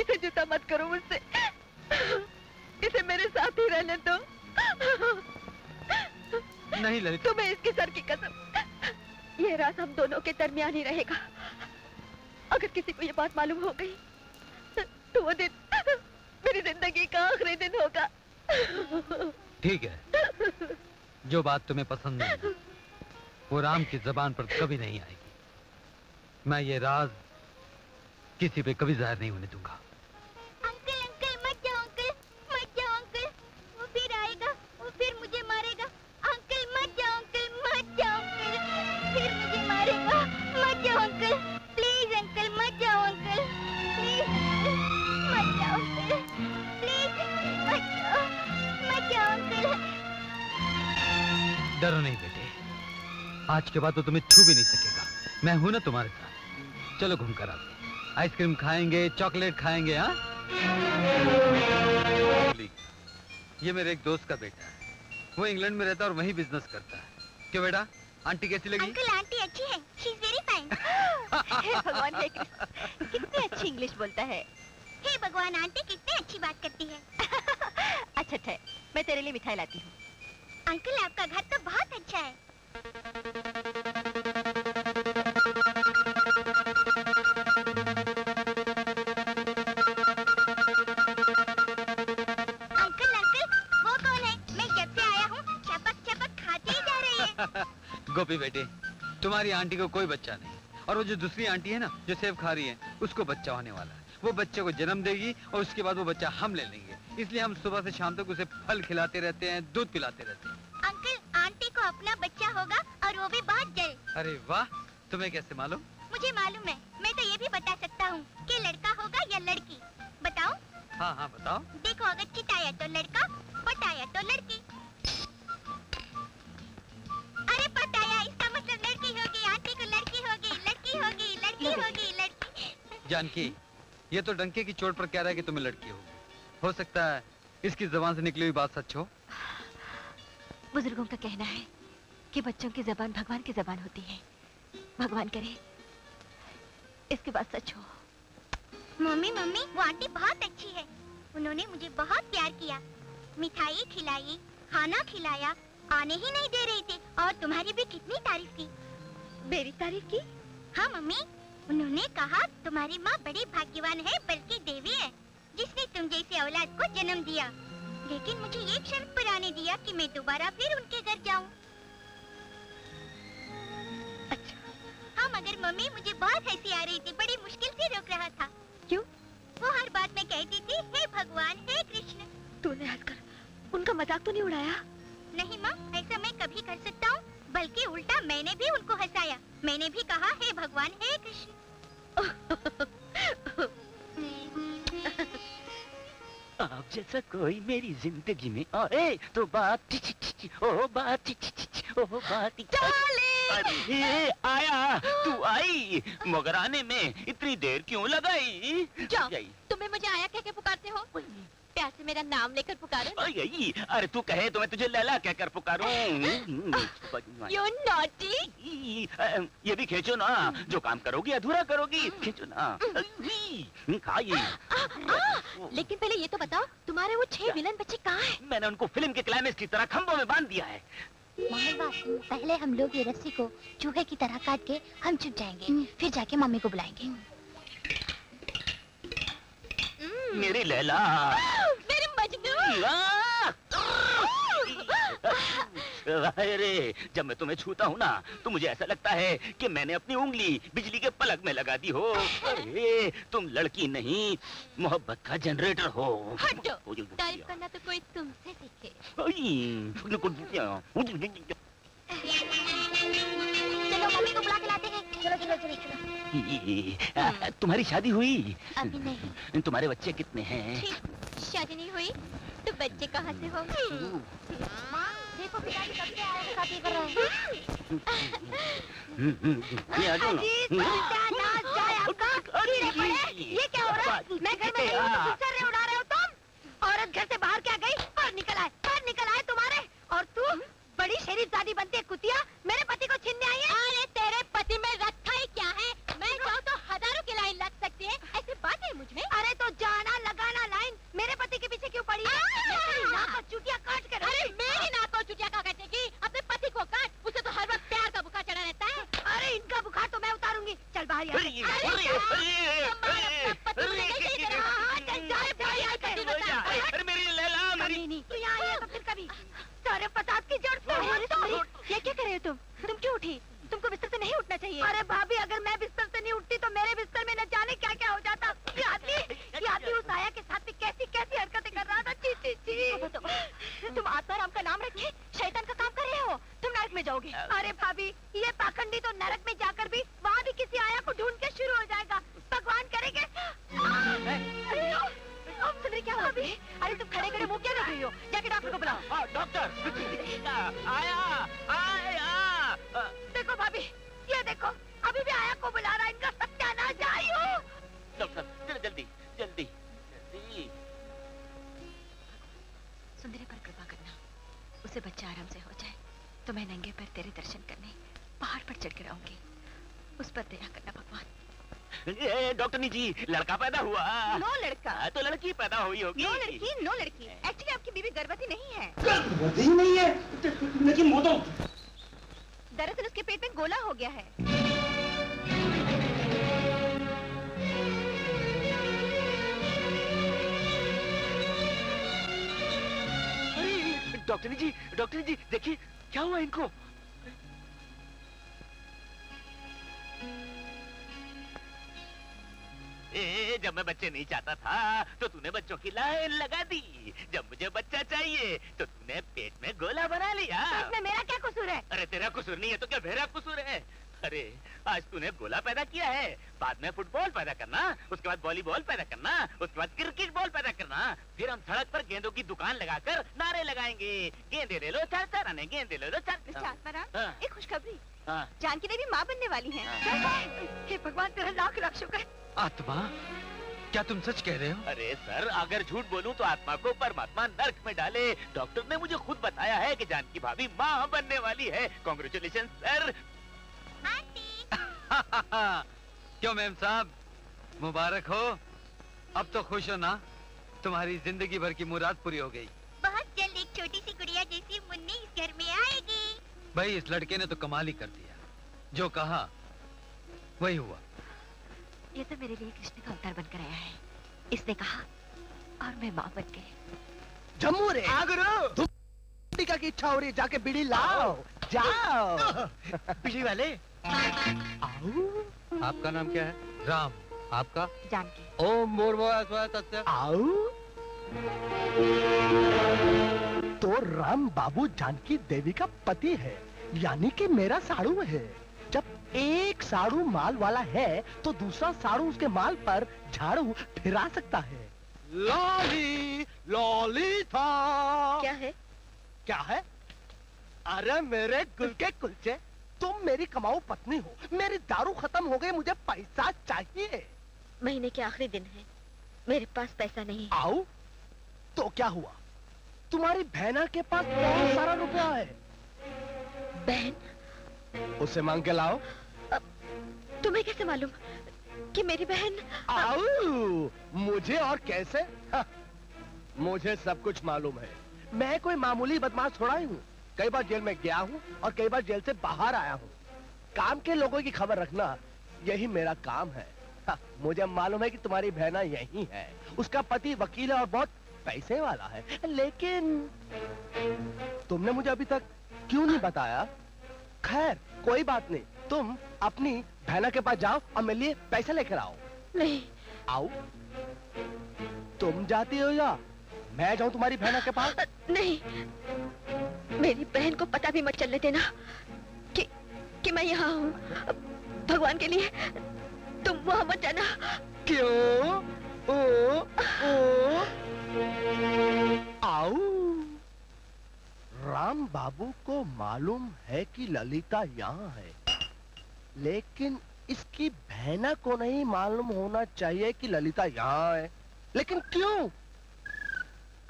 इसे जुदा मत करो मुझसे, इसे मेरे साथ ही रहने दो। नहीं ललिता, तुम्हें इसके सर की कसम, ये राज हम दोनों के दरमियान ही रहेगा। अगर किसी को ये बात मालूम हो गई तो वो दिन मेरी जिंदगी का आखिरी दिन होगा। ठीक है, जो बात तुम्हें पसंद नहीं वो राम की जबान पर कभी नहीं आएगी। मैं ये राज किसी पे कभी जाहिर नहीं होने दूंगा। डरो नहीं बेटे, आज के बाद तो तुम्हें छू भी नहीं सकेगा। मैं हूं ना तुम्हारे साथ। चलो घूम कर आते, आइसक्रीम खाएंगे, चॉकलेट खाएंगे। हाँ, ये मेरे एक दोस्त का बेटा है, वो इंग्लैंड में रहता है और वहीं बिजनेस करता है। क्यों बेटा, आंटी कैसी लगी? अंकल, आंटी अच्छी है, शी इज वेरी फाइन। भगवान कितनी अच्छी इंग्लिश बोलता है। हे भगवान, आंटी कितनी अच्छी बात करती है। अच्छा अच्छा, मैं तेरे लिए मिठाई लाती हूँ। अंकल, आपका घर तो बहुत अच्छा है। गोपी बेटे, तुम्हारी आंटी को कोई बच्चा नहीं, और वो जो दूसरी आंटी है ना जो सेब खा रही है, उसको बच्चा होने वाला है। वो बच्चे को जन्म देगी और उसके बाद वो बच्चा हम ले लेंगे। इसलिए हम सुबह से शाम तक उसे फल खिलाते रहते हैं, दूध पिलाते रहते हैं। अंकल, आंटी को अपना बच्चा होगा और वो भी बहुत जल्द। अरे वाह, तुम्हें कैसे मालूम? मुझे मालूम है, मैं तो ये भी बता सकता हूँ कि लड़का होगा या लड़की। बताओ। हाँ हाँ बताओ। देखो, अगर चिताया तो लड़का, पटाया तो लड़की। अरे पटाया, इसका मतलब जानकी, ये तो डंके की चोट पर कह रहा है कि तुम्हें लड़की हो हो सकता है इसकी जबान से निकली हुई बात सच हो। बुजुर्गों का कहना है कि बच्चों की जबान भगवान की जबान होती है, भगवान करे इसकी बात सच हो। मम्मी मम्मी वो आंटी बहुत अच्छी है, उन्होंने मुझे बहुत प्यार किया, मिठाई खिलाई, खाना खिलाया, आने ही नहीं दे रहे थे और तुम्हारी भी कितनी तारीफ की। मेरी तारीफ की? हाँ मम्मी, उन्होंने कहा तुम्हारी माँ बड़ी भाग्यवान है बल्कि देवी है जिसने तुम जैसी औलाद को जन्म दिया। लेकिन मुझे ये क्षण पर आने दिया कि मैं दोबारा फिर उनके घर जाऊँ। अच्छा। हाँ मगर मम्मी मुझे बहुत हंसी आ रही थी, बड़ी मुश्किल से रोक रहा था। क्यों? वो हर बात में कहती थी हे भगवान हे कृष्ण। तूने हंसकर उनका मजाक तो नहीं उड़ाया? नहीं माँ, ऐसा मैं कभी कर सकता हूँ, बल्कि उल्टा मैंने भी उनको हंसाया, मैंने भी कहा हे भगवान हे कृष्ण। आप जैसा कोई मेरी जिंदगी में आए तो बात ओ बात ओ बात ये आया, तू आई मगर आने में इतनी देर क्यों लगाई? जाओ, तुम्हें मुझे आया कहकर पुकारते हो, प्यार से मेरा नाम लेकर पुकारो। यही अरे तू कहे तो मैं तुझे लैला कहकर पुकारूं। यू नॉटी, ये भी खींचो ना, जो काम करोगी अधूरा करोगी, खींचो ना। लेकिन पहले ये तो बताओ तुम्हारे वो छह विलन बच्चे कहाँ हैं? मैंने उनको फिल्म के क्लाइमेक्स की तरह खम्भों में बांध दिया है। पहले हम लोग ये रस्सी को चूहे की तरह काट के हम छुप जाएंगे, फिर जाके मम्मी को बुलाएंगे। मेरी लैला, मेरे मजनू। अरे जब मैं तुम्हें छूता हूँ ना तो मुझे ऐसा लगता है कि मैंने अपनी उंगली बिजली के पलक में लगा दी हो। अरे तुम लड़की नहीं मोहब्बत का जनरेटर हो। तारीफ करना तो कोई तुमसे सीखे। चलो मम्मी को बुला के लाते हैं। चलो चलो चलो चलो। तुम्हारी शादी हुई? अभी नहीं। तुम्हारे बच्चे कितने हैं? शादी नहीं हुई तो बच्चे कहाँ से हो? देखो पिताजी कब से आए शादी कर रहे हैं। अजीब नाच जाए आपका। ये क्या हो रहा है? मैं घर में नहीं उड़ा रहे हो तुम। औरत घर से बाहर क्या गई और निकल आए, बाहर निकल आए तुम्हारे। और तू बड़ी शरीफजादी बनते कुतिया मेरे पति को छीनने आई है। अरे तेरे पति में रखा ही क्या है, मैं जाऊँ तो हजारों की लाइन लग सकती है, ऐसी बात है मुझ में। अरे तो जाना लगाना लाइन मेरे पति के पीछे क्यों पड़ी है? मेरी नाक को चुटिया काट कर। अरे मेरी नाक को चुटिया का काटेगी, अपने पति को काट, उसे तो हर वक्त प्यार का बुखार चढ़ा रहता है। अरे इनका बुखार तो मैं उतारूंगी, चल बाहर। अरे पता की जड़ पे तो ये क्या कर रहे हो तुम? तुम क्यों उठी? तुमको बिस्तर से नहीं उठना चाहिए। अरे भाभी अगर मैं बिस्तर से नहीं उठती तो मेरे बिस्तर में न जाने क्या क्या हो जाता। ये आदमी, ये आदमी उस आया के साथ कैसी कैसी हरकतें कर रहा था। ची ची ची। तुम आत्माराम का नाम रखे शैतान का काम कर रहे हो, तुम नरक में जाओगे। अरे भाभी ये पाखंडी तो नरक में जाकर भी वहाँ भी किसी आया को ढूंढ के शुरू हो जाएगा, भगवान करेंगे। क्या भाभी? अरे तुम खड़े खड़े मुँह क्या रख रही हो? जाके डॉक्टर को बुलाओ। डॉक्टर आया आया। देखो भाभी ये देखो अभी भी आया को बुला रहा है, इनका सत्यानाश जारी हो। डॉक्टर जल्दी जल्दी जल्दी। सुंदरी पर कृपा करना, उसे बच्चा आराम से हो जाए तो मैं नंगे पर तेरे दर्शन करने पहाड़ पर चढ़ कर आऊंगी, उस पर दया करना भगवान। डॉक्टरनी जी लड़का पैदा हुआ? नो लड़का तो लड़की पैदा हुई होगी। नो लड़की, नो लड़की। एक्चुअली आपकी बीवी गर्भवती नहीं है। गर्भवती नहीं है लेकिन वो तो दरअसल उसके पेट में गोला हो गया है। डॉक्टरनी जी, डॉक्टरनी जी देखिए क्या हुआ इनको। ए, जब मैं बच्चे नहीं चाहता था तो तूने बच्चों की लाइन लगा दी, जब मुझे बच्चा चाहिए तो तूने पेट में गोला बना लिया। पेट में मेरा क्या कसूर है? अरे तेरा कसूर नहीं है तो क्या मेरा कसूर है? अरे आज तूने गोला पैदा किया है, बाद में फुटबॉल पैदा करना, उसके बाद वॉलीबॉल पैदा करना, उसके बाद क्रिकेट बॉल पैदा करना, फिर हम सड़क पर गेंदों की दुकान लगाकर नारे लगाएंगे, गेंदे ले लो चार चार आने, गेंदे ले लो चार। एक खुशखबरी, जानकी देवी माँ बनने वाली है। भगवान तेरा लाख लाख शुक्र। आत्मा? क्या तुम सच कह रहे हो? अरे सर, अगर झूठ बोलूं तो आत्मा को परमात्मा नर्क में डाले। डॉक्टर ने मुझे खुद बताया है कि जानकी भाभी माँ बनने वाली है। Congratulation sir. क्यों मैम साहब, मुबारक हो। अब तो खुश हो ना, तुम्हारी जिंदगी भर की मुराद पूरी हो गई। बहुत जल्द एक छोटी सी गुड़िया जैसी मुन्नी इस घर में आएगी। भाई इस लड़के ने तो कमाल ही कर दिया, जो कहा वही हुआ। ये तो मेरे लिए कृष्ण का अवतार बनकर आया है, इसने कहा और मैं माँ बन गई। जम्मू रे आगरो टीका की इच्छा हो रही, जाके बीड़ी लाओ। जाओ बीड़ी वाले। आओ। आपका नाम क्या है? राम। आपका? जानकी। ओम मोर तत्व। आओ। तो राम बाबू जानकी देवी का पति है, यानी कि मेरा साड़ू है। जब एक साड़ू माल वाला है तो दूसरा साड़ू उसके माल पर झाड़ू फिरा सकता है। लॉली लॉली था। क्या है? क्या है? अरे मेरे गुल के कुलचे, तुम मेरी कमाऊ पत्नी हो, मेरी दारू खत्म हो गई, मुझे पैसा चाहिए। महीने के आखिरी दिन है, मेरे पास पैसा नहीं। आओ, तो क्या हुआ? तुम्हारी बहना के पास बहुत सारा रुपया है। बहन? उसे मांग के लाओ। तुम्हें कैसे मालूम कि मेरी बहन? आओ, मुझे और कैसे? हाँ, मुझे सब कुछ मालूम है। मैं कोई मामूली बदमाश थोड़ा ही हूँ। कई बार जेल में गया हूँ और कई बार जेल से बाहर आया हूँ। काम के लोगों की खबर रखना, यही मेरा काम है। हाँ, मुझे मालूम है कि तुम्हारी बहना यही है। उसका पति वकील है और बहुत पैसे वाला है, लेकिन तुमने मुझे अभी तक क्यों नहीं बताया? खैर कोई बात नहीं, तुम अपनी बहना के पास जाओ और मेरे लिए पैसा लेकर आओ। नहीं। आओ। तुम जाती हो या मैं जाऊं तुम्हारी बहना के पास? नहीं, मेरी बहन को पता भी मत चलने देना कि कि मैं यहाँ हूँ। भगवान के लिए तुम वहाँ मत जाना। क्यों? ओ, ओ, आओ। राम बाबू को मालूम है कि ललिता यहाँ है, लेकिन इसकी बहना को नहीं मालूम होना चाहिए कि ललिता यहाँ है। लेकिन क्यों?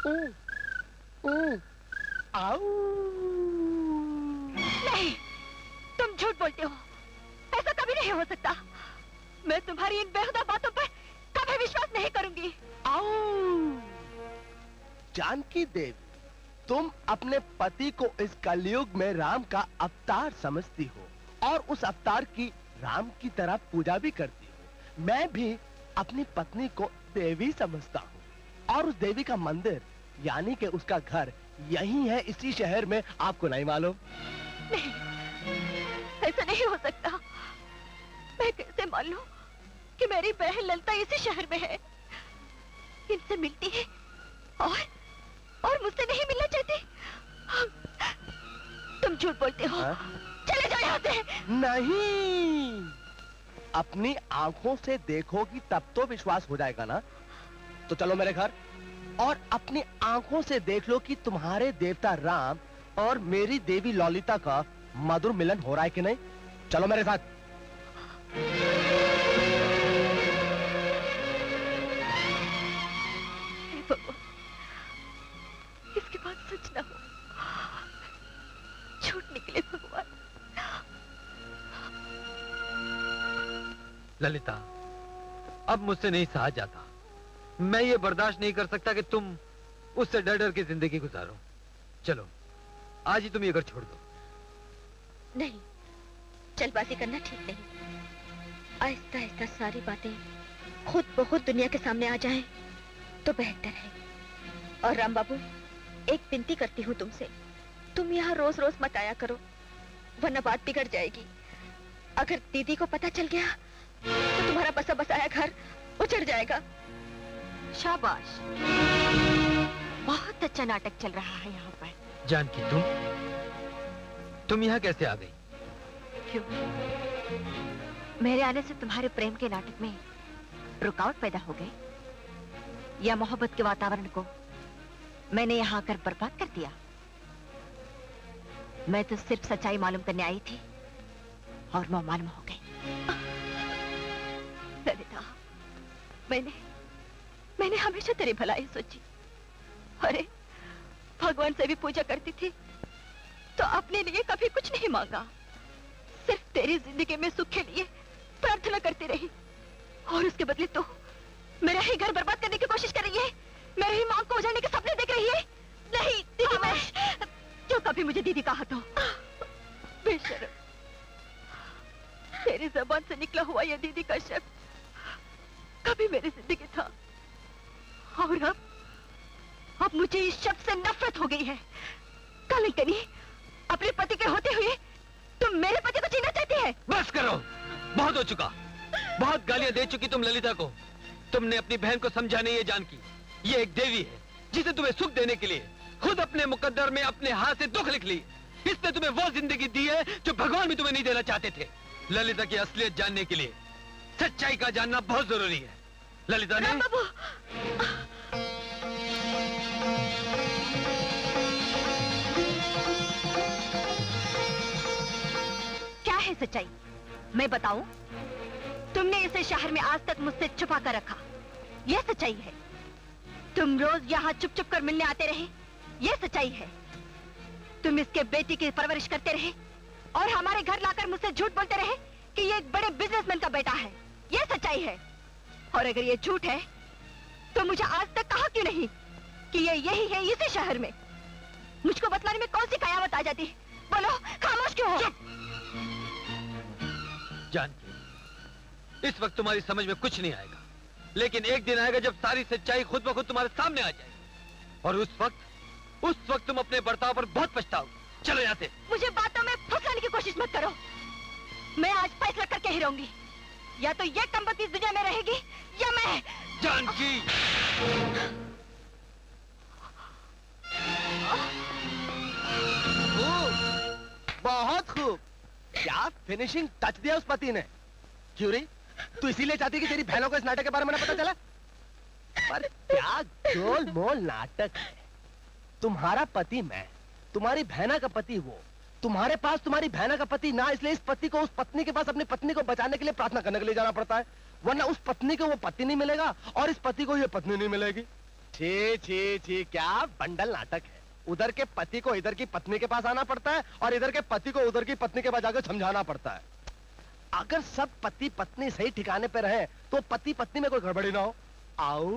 ओ, ओ, आओ। नहीं, तुम झूठ बोलते हो। ऐसा कभी नहीं हो सकता। मैं तुम्हारी इन बेहुदा बातों पर कभी विश्वास नहीं करूंगी। आओ। जानकी देवी, तुम अपने पति को इस कलयुग में राम का अवतार समझती हो और उस अवतार की राम की तरह पूजा भी करती हो। मैं भी अपनी पत्नी को देवी समझता हूँ और उस देवी का मंदिर यानी कि उसका घर यही है, इसी शहर में। आपको नहीं मालूम? नहीं, ऐसा नहीं हो सकता। मैं कैसे मानूं कि मेरी बहन ललिता इसी शहर में है? इनसे मिलती है और और मुझसे नहीं मिलना चाहती। तुम झूठ बोलते हो। चले जाओ यहाँ से। नहीं, अपनी आंखों से देखोगी तब तो विश्वास हो जाएगा ना। तो चलो मेरे घर और अपनी आंखों से देख लो कि तुम्हारे देवता राम और मेरी देवी ललिता का मधुर मिलन हो रहा है कि नहीं। चलो मेरे साथ। सच ना हो, झूठ निकले भगवान। ललिता, अब मुझसे नहीं सहा जाता। मैं ये बर्दाश्त नहीं कर सकता कि तुम उससे डर डर के जिंदगी गुजारो। चलो, आज ही तुम ये घर छोड़ दो। नहीं, जल्दबाजी करना ठीक नहीं। आहिस्ता आहिस्ता सारी बातें खुद ब खुद दुनिया के सामने आ जाएं तो बेहतर है। और राम बाबू, एक विनती करती हूँ तुमसे, तुम यहाँ रोज रोज मत आया करो, वरना बात बिगड़ जाएगी। अगर दीदी को पता चल गया तो तुम्हारा बसा बसाया घर उजड़ जाएगा। शाबाश, बहुत अच्छा नाटक चल रहा है यहाँ पर। जानकी, तुम तुम यहाँ कैसे आ गई? क्यों? मेरे आने से तुम्हारे प्रेम के नाटक में रुकावट पैदा हो गई या मोहब्बत के वातावरण को मैंने यहाँ आकर बर्बाद कर दिया? मैं तो सिर्फ सच्चाई मालूम करने आई थी और मैं मालूम हो गई। ललिता, मैंने मैंने हमेशा तेरी भलाई सोची। अरे भगवान से भी पूजा करती थी तो अपने लिए कभी कुछ नहीं मांगा, सिर्फ तेरी जिंदगी में सुख के लिए प्रार्थना करती रही। और उसके बदले तो मेरा ही घर बर्बाद करने की कोशिश कर रही है, मेरे ही माँ को उजाड़ने के सपने देख रही है। नहीं दीदी, मैं जो कभी मुझे दीदी कहा तो बेशर्म, तेरी जबान से निकला हुआ यह दीदी का शब्द कभी मेरी जिंदगी था, और अब अब मुझे इस शब्द से नफरत हो गई है। कालिंगनी, अपने पति के होते हुए तुम मेरे पति को जीना चाहती है? बस करो, बहुत हो चुका, बहुत गालियां दे चुकी तुम ललिता को। तुमने अपनी बहन को समझा नहीं है जानकी, ये एक देवी है जिसे तुम्हें सुख देने के लिए खुद अपने मुकद्दर में अपने हाथ से दुख लिख ली। इसने तुम्हें वो जिंदगी दी है जो भगवान भी तुम्हें नहीं देना चाहते थे। ललिता की असलियत जानने के लिए सच्चाई का जानना बहुत जरूरी है। ललिता ने क्या है सच्चाई मैं बताऊं? तुमने इसे शहर में आज तक मुझसे छुपा कर रखा, यह सच्चाई है। तुम रोज यहाँ चुप चुप कर मिलने आते रहे, यह सच्चाई है। तुम इसके बेटी की परवरिश करते रहे और हमारे घर लाकर मुझसे झूठ बोलते रहे कि ये एक बड़े बिजनेसमैन का बेटा है, यह सच्चाई है। और अगर ये झूठ है तो मुझे आज तक कहा क्यों नहीं कि ये यही है इसी शहर में? मुझको बतलाने में कौन सी कयामत आ जाती? बोलो, खामोश क्यों हो? जानकी, इस वक्त तुम्हारी समझ में कुछ नहीं आएगा, लेकिन एक दिन आएगा जब सारी सच्चाई खुद ब खुद तुम्हारे सामने आ जाएगी, और उस वक्त उस वक्त तुम अपने बर्ताव पर बहुत पछताओगे। चलो यहाँ से। मुझे बातों में फंसाने की कोशिश मत करो, मैं आज फैसला करके ही रहूंगी। या तो ये कंबख्त इस दुनिया में रहेगी या मैं। जानकी, बहुत खूब, क्या फिनिशिंग टच दिया उस पति ने। क्यों रे, तू इसीलिए चाहती कि तेरी बहनों को इस नाटक के बारे में ना पता चला? पर क्या गोल मोल नाटक है। तुम्हारा पति मैं, तुम्हारी बहना का पति वो। तुम्हारे पास तुम्हारी बहना का पति ना, इसलिए इस पति को उस पत्नी के पास अपनी पत्नी को बचाने के लिए प्रार्थना करने के लिए जाना पड़ता है, वरना उस पत्नी को वो पति नहीं मिलेगा और इस पति को ये पत्नी नहीं मिलेगी। छी छी छी, क्या बंडल नाटक है। उधर के पति को इधर की पत्नी के पास आना पड़ता है और इधर के पति को उधर की पत्नी के पास जाकर समझाना पड़ता है। अगर सब पति पत्नी सही ठिकाने पर रहे तो पति पत्नी में कोई गड़बड़ी ना हो। आओ,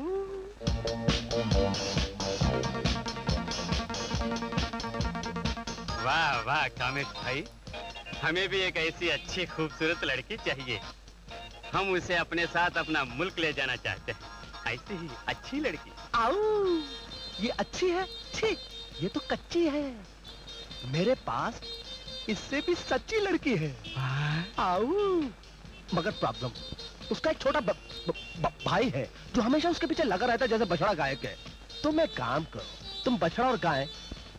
वाह वाह कामेश भाई, हमें भी एक ऐसी अच्छी खूबसूरत लड़की चाहिए। हम उसे अपने साथ अपना मुल्क ले जाना चाहते हैं, ऐसी ही अच्छी लड़की। आओ, ये अच्छी है? छी, ये तो कच्ची है। मेरे पास इससे भी सच्ची लड़की है। आओ, मगर प्रॉब्लम, उसका एक छोटा ब, ब, ब, भाई है जो हमेशा उसके पीछे लगा रहता है जैसे बछड़ा गाय के। तुम एक काम करो, तुम बछड़ा और गाय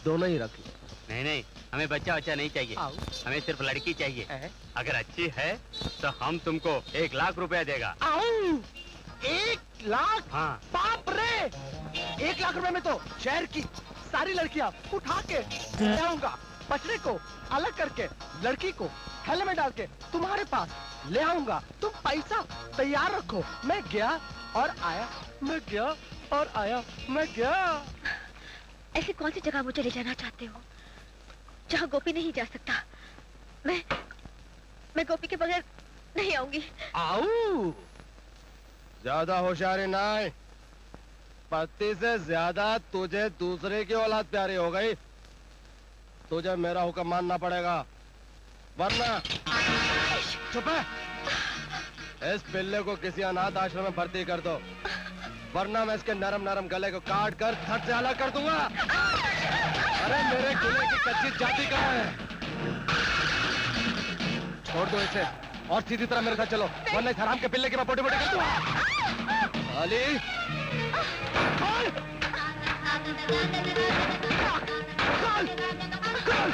दोनों ही रख लो। नहीं नहीं, हमें बच्चा बच्चा नहीं चाहिए, हमें सिर्फ लड़की चाहिए। ए? अगर अच्छी है तो हम तुमको एक लाख रुपया देगा। एक लाख? हाँ। बाप रे, एक लाख रुपए में तो शहर की सारी लड़कियाँ उठा के ले आऊंगा। बछड़े को अलग करके लड़की को हेलमेट में डाल के तुम्हारे पास ले आऊंगा। तुम पैसा तैयार रखो। मैं गया और आया, मैं गया और आया, मैं गया। ऐसी कौन सी जगह मुझे ले जाना चाहते हो जहाँ गोपी नहीं जा सकता? मैं मैं गोपी के बगैर नहीं आऊंगी। आओ, ज्यादा होशियारी नहीं, पति से ज्यादा तुझे दूसरे की औलाद प्यारी हो गई। तुझे मेरा हुक्म मानना पड़ेगा, वरना। चुप है, इस पिल्ले को किसी अनाथ आश्रम में भर्ती कर दो, वरना मैं इसके नरम नरम गले को काट कर थट से अलग कर दूंगा। अरे मेरे गले की कच्ची जाति कहाँ है? छोड़ दो इसे और सीधी तरह मेरे साथ चलो, वरना इस हराम के पिल्ले के मैं पोटी-पोटी कर दूंगा। अली, काल, काल, काल।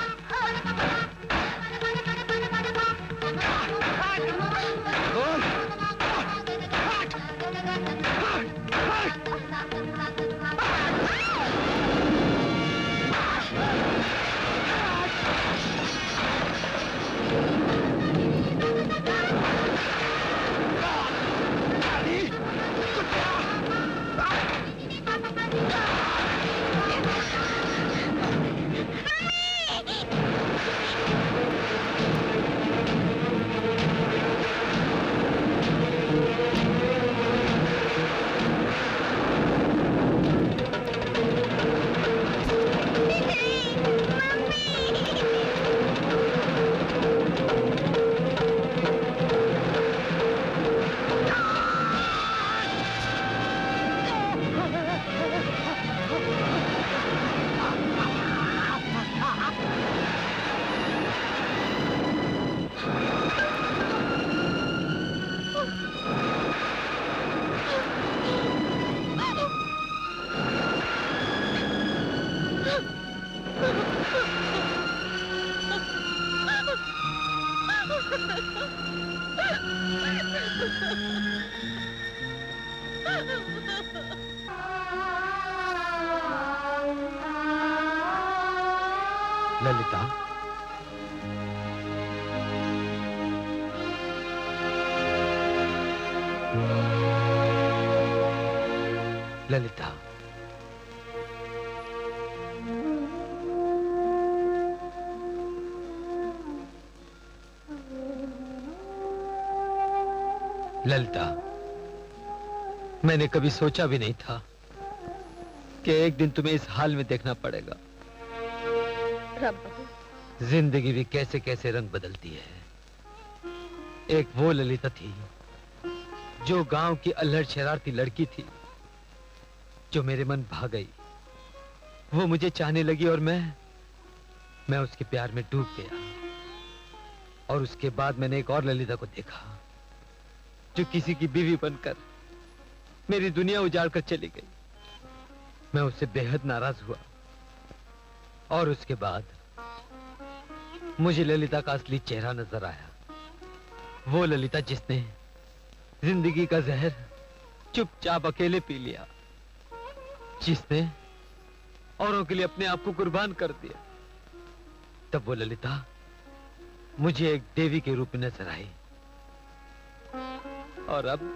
ललिता, ललिता, ललिता, मैंने कभी सोचा भी नहीं था कि एक दिन तुम्हें इस हाल में देखना पड़ेगा। जिंदगी भी कैसे कैसे रंग बदलती है। एक वो ललिता थी जो गांव की अल्हड़ शरारती लड़की थी, जो मेरे मन भा गई। वो मुझे चाहने लगी और मैं मैं उसके प्यार में डूब गया। और उसके बाद मैंने एक और ललिता को देखा जो किसी की बीवी बनकर मेरी दुनिया उजाड़ कर चली गई। मैं उससे बेहद नाराज हुआ और उसके बाद मुझे ललिता का असली चेहरा नजर आया। वो ललिता जिसने जिंदगी का जहर चुपचाप अकेले पी लिया, जिसने औरों के लिए अपने आप को कुर्बान कर दिया। तब वो ललिता मुझे एक देवी के रूप में नजर आई। और अब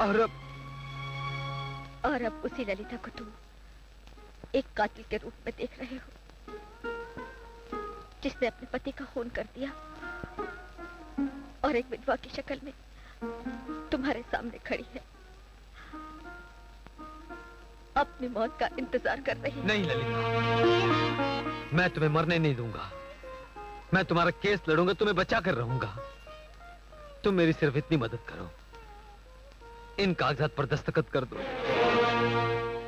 और अब और अब उसी ललिता को तुम एक कातिल के रूप में देख रहे हो, जिसने अपने पति का खून कर दिया और एक विधवा की शक्ल में तुम्हारे सामने खड़ी है, अपनी मौत का इंतजार कर रही है। नहीं ललिता, मैं तुम्हें मरने नहीं दूंगा। मैं तुम्हारा केस लड़ूंगा, तुम्हें बचा कर रहूंगा। तुम मेरी सिर्फ इतनी मदद करो, इन कागजात पर दस्तखत कर दो।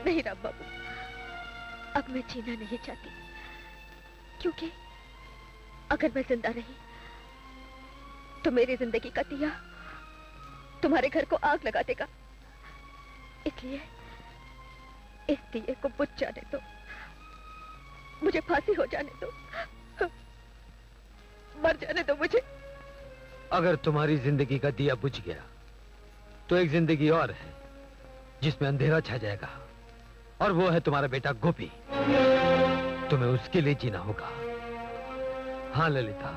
नहीं राम बाबू, अब मैं जीना नहीं चाहती, क्योंकि अगर मैं जिंदा रही तो मेरी जिंदगी का दिया तुम्हारे घर को आग लगा देगा। इसलिए इस दिए को बुझ जाने दो, मुझे फांसी हो जाने दो, मर जाने दो मुझे। अगर तुम्हारी जिंदगी का दिया बुझ गया तो एक जिंदगी और है जिसमें अंधेरा छा जाएगा, और वो है तुम्हारा बेटा गोपी। तुम्हें उसके लिए जीना होगा। हाँ ललिता,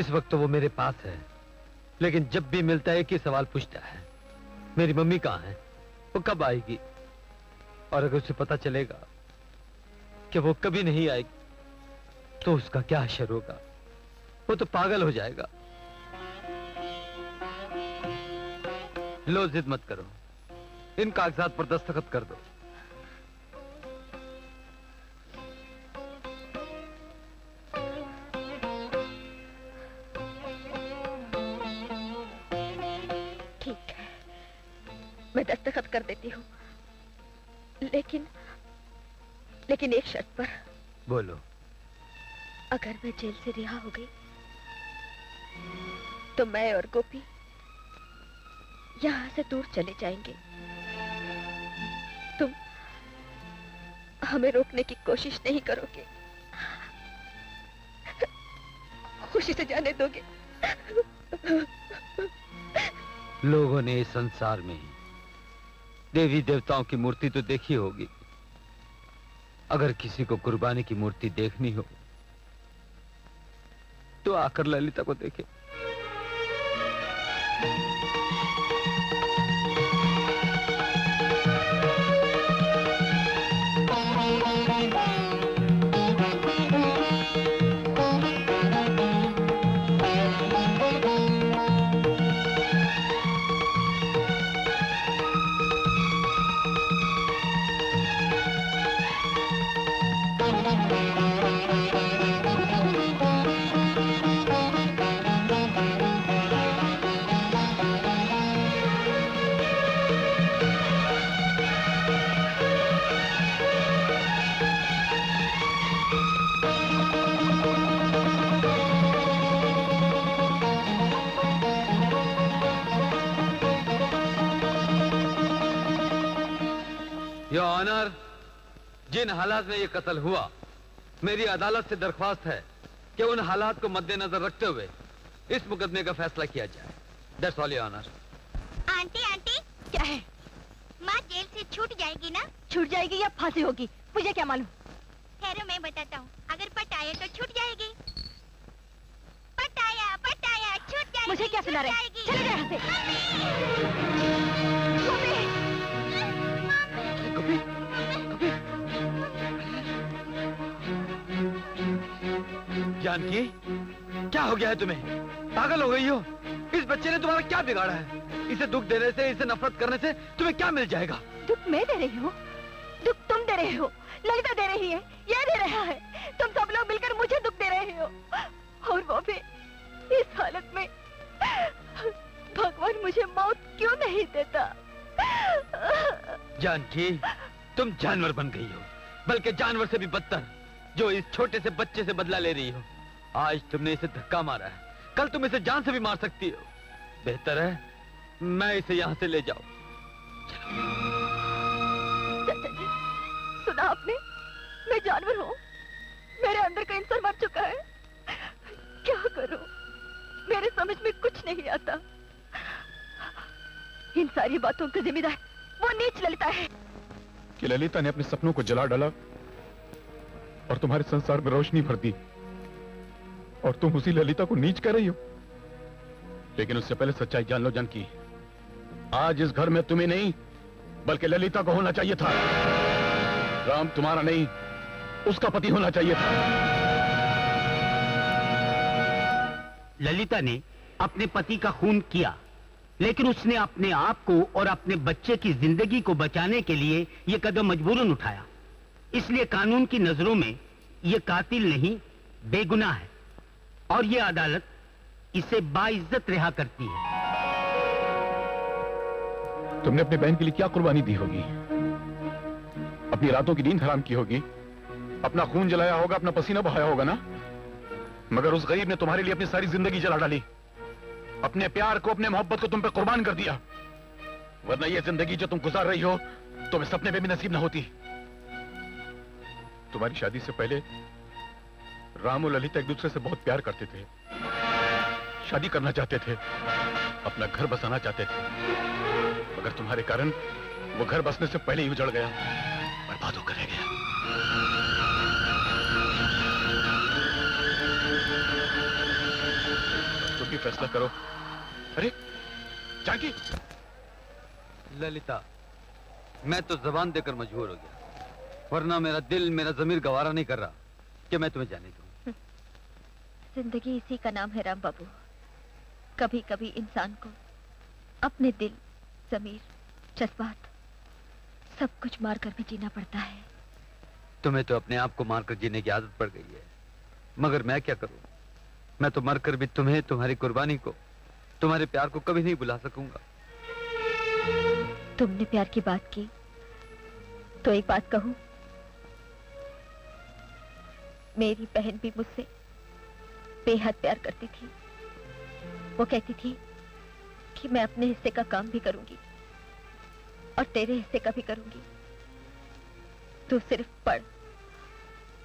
इस वक्त तो वो मेरे पास है, लेकिन जब भी मिलता है एक ही सवाल पूछता है, मेरी मम्मी कहाँ है, वो कब आएगी। और अगर उसे पता चलेगा कि वो कभी नहीं आएगी तो उसका क्या हश्र होगा। वो तो पागल हो जाएगा। लो, जिद मत करो, इन कागजात पर दस्तखत कर दो। ठीक है, मैं दस्तखत कर देती हूँ, लेकिन लेकिन एक शर्त पर। बोलो। अगर मैं जेल से रिहा हो गई तो मैं और गोपी यहाँ से दूर चले जाएंगे। तुम हमें रोकने की कोशिश नहीं करोगे, खुशी से जाने दोगे। लोगों ने इस संसार में देवी देवताओं की मूर्ति तो देखी होगी। अगर किसी को कुर्बानी की मूर्ति देखनी हो तो आकर ललिता को देखे। जिन हालात में ये कत्ल हुआ, मेरी अदालत से दरख्वास्त है कि उन हालात को मद्देनजर रखते हुए इस मुकदमे का फैसला किया जाए। That's all your honour. Aunty, aunty, क्या है? माँ जेल से छूट जाएगी ना? छूट जाएगी या फांसी होगी, मुझे क्या मालूम। ठहरो मैं बताता हूँ, अगर पटाया तो छूट जाएगी। पटाया पटाया छूट जाएगी। मुझे क्या सुना रहे हैं? चले जाए यहाँ से। जानकी, क्या हो गया है तुम्हें? पागल हो गई हो? इस बच्चे ने तुम्हारा क्या बिगाड़ा है? इसे दुख देने से, इसे नफरत करने से तुम्हें क्या मिल जाएगा? दुख मैं दे रही हूँ, दुख तुम दे रहे हो, ललिता दे रही है, ये दे रहा है, तुम सब लोग मिलकर मुझे दुख दे रहे हो। और वो भी इस हालत में। भगवान मुझे मौत क्यों नहीं देता? जानकी, तुम जानवर बन गई हो, बल्कि जानवर से भी बदतर, जो इस छोटे से बच्चे से बदला ले रही हो। आज तुमने इसे धक्का मारा है, कल तुम इसे जान से भी मार सकती हो। बेहतर है मैं इसे यहाँ से ले जाऊं। सुना आपने, मैं जानवर हूँ, मेरे अंदर का इंसान मर चुका है, क्या करूं? मेरे समझ में कुछ नहीं आता। इन सारी बातों का जिम्मेदार वो नीच ललिता है कि ललिता ने अपने सपनों को जला डाला और तुम्हारे संसार में रोशनी भर दी, और तुम उसी ललिता को नीच कह रही हो। लेकिन उससे पहले सच्चाई जान लो जानकी, आज इस घर में तुम्हें नहीं बल्कि ललिता को होना चाहिए था। राम तुम्हारा नहीं, उसका पति होना चाहिए था। ललिता ने अपने पति का खून किया, लेकिन उसने अपने आप को और अपने बच्चे की जिंदगी को बचाने के लिए यह कदम मजबूरन उठाया। इसलिए कानून की नजरों में यह कातिल नहीं बेगुनाह है, और ये अदालत इसे बाइज्जत रिहा करती है। तुमने अपने बहन के लिए क्या कुर्बानी दी होगी? अपनी रातों की नींद हराम की होगी, अपना खून जलाया होगा, अपना पसीना बहाया होगा ना? मगर उस गरीब ने तुम्हारे लिए अपनी सारी जिंदगी जला डाली, अपने प्यार को, अपने मोहब्बत को तुम पे कुर्बान कर दिया। वरना ये जिंदगी जो तुम गुजार रही हो तुम्हें सपने में भी नसीब ना होती। तुम्हारी शादी से पहले राम और ललिता एक दूसरे से बहुत प्यार करते थे, शादी करना चाहते थे, अपना घर बसाना चाहते थे, मगर तुम्हारे कारण वो घर बसने से पहले ही उजड़ गया, बर्बाद होकर रह गया। तुम भी फैसला करो। अरे जानकी! ललिता, मैं तो जबान देकर मजबूर हो गया, वरना मेरा दिल, मेरा जमीर गवारा नहीं कर रहा कि मैं तुम्हें जाने दूं। जिंदगी इसी का नाम है राम बाबू। कभी कभी इंसान को अपने दिल, जमीर, जज्बात सब कुछ मार कर भी जीना पड़ता है। तुम्हें तो अपने आप को मारकर जीने की आदत पड़ गई है, मगर मैं क्या करूं? मैं तो मरकर भी तुम्हें, तुम्हारी कुर्बानी को, तुम्हारे प्यार को कभी नहीं भुला सकूंगा। तुमने प्यार की बात की तो एक बात कहूं, मेरी बहन भी मुझसे बेहद प्यार करती थी। वो कहती थी कि मैं अपने हिस्से का काम भी करूंगी और तेरे हिस्से का भी करूंगी, तू सिर्फ पढ़,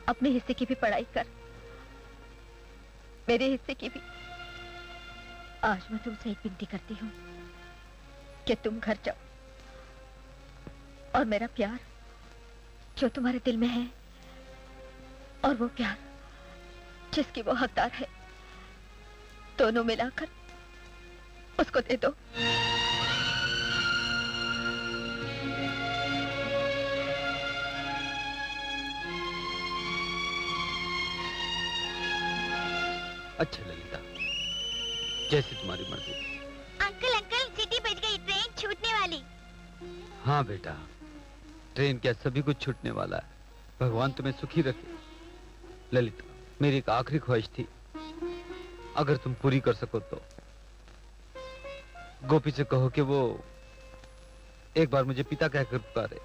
अपने हिस्से की भी पढ़ाई कर, मेरे हिस्से की भी। आज मैं तुमसे एक विनती करती हूँ कि तुम घर जाओ और मेरा प्यार जो तुम्हारे दिल में है और वो प्यार जिसकी वो हकदार है, दोनों मिलाकर उसको दे दो। अच्छा ललिता, जैसी तुम्हारी मर्जी। अंकल अंकल सीटी बज गई, ट्रेन छूटने वाली। हाँ बेटा, ट्रेन क्या, सभी कुछ छूटने वाला है। भगवान तुम्हें सुखी रखे। ललिता, मेरी एक आखिरी ख्वाहिश थी, अगर तुम पूरी कर सको तो गोपी से कहो कि वो एक बार मुझे पिता कहकर पुकारे।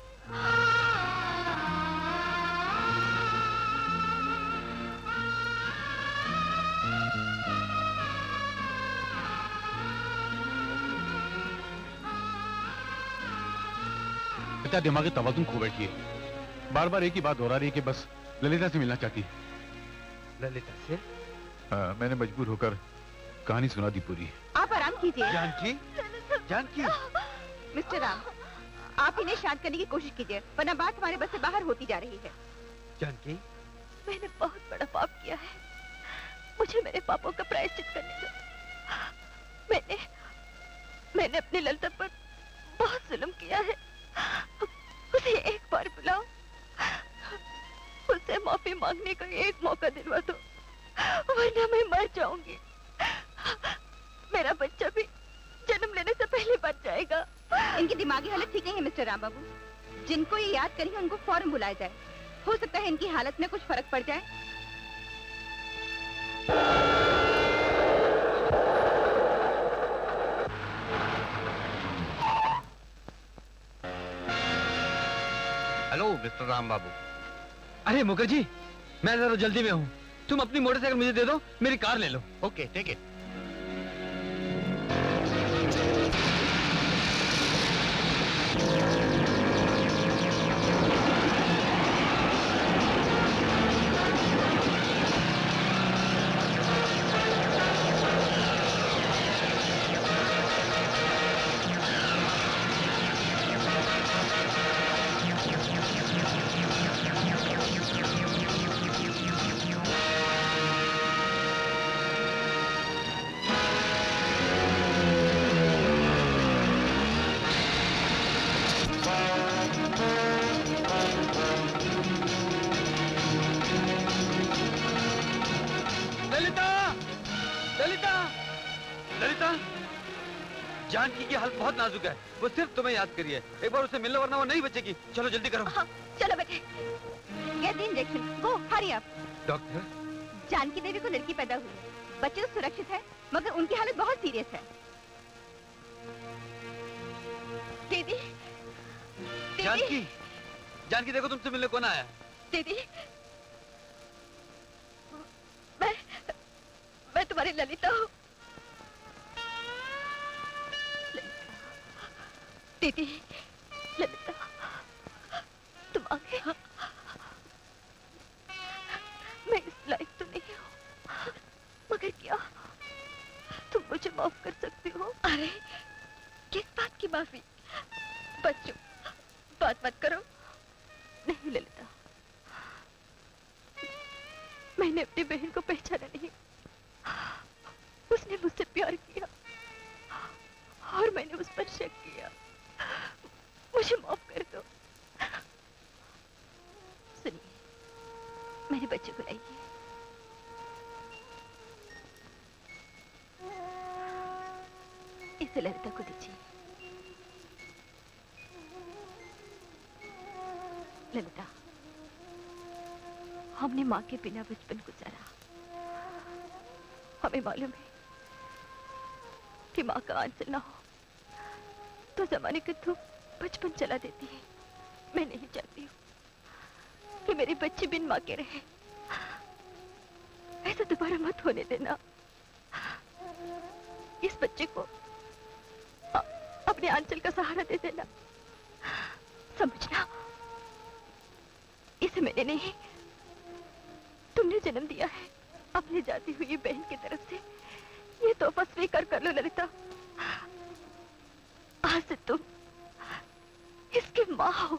पिता दिमागी तवाज़ुन खो बैठी है, बार बार एक ही बात हो रही है कि बस ललिता से मिलना चाहती है। ललिता से? आ, मैंने मजबूर होकर कहानी सुना दी पूरी। आप आराम कीजिए। जानकी, जानकी। मिस्टर राम, आप इन्हें शांत करने की कोशिश कीजिए, वरना बात हमारे बस से बाहर होती जा रही है। जानकी, मैंने बहुत बड़ा पाप किया है, मुझे मेरे पापों का प्रायश्चित करने दो। मैंने मैंने अपने ललता पर बहुत जुल्म किया है, उसे एक बार बुलाओ, उसे माफी मांगने का एक मौका दिलवा दो, वरना मैं मर जाऊंगी। मेरा बच्चा भी जन्म लेने से पहले बच जाएगा। इनकी दिमागी हालत ठीक नहीं है मिस्टर राम बाबू, जिनको ये याद करेंगे उनको फौरन बुलाया जाए, हो सकता है इनकी हालत में कुछ फर्क पड़ जाए। Hello mister Ram Babu. अरे मुखर्जी, मैं जरा जल्दी में हूँ, तुम अपनी मोटरसाइकिल मुझे दे दो, मेरी कार ले लो। ओके ठीक है। है। वो सिर्फ तुम्हें याद करिए, एक बार उसे मिलना वरना वो नहीं बचेगी। चलो जल्दी करो। हाँ, चलो बेटे। Get injection. वो हरी आप। डॉक्टर, जानकी देवी को लड़की पैदा हुई, बच्चे सुरक्षित है मगर उनकी हालत बहुत सीरियस है। दीदी, दीदी। जानकी, जानकी देखो तुमसे मिलने कौन आया। दीदी मैं मैं तुम्हारी ललिता हूँ। दीदी ललिता तुम आ गए। मैं इस लायक तो नहीं हूँ मगर क्या तुम मुझे माफ कर सकती हो। अरे किस बात की माफी, बच्चों बात मत करो। नहीं ललिता, मैंने अपनी बहन को पहचाना नहीं, उसने मुझसे प्यार किया और मैंने उस पर शक किया। मुझे माफ कर दो। सुनिए, मेरे बच्चे को लाइए। इसे ललिता को दीजिए। ललिता, हमने माँ के बिना बचपन गुजारा, हमें मालूम है कि माँ का आंचल ना हो तो जमाने के धूप बचपन चला देती है। मैं नहीं चाहती हूँ कि मेरे बच्चे बिन माँ के रहे, ऐसा दोबारा मत होने देना। इस बच्चे को आ, अपने आंचल का सहारा दे देना, समझना। इसे मैंने नहीं तुमने जन्म दिया है, अपने जाती हुई बहन की तरफ से ये तोहफा स्वीकार कर लो ललिता। आज से तुम इसकी माँ हो।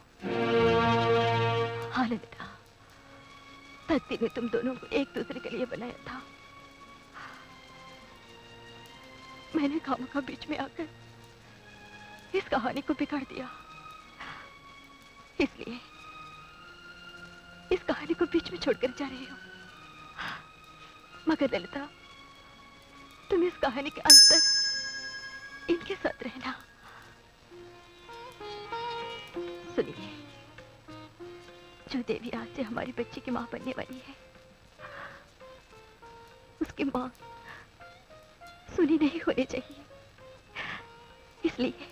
हाँ ललिता, धरती ने तुम दोनों को एक दूसरे के लिए बनाया था, मैंने खामखा बीच में आकर इस कहानी को बिगाड़ दिया। इसलिए इस कहानी को बीच में छोड़कर जा रही हूं। मगर ललिता, तुम इस कहानी के अंत तक इनके साथ रहना। सुनिए, जो देवी आज से हमारी बच्ची की माँ बनने वाली है, उसकी माँ सुनी नहीं होनी चाहिए। इसलिए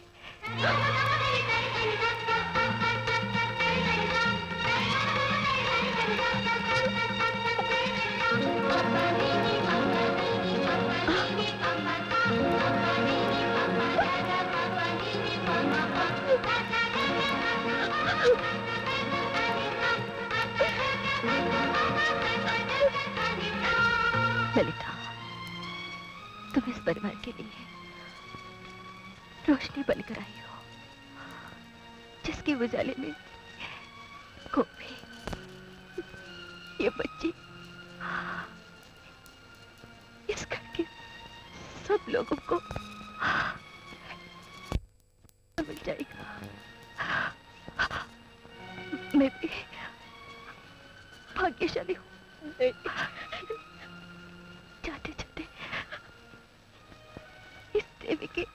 ललिता, तुम इस परिवार के लिए रोशनी बनकर आई हो, जिसके उजाले में को भी ये बच्ची इस घर के सब लोगों को मिल जाएगा। मैं भी भाग्यशाली हूँ। जाते जाते इस देवी के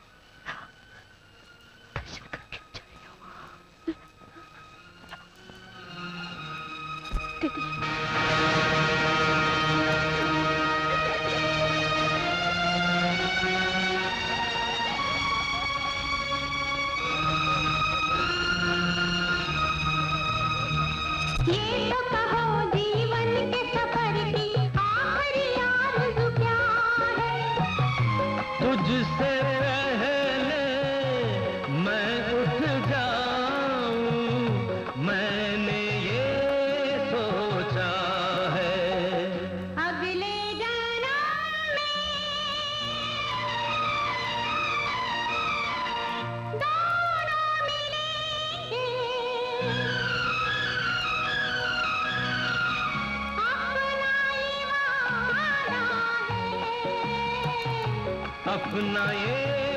अपना ये